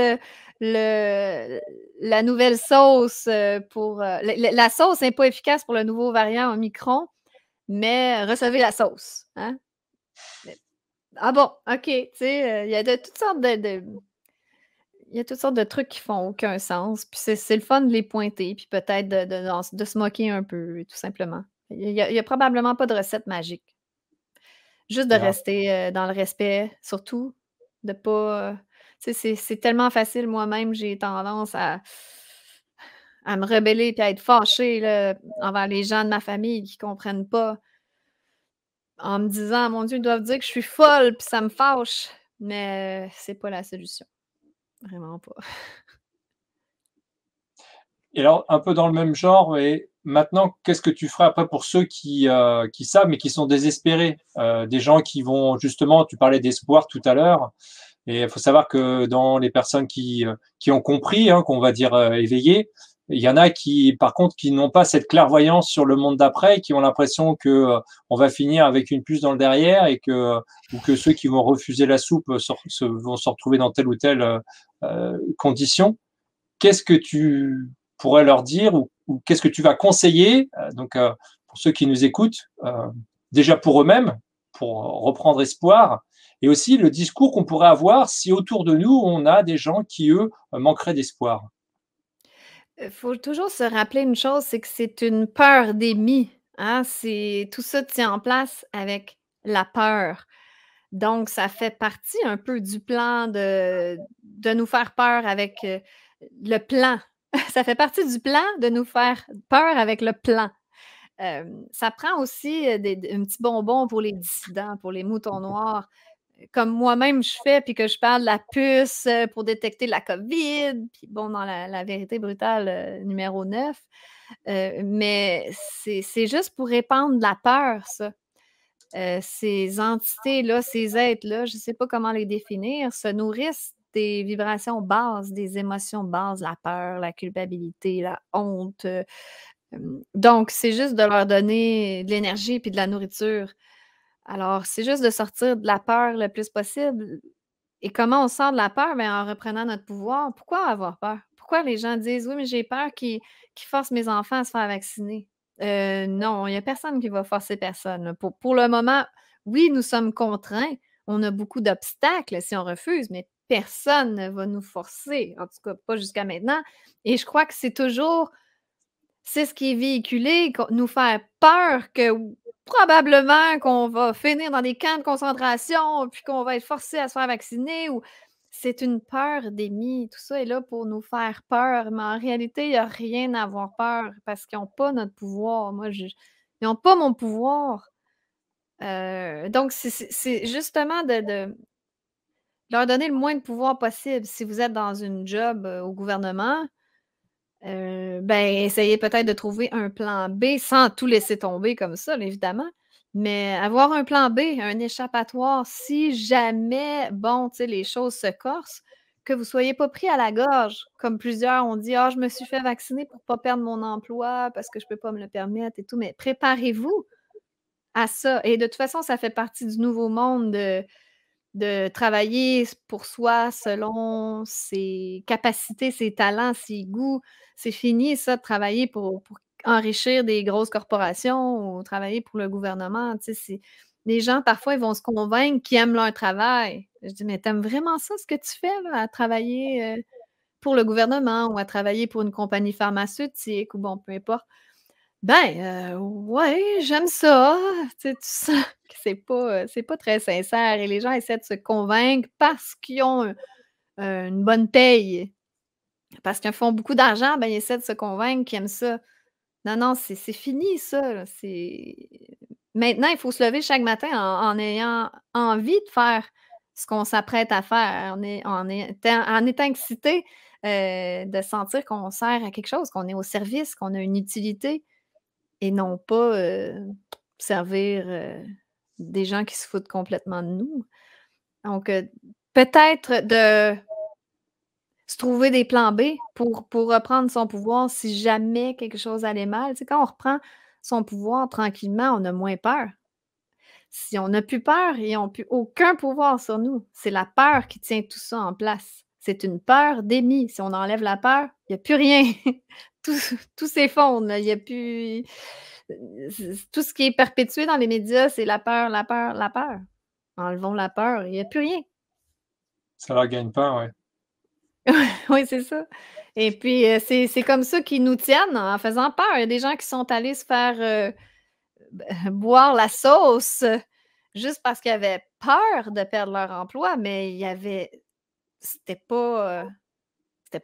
la nouvelle sauce pour... la sauce n'est pas efficace pour le nouveau variant Omicron, mais recevez la sauce. Hein? Ah bon, OK. Tu sais, il y a toutes sortes de... Il y a toutes sortes de trucs qui font aucun sens. Puis c'est le fun de les pointer, puis peut-être de se moquer un peu, tout simplement. Il n'y a probablement pas de recette magique. Juste de rester dans le respect, surtout... de pas... Tu sais, c'est tellement facile, moi-même, j'ai tendance à me rebeller puis à être fâchée là, envers les gens de ma famille qui ne comprennent pas en me disant, mon Dieu, ils doivent dire que je suis folle puis ça me fâche. Mais c'est pas la solution. Vraiment pas. Et alors, un peu dans le même genre, et maintenant, qu'est-ce que tu feras après pour ceux qui savent, mais qui sont désespérés, des gens qui vont, justement, tu parlais d'espoir tout à l'heure, et il faut savoir que dans les personnes qui ont compris, hein, qu'on va dire éveillées, il y en a qui, par contre, qui n'ont pas cette clairvoyance sur le monde d'après, qui ont l'impression que on va finir avec une puce dans le derrière et que ceux qui vont refuser la soupe vont se retrouver dans telle ou telle condition. Qu'est-ce que tu pourrais leur dire ou qu'est-ce que tu vas conseiller donc, pour ceux qui nous écoutent, déjà pour eux-mêmes, pour reprendre espoir, et aussi le discours qu'on pourrait avoir si autour de nous, on a des gens qui, eux, manqueraient d'espoir. Il faut toujours se rappeler une chose, c'est que c'est une peur démie. Hein? Tout ça tient en place avec la peur. Donc, ça fait partie un peu du plan de nous faire peur avec le plan. Ça fait partie du plan de nous faire peur avec le plan. Ça prend aussi un petit bonbon pour les dissidents, pour les moutons noirs, comme moi-même je fais, puis que je parle de la puce pour détecter la COVID, puis bon, dans la vérité brutale numéro 9. Mais c'est juste pour répandre de la peur, ça. Ces entités-là, ces êtres-là, je ne sais pas comment les définir, se nourrissent des vibrations basses, des émotions basses, la peur, la culpabilité, la honte. Donc, c'est juste de leur donner de l'énergie puis de la nourriture. Alors, c'est juste de sortir de la peur le plus possible. Et comment on sort de la peur? Bien, en reprenant notre pouvoir. Pourquoi avoir peur? Pourquoi les gens disent « Oui, mais j'ai peur qu'ils forcent mes enfants à se faire vacciner. » Non, il n'y a personne qui va forcer personne. Pour le moment, oui, nous sommes contraints. On a beaucoup d'obstacles si on refuse, mais personne ne va nous forcer, en tout cas pas jusqu'à maintenant. Et je crois que c'est toujours... C'est ce qui est véhiculé, nous faire peur que probablement qu'on va finir dans des camps de concentration puis qu'on va être forcé à se faire vacciner. Ou... C'est une peur des mythes. Tout ça est là pour nous faire peur. Mais en réalité, il n'y a rien à avoir peur parce qu'ils n'ont pas notre pouvoir. Moi, ils n'ont pas mon pouvoir. Donc, c'est justement de leur donner le moins de pouvoir possible. Si vous êtes dans une job au gouvernement... essayez peut-être de trouver un plan B sans tout laisser tomber comme ça, évidemment, mais avoir un plan B, un échappatoire, si jamais, bon, tu sais, les choses se corsent, que vous ne soyez pas pris à la gorge, comme plusieurs ont dit, « Ah, je me suis fait vacciner pour ne pas perdre mon emploi parce que je ne peux pas me le permettre et tout », mais préparez-vous à ça. Et de toute façon, ça fait partie du nouveau monde de travailler pour soi selon ses capacités, ses talents, ses goûts. C'est fini, ça, de travailler pour enrichir des grosses corporations ou travailler pour le gouvernement. Tu sais, les gens, parfois, ils vont se convaincre qu'ils aiment leur travail. Je dis, mais t'aimes vraiment ça, ce que tu fais, là, à travailler pour le gouvernement ou à travailler pour une compagnie pharmaceutique ou bon, peu importe. Ouais, j'aime ça. Tu sais, tu sens que c'est pas très sincère et les gens essaient de se convaincre parce qu'ils ont une bonne paye, parce qu'ils font beaucoup d'argent, ils essaient de se convaincre qu'ils aiment ça. Non, non, c'est fini ça. Maintenant, il faut se lever chaque matin en ayant envie de faire ce qu'on s'apprête à faire, en étant excité de sentir qu'on sert à quelque chose, qu'on est au service, qu'on a une utilité. Et non pas servir des gens qui se foutent complètement de nous. Donc, peut-être de se trouver des plans B pour reprendre son pouvoir si jamais quelque chose allait mal. Tu sais, quand on reprend son pouvoir tranquillement, on a moins peur. Si on n'a plus peur, ils n'ont plus aucun pouvoir sur nous. C'est la peur qui tient tout ça en place. C'est une peur démise. Si on enlève la peur, il n'y a plus rien. Tout s'effondre. Il n'y a plus... Tout ce qui est perpétué dans les médias, c'est la peur, la peur, la peur. Enlevons la peur, il n'y a plus rien. Ça leur gagne peur, oui. Oui, c'est ça. Et puis, c'est comme ça qu'ils nous tiennent en faisant peur. Il y a des gens qui sont allés se faire boire la sauce juste parce qu'ils avaient peur de perdre leur emploi, mais il y avait... C'était pas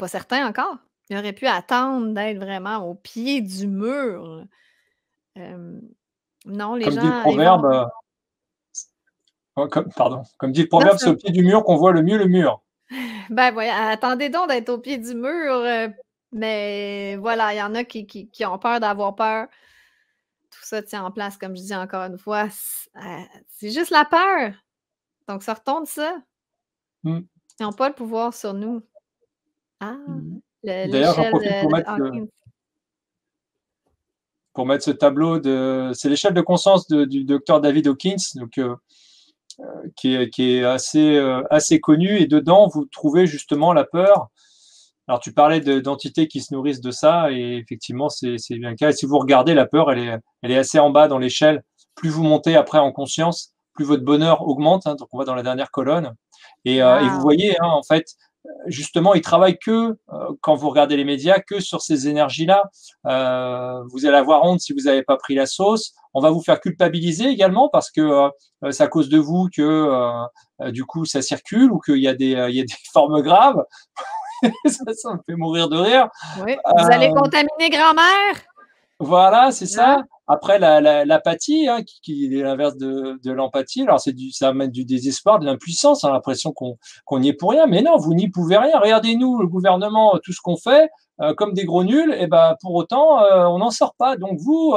certain encore. Il aurait pu attendre d'être vraiment au pied du mur. Non, les gens... Dit le proverbe, comme dit le proverbe, c'est au pied du mur qu'on voit le mieux le mur. Ouais, attendez donc d'être au pied du mur. Mais voilà, il y en a qui ont peur d'avoir peur. Tout ça tient en place, comme je dis encore une fois. C'est juste la peur. Donc, sortons de ça. Ils n'ont pas le pouvoir sur nous. D'ailleurs, j'en profite pour mettre ce tableau de... C'est l'échelle de conscience du docteur David Hawkins, donc, qui est assez connu. Et dedans, vous trouvez justement la peur. Alors, tu parlais d'entités qui se nourrissent de ça. Et effectivement, c'est bien le cas. Et si vous regardez, la peur, elle est assez en bas dans l'échelle. Plus vous montez après en conscience, plus votre bonheur augmente. Donc, on va dans la dernière colonne. Et vous voyez, en fait, justement, ils travaillent que, quand vous regardez les médias, que sur ces énergies-là. Vous allez avoir honte si vous n'avez pas pris la sauce. On va vous faire culpabiliser également parce que c'est à cause de vous que, du coup, ça circule ou qu'il y a des formes graves. ça me fait mourir de rire. Oui, vous allez contaminer grand-mère. Voilà, c'est ça. Après, l'apathie, qui est l'inverse de l'empathie. Alors, ça amène du désespoir, de l'impuissance, l'impression qu'on n'y est pour rien. Mais non, vous n'y pouvez rien. Regardez-nous, le gouvernement, tout ce qu'on fait, comme des gros nuls, et pour autant, on n'en sort pas. Donc, vous,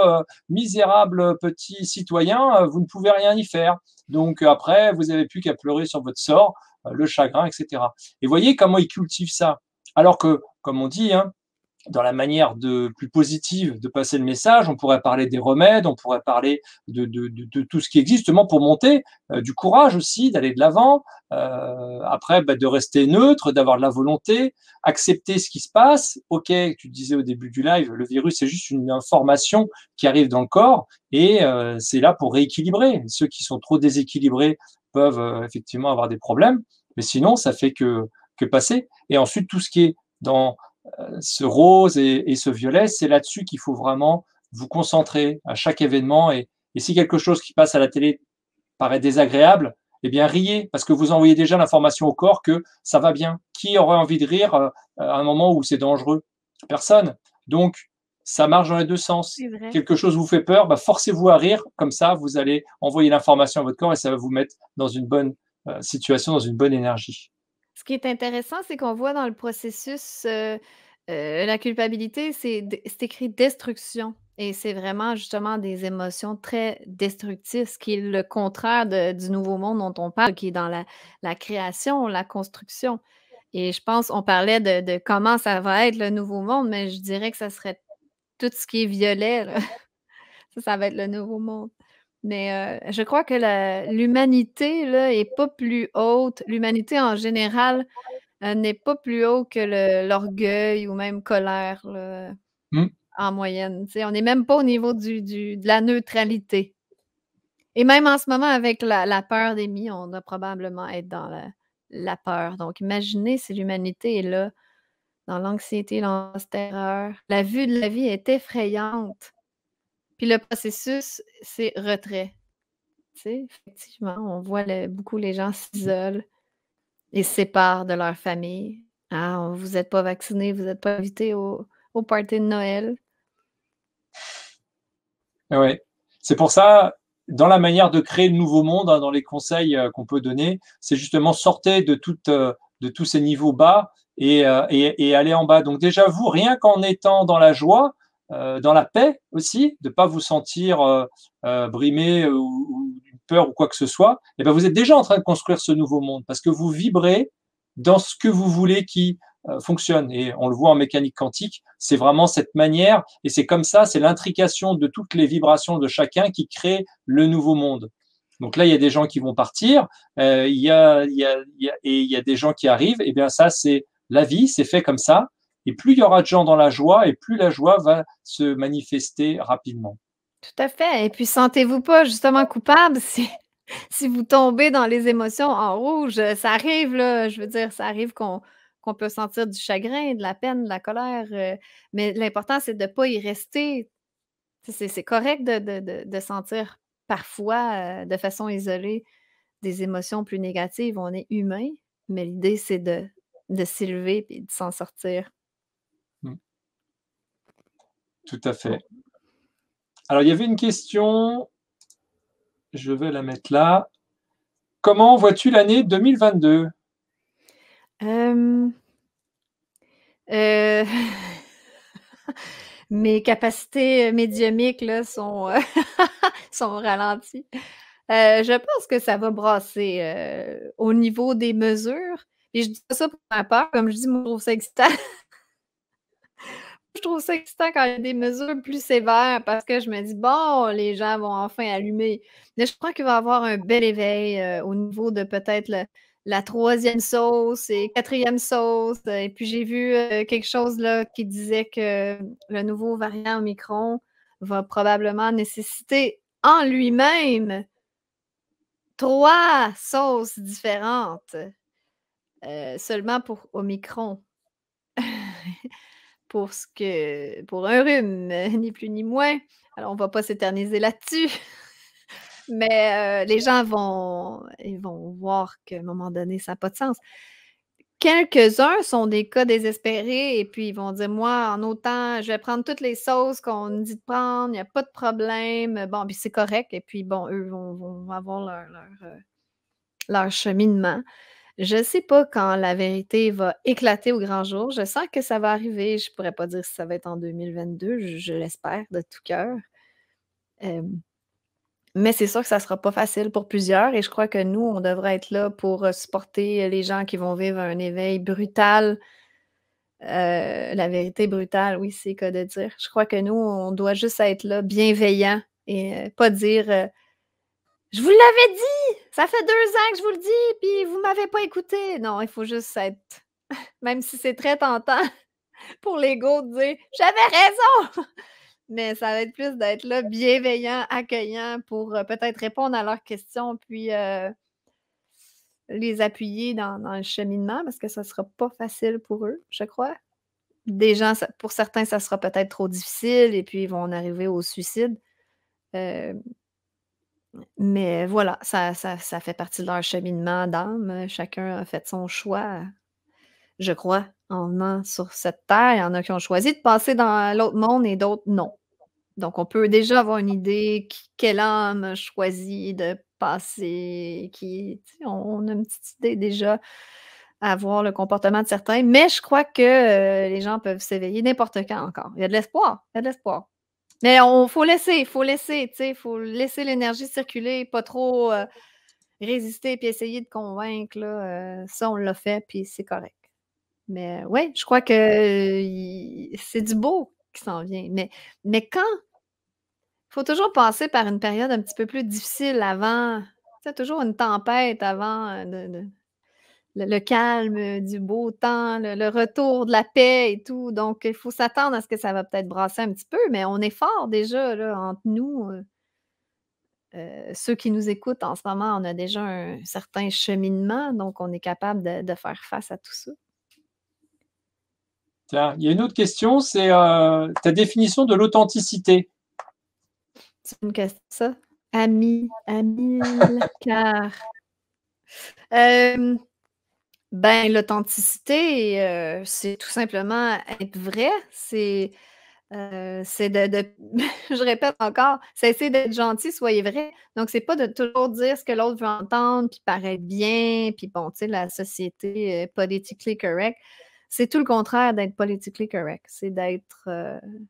misérables petits citoyens, vous ne pouvez rien y faire. Donc, après, vous n'avez plus qu'à pleurer sur votre sort, le chagrin, etc. Et voyez comment ils cultivent ça. Alors que, comme on dit, dans la manière de, plus positive de passer le message. On pourrait parler des remèdes, on pourrait parler de tout ce qui existe, justement pour monter du courage aussi, d'aller de l'avant, après de rester neutre, d'avoir de la volonté, accepter ce qui se passe. Ok, tu disais au début du live, le virus c'est juste une information qui arrive dans le corps et c'est là pour rééquilibrer. Ceux qui sont trop déséquilibrés peuvent effectivement avoir des problèmes, mais sinon ça fait que passer. Et ensuite tout ce qui est dans ce rose et ce violet, c'est là-dessus qu'il faut vraiment vous concentrer à chaque événement. Et si quelque chose qui passe à la télé paraît désagréable, eh bien riez, parce que vous envoyez déjà l'information au corps que ça va bien. Qui aurait envie de rire à un moment où c'est dangereux? Personne. Donc, ça marche dans les deux sens. Quelque chose vous fait peur, forcez-vous à rire. Comme ça, vous allez envoyer l'information à votre corps et ça va vous mettre dans une bonne situation, dans une bonne énergie. Ce qui est intéressant, c'est qu'on voit dans le processus, la culpabilité, c'est écrit « destruction ». Et c'est vraiment justement des émotions très destructives, ce qui est le contraire du nouveau monde dont on parle, qui est dans la création, la construction. Et je pense, on parlait de comment ça va être le nouveau monde, mais je dirais que ça serait tout ce qui est violet. Là. Ça va être le nouveau monde. Mais je crois que l'humanité n'est pas plus haute. L'humanité en général n'est pas plus haute que l'orgueil ou même colère là, en moyenne. T'sais, on n'est même pas au niveau de la neutralité. Et même en ce moment, avec la peur des mi, on doit probablement être dans la peur. Donc imaginez si l'humanité est là, dans l'anxiété, dans la terreur. La vue de la vie est effrayante. Puis le processus, c'est retrait. Tu sais, effectivement, on voit beaucoup les gens s'isolent et se séparent de leur famille. Ah, vous n'êtes pas vacciné, vous n'êtes pas invité au party de Noël. Oui, c'est pour ça, dans la manière de créer le nouveau monde, dans les conseils qu'on peut donner, c'est justement sortez de tous ces niveaux bas et allez en bas. Donc déjà, vous, rien qu'en étant dans la joie, dans la paix aussi, de ne pas vous sentir brimé ou peur ou quoi que ce soit, et bien vous êtes déjà en train de construire ce nouveau monde parce que vous vibrez dans ce que vous voulez qui fonctionne. Et on le voit en mécanique quantique, c'est vraiment cette manière et c'est comme ça, c'est l'intrication de toutes les vibrations de chacun qui crée le nouveau monde. Donc là, il y a des gens qui vont partir, il y a des gens qui arrivent, et bien ça, c'est la vie, c'est fait comme ça. Et plus il y aura de gens dans la joie, et plus la joie va se manifester rapidement. Tout à fait. Et puis, sentez-vous pas justement coupable si vous tombez dans les émotions en rouge. Ça arrive, là, je veux dire, ça arrive qu'on peut sentir du chagrin, de la peine, de la colère. Mais l'important, c'est de ne pas y rester. C'est correct de sentir parfois, de façon isolée, des émotions plus négatives. On est humain, mais l'idée, c'est de s'élever et de s'en sortir. Tout à fait. Alors, il y avait une question, je vais la mettre là. Comment vois-tu l'année 2022? Mes capacités médiumiques là, sont ralenties. Je pense que ça va brasser au niveau des mesures. Et je dis ça pour ma part, comme je dis, moi, je trouve ça excitant. Je trouve ça excitant quand il y a des mesures plus sévères parce que je me dis, bon, les gens vont enfin allumer. Mais je crois qu'il va y avoir un bel éveil au niveau de peut-être la troisième sauce et quatrième sauce. Et puis, j'ai vu quelque chose là qui disait que le nouveau variant Omicron va probablement nécessiter en lui-même 3 sauces différentes seulement pour Omicron. Pour un rhume, ni plus ni moins. Alors, on ne va pas s'éterniser là-dessus. Mais les gens vont voir qu'à un moment donné, ça n'a pas de sens. Quelques-uns sont des cas désespérés et puis ils vont dire, moi, en autant, je vais prendre toutes les sauces qu'on me dit de prendre, il n'y a pas de problème. Bon, puis c'est correct. Et puis, bon, eux vont avoir leur cheminement. Je ne sais pas quand la vérité va éclater au grand jour. Je sens que ça va arriver. Je ne pourrais pas dire si ça va être en 2022. Je l'espère de tout cœur. Mais c'est sûr que ça ne sera pas facile pour plusieurs. Et je crois que nous, on devrait être là pour supporter les gens qui vont vivre un éveil brutal La vérité brutale, oui, c'est quoi de dire. Je crois que nous, on doit juste être là, bienveillants, et pas dire je vous l'avais dit! Ça fait 2 ans que je vous le dis, puis vous ne m'avez pas écouté! Non, il faut juste être... Même si c'est très tentant pour l'ego de dire « J'avais raison! » Mais ça va être plus d'être là, bienveillant, accueillant, pour peut-être répondre à leurs questions, puis les appuyer dans le cheminement, parce que ça ne sera pas facile pour eux, je crois. Des gens, pour certains, ça sera peut-être trop difficile, et puis ils vont en arriver au suicide. Mais voilà, ça fait partie de leur cheminement d'âme. Chacun a fait son choix, je crois, en venant sur cette terre. Il y en a qui ont choisi de passer dans l'autre monde et d'autres non. Donc, on peut déjà avoir une idée quelle âme a choisi de passer. On a une petite idée déjà à voir le comportement de certains. Mais je crois que les gens peuvent s'éveiller n'importe quand encore. Il y a de l'espoir, il y a de l'espoir. Mais il faut laisser, il faut laisser l'énergie circuler, pas trop résister puis essayer de convaincre. Là, ça, on l'a fait, puis c'est correct. Mais oui, je crois que c'est du beau qui s'en vient. Mais quand? Il faut toujours passer par une période un petit peu plus difficile avant. Tu sais, toujours une tempête avant le calme du beau temps, le retour de la paix et tout. Donc, il faut s'attendre à ce que ça va peut-être brasser un petit peu, mais on est fort déjà là, entre nous. Ceux qui nous écoutent en ce moment, on a déjà un certain cheminement, donc on est capable de faire face à tout ça. Tiens, il y a une autre question, c'est ta définition de l'authenticité. C'est une question, ça? Amilcar. Ben, l'authenticité, c'est tout simplement être vrai. C'est je répète encore, c'est essayer d'être gentil, soyez vrai. Donc, c'est pas de toujours dire ce que l'autre veut entendre, puis paraître bien, puis bon, tu sais, la société politically correct. C'est tout le contraire d'être politically correct. C'est d'être,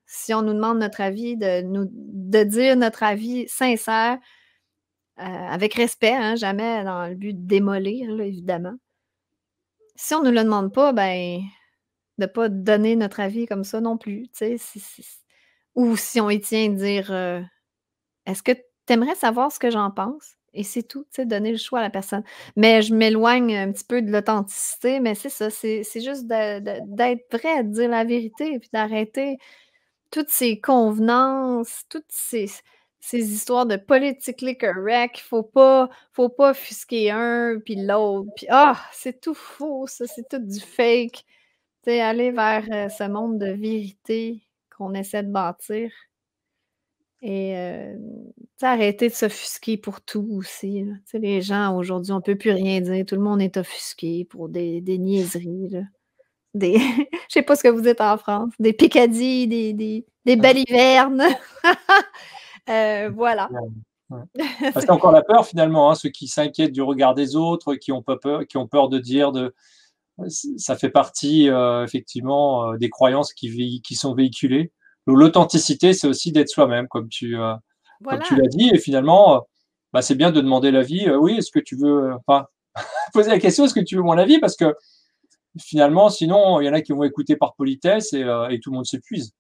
si on nous demande notre avis, de dire notre avis sincère, avec respect, hein, jamais dans le but de démolir, là, évidemment. Si on ne nous le demande pas, ben, de ne pas donner notre avis comme ça non plus. Ou si on y tient, dire est-ce que tu aimerais savoir ce que j'en pense? Et c'est tout, donner le choix à la personne. Mais je m'éloigne un petit peu de l'authenticité, mais c'est ça, c'est juste d'être prêt à dire la vérité et puis d'arrêter toutes ces convenances, toutes ces histoires de politically correct, faut pas offusquer un, puis l'autre, puis c'est tout faux, ça, c'est tout du fake. T'sais, aller vers ce monde de vérité qu'on essaie de bâtir et arrêter de s'offusquer pour tout aussi. T'sais, les gens, aujourd'hui, on ne peut plus rien dire, tout le monde est offusqué pour des niaiseries, là. Des... Je ne sais pas ce que vous dites en France, des picadilles, des balivernes. Voilà. Ouais. C'est encore la peur finalement, hein, ceux qui s'inquiètent du regard des autres, qui ont peur de dire, ça fait partie effectivement des croyances qui sont véhiculées. L'authenticité, c'est aussi d'être soi-même, comme tu l'as dit, et finalement, c'est bien de demander l'avis. Oui, est-ce que tu veux, poser la question, est-ce que tu veux mon avis, parce que finalement, sinon, il y en a qui vont écouter par politesse et tout le monde s'épuise.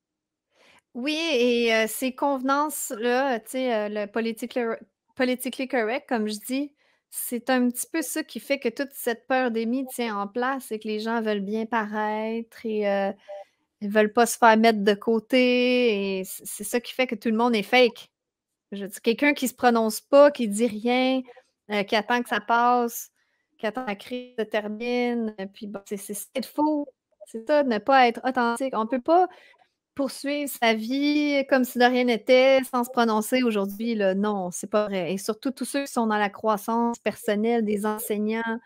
Oui, et ces convenances-là, tu sais, le politically correct, comme je dis, c'est un petit peu ça qui fait que toute cette pandémie tient en place et que les gens veulent bien paraître et ils ne veulent pas se faire mettre de côté. Et c'est ça qui fait que tout le monde est fake. Je veux dire, quelqu'un qui ne se prononce pas, qui ne dit rien, qui attend que ça passe, qui attend que la crise se termine. Puis bon, c'est faux. C'est ça, de ne pas être authentique. On ne peut pas poursuivre sa vie comme si de rien n'était, sans se prononcer aujourd'hui, là, non, c'est pas vrai. Et surtout, tous ceux qui sont dans la croissance personnelle, des enseignants,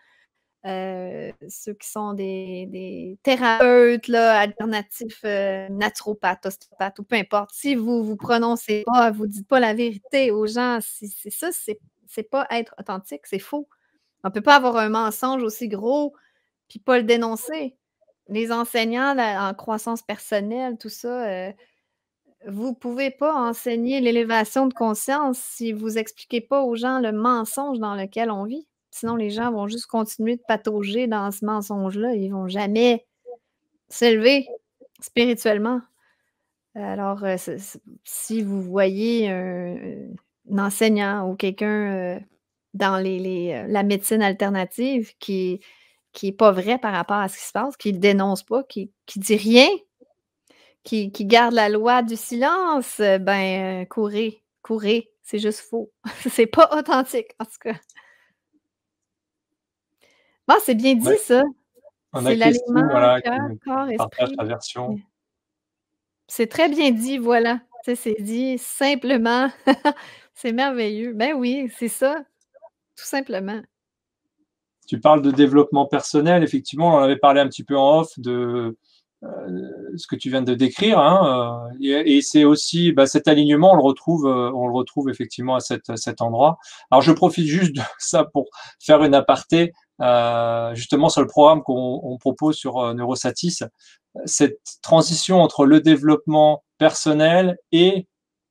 ceux qui sont des thérapeutes, là, alternatifs, naturopathes, ostéopathes, ou peu importe. Si vous vous prononcez pas, vous dites pas la vérité aux gens, c'est ça, c'est pas être authentique, c'est faux. On peut pas avoir un mensonge aussi gros, puis pas le dénoncer. Les enseignants en croissance personnelle, tout ça, vous ne pouvez pas enseigner l'élévation de conscience si vous n'expliquez pas aux gens le mensonge dans lequel on vit. Sinon, les gens vont juste continuer de patauger dans ce mensonge-là. Ils ne vont jamais s'élever spirituellement. Alors, si vous voyez un enseignant ou quelqu'un dans la médecine alternative qui n'est pas vrai par rapport à ce qui se passe, qui ne dénonce pas, qui ne dit rien, qui garde la loi du silence, ben courez, c'est juste faux. C'est pas authentique, en tout cas. Bon, c'est bien dit, ouais. Ça. C'est l'aliment, voilà, corps, esprit. La version. C'est très bien dit, voilà. C'est dit simplement. C'est merveilleux. Ben oui, c'est ça. Tout simplement. Tu parles de développement personnel. Effectivement, on en avait parlé un petit peu en off de ce que tu viens de décrire. Hein, et c'est aussi cet alignement, on le retrouve effectivement à cet endroit. Alors, je profite juste de ça pour faire une aparté. Justement sur le programme qu'on propose sur Neurosatis, cette transition entre le développement personnel et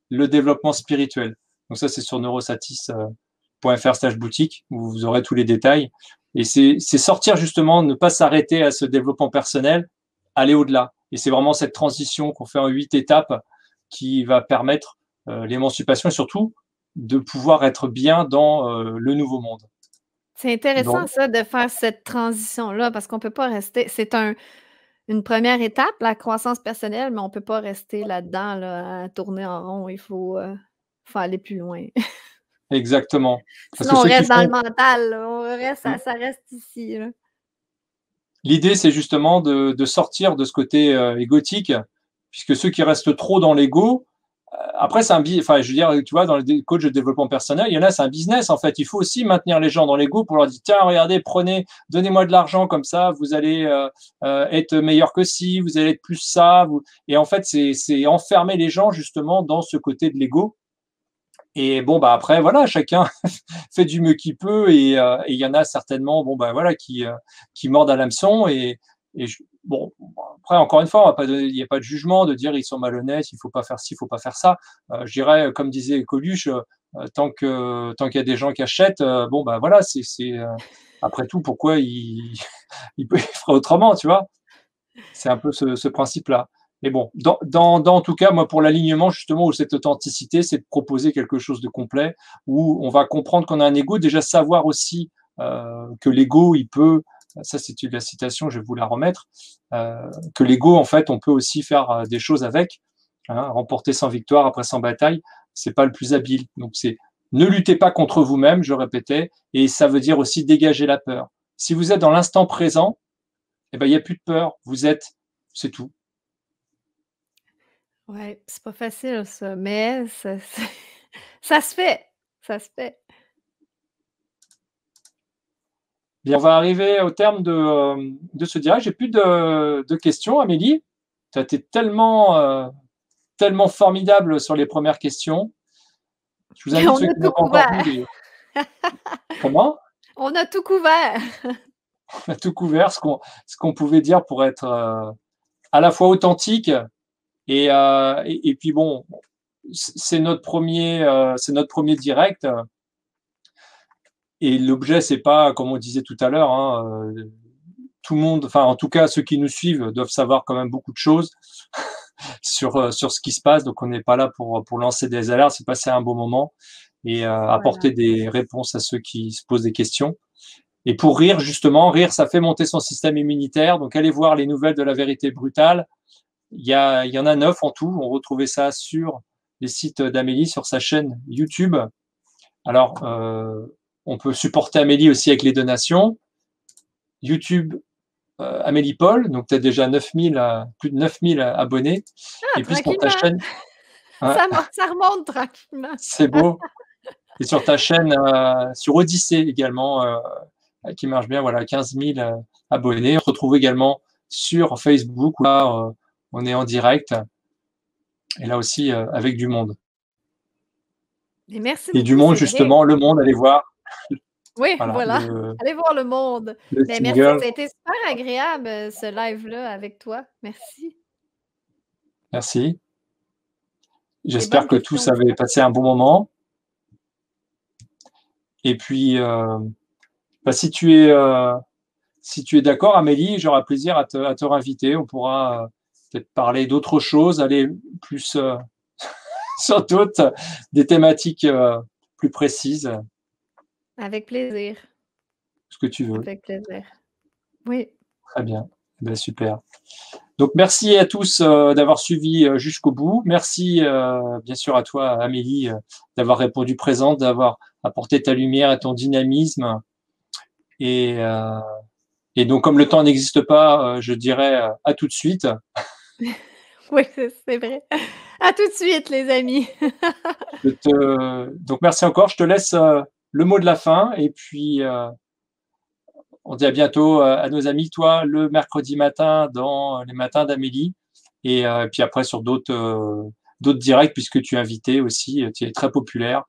le développement spirituel. Donc ça, c'est sur neurosatis.fr/boutique où vous aurez tous les détails. Et c'est sortir justement, ne pas s'arrêter à ce développement personnel, aller au-delà. Et c'est vraiment cette transition qu'on fait en 8 étapes qui va permettre l'émancipation et surtout de pouvoir être bien dans le nouveau monde. C'est intéressant, donc, ça, de faire cette transition-là, parce qu'on ne peut pas rester... C'est une première étape, la croissance personnelle, mais on ne peut pas rester là-dedans, là, à tourner en rond. Il faut aller plus loin. Exactement. Parce sinon, on reste dans le mental. Là, ça reste ici. L'idée, c'est justement de sortir de ce côté égotique, puisque ceux qui restent trop dans l'ego... Après, c'est un business. Enfin, je veux dire, tu vois, dans les coachs de développement personnel, il y en a, c'est un business, en fait. Il faut aussi maintenir les gens dans l'ego pour leur dire, tiens, regardez, donnez-moi de l'argent comme ça, vous allez être meilleur que ci, vous allez être plus ça. Et en fait, c'est enfermer les gens, justement, dans ce côté de l'ego. Et bon, après, voilà, chacun fait du mieux qu'il peut. Et il y en a certainement, voilà, qui mordent à l'hameçon. Bon, après, encore une fois, il n'y a pas de jugement de dire ils sont malhonnêtes, il ne faut pas faire ci, il ne faut pas faire ça. Je dirais, comme disait Coluche, tant qu'il y a des gens qui achètent, voilà, après tout, pourquoi il ferait autrement, tu vois? C'est un peu ce principe-là. Mais bon, en tout cas, moi, pour l'alignement, justement, ou cette authenticité, c'est de proposer quelque chose de complet où on va comprendre qu'on a un ego, déjà savoir aussi que l'ego, il peut... Ça, c'est la citation, je vais vous la remettre, que l'ego, en fait, on peut aussi faire des choses avec, hein, remporter sans victoire, après sans bataille, c'est pas le plus habile. Donc, c'est ne luttez pas contre vous-même, je répétais, et ça veut dire aussi dégager la peur. Si vous êtes dans l'instant présent, il n'y a plus de peur, c'est tout. Oui, c'est pas facile, ça, mais ça se fait. Bien, on va arriver au terme de ce direct. J'ai plus de questions, Amélie. Tu as été tellement formidable sur les premières questions. Je vous invite ceux qui n'ont pas encore vu. Comment? On a tout couvert. On a tout couvert, ce qu'on pouvait dire pour être à la fois authentique et puis bon, c'est notre premier direct. Et l'objet, c'est pas, comme on disait tout à l'heure, hein, tout le monde, enfin en tout cas ceux qui nous suivent doivent savoir quand même beaucoup de choses sur ce qui se passe. Donc on n'est pas là pour lancer des alertes, c'est passer un bon moment et voilà. Apporter des réponses à ceux qui se posent des questions. Et pour rire, justement, rire, ça fait monter son système immunitaire. Donc allez voir les nouvelles de la vérité brutale. Il y en a 9 en tout. On retrouvait ça sur les sites d'Amélie, sur sa chaîne YouTube. Alors on peut supporter Amélie aussi avec les donations. YouTube, Amélie Paul, donc tu as déjà plus de 9000 abonnés. Ah, et puis pour ta chaîne. Ça remonte tranquillement. C'est beau. Et sur ta chaîne, sur Odyssée également, qui marche bien, voilà, 15000 abonnés. On se retrouve également sur Facebook, où là, on est en direct. Et là aussi, avec du monde. Et merci. Et du monde, justement, le monde, allez voir. Oui, voilà. Allez voir le monde. Merci, ça a été super agréable ce live-là avec toi. Merci. Merci. J'espère que tous avaient passé un bon moment. Et puis, si tu es Si tu es d'accord, Amélie, j'aurai plaisir à te réinviter. On pourra peut-être parler d'autres choses, aller plus sur toutes des thématiques plus précises. Avec plaisir. Ce que tu veux. Avec plaisir. Oui. Très bien. Ben, super. Donc, merci à tous d'avoir suivi jusqu'au bout. Merci, bien sûr, à toi, Amélie, d'avoir répondu présente, d'avoir apporté ta lumière et ton dynamisme. Et donc, comme le temps n'existe pas, je dirais à tout de suite. Oui, c'est vrai. À tout de suite, les amis. Donc, merci encore. Je te laisse le mot de la fin. Et puis, on dit à bientôt à nos amis, toi, le mercredi matin dans les matins d'Amélie. Et puis après, sur d'autres directs, puisque tu es invité aussi. Tu es très populaire.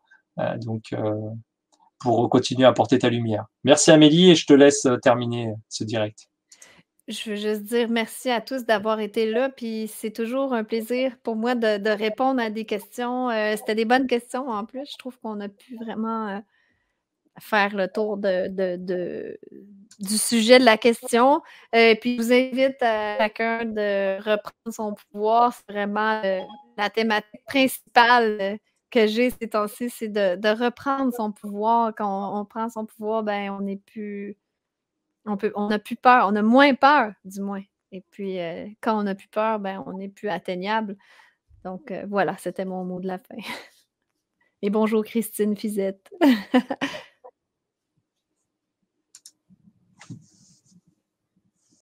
Pour continuer à apporter ta lumière. Merci Amélie et je te laisse terminer ce direct. Je veux juste dire merci à tous d'avoir été là, puis c'est toujours un plaisir pour moi de répondre à des questions. C'était des bonnes questions en plus. Je trouve qu'on a pu vraiment faire le tour du sujet de la question. Puis je vous invite à chacun de reprendre son pouvoir. C'est vraiment la thématique principale que j'ai ces temps-ci, c'est de reprendre son pouvoir. Quand on prend son pouvoir, ben on est plus... on n'a plus peur, on a moins peur, du moins. Et puis, quand on n'a plus peur, ben on n'est plus atteignable. Donc, voilà, c'était mon mot de la fin. Et bonjour Christine Fizette.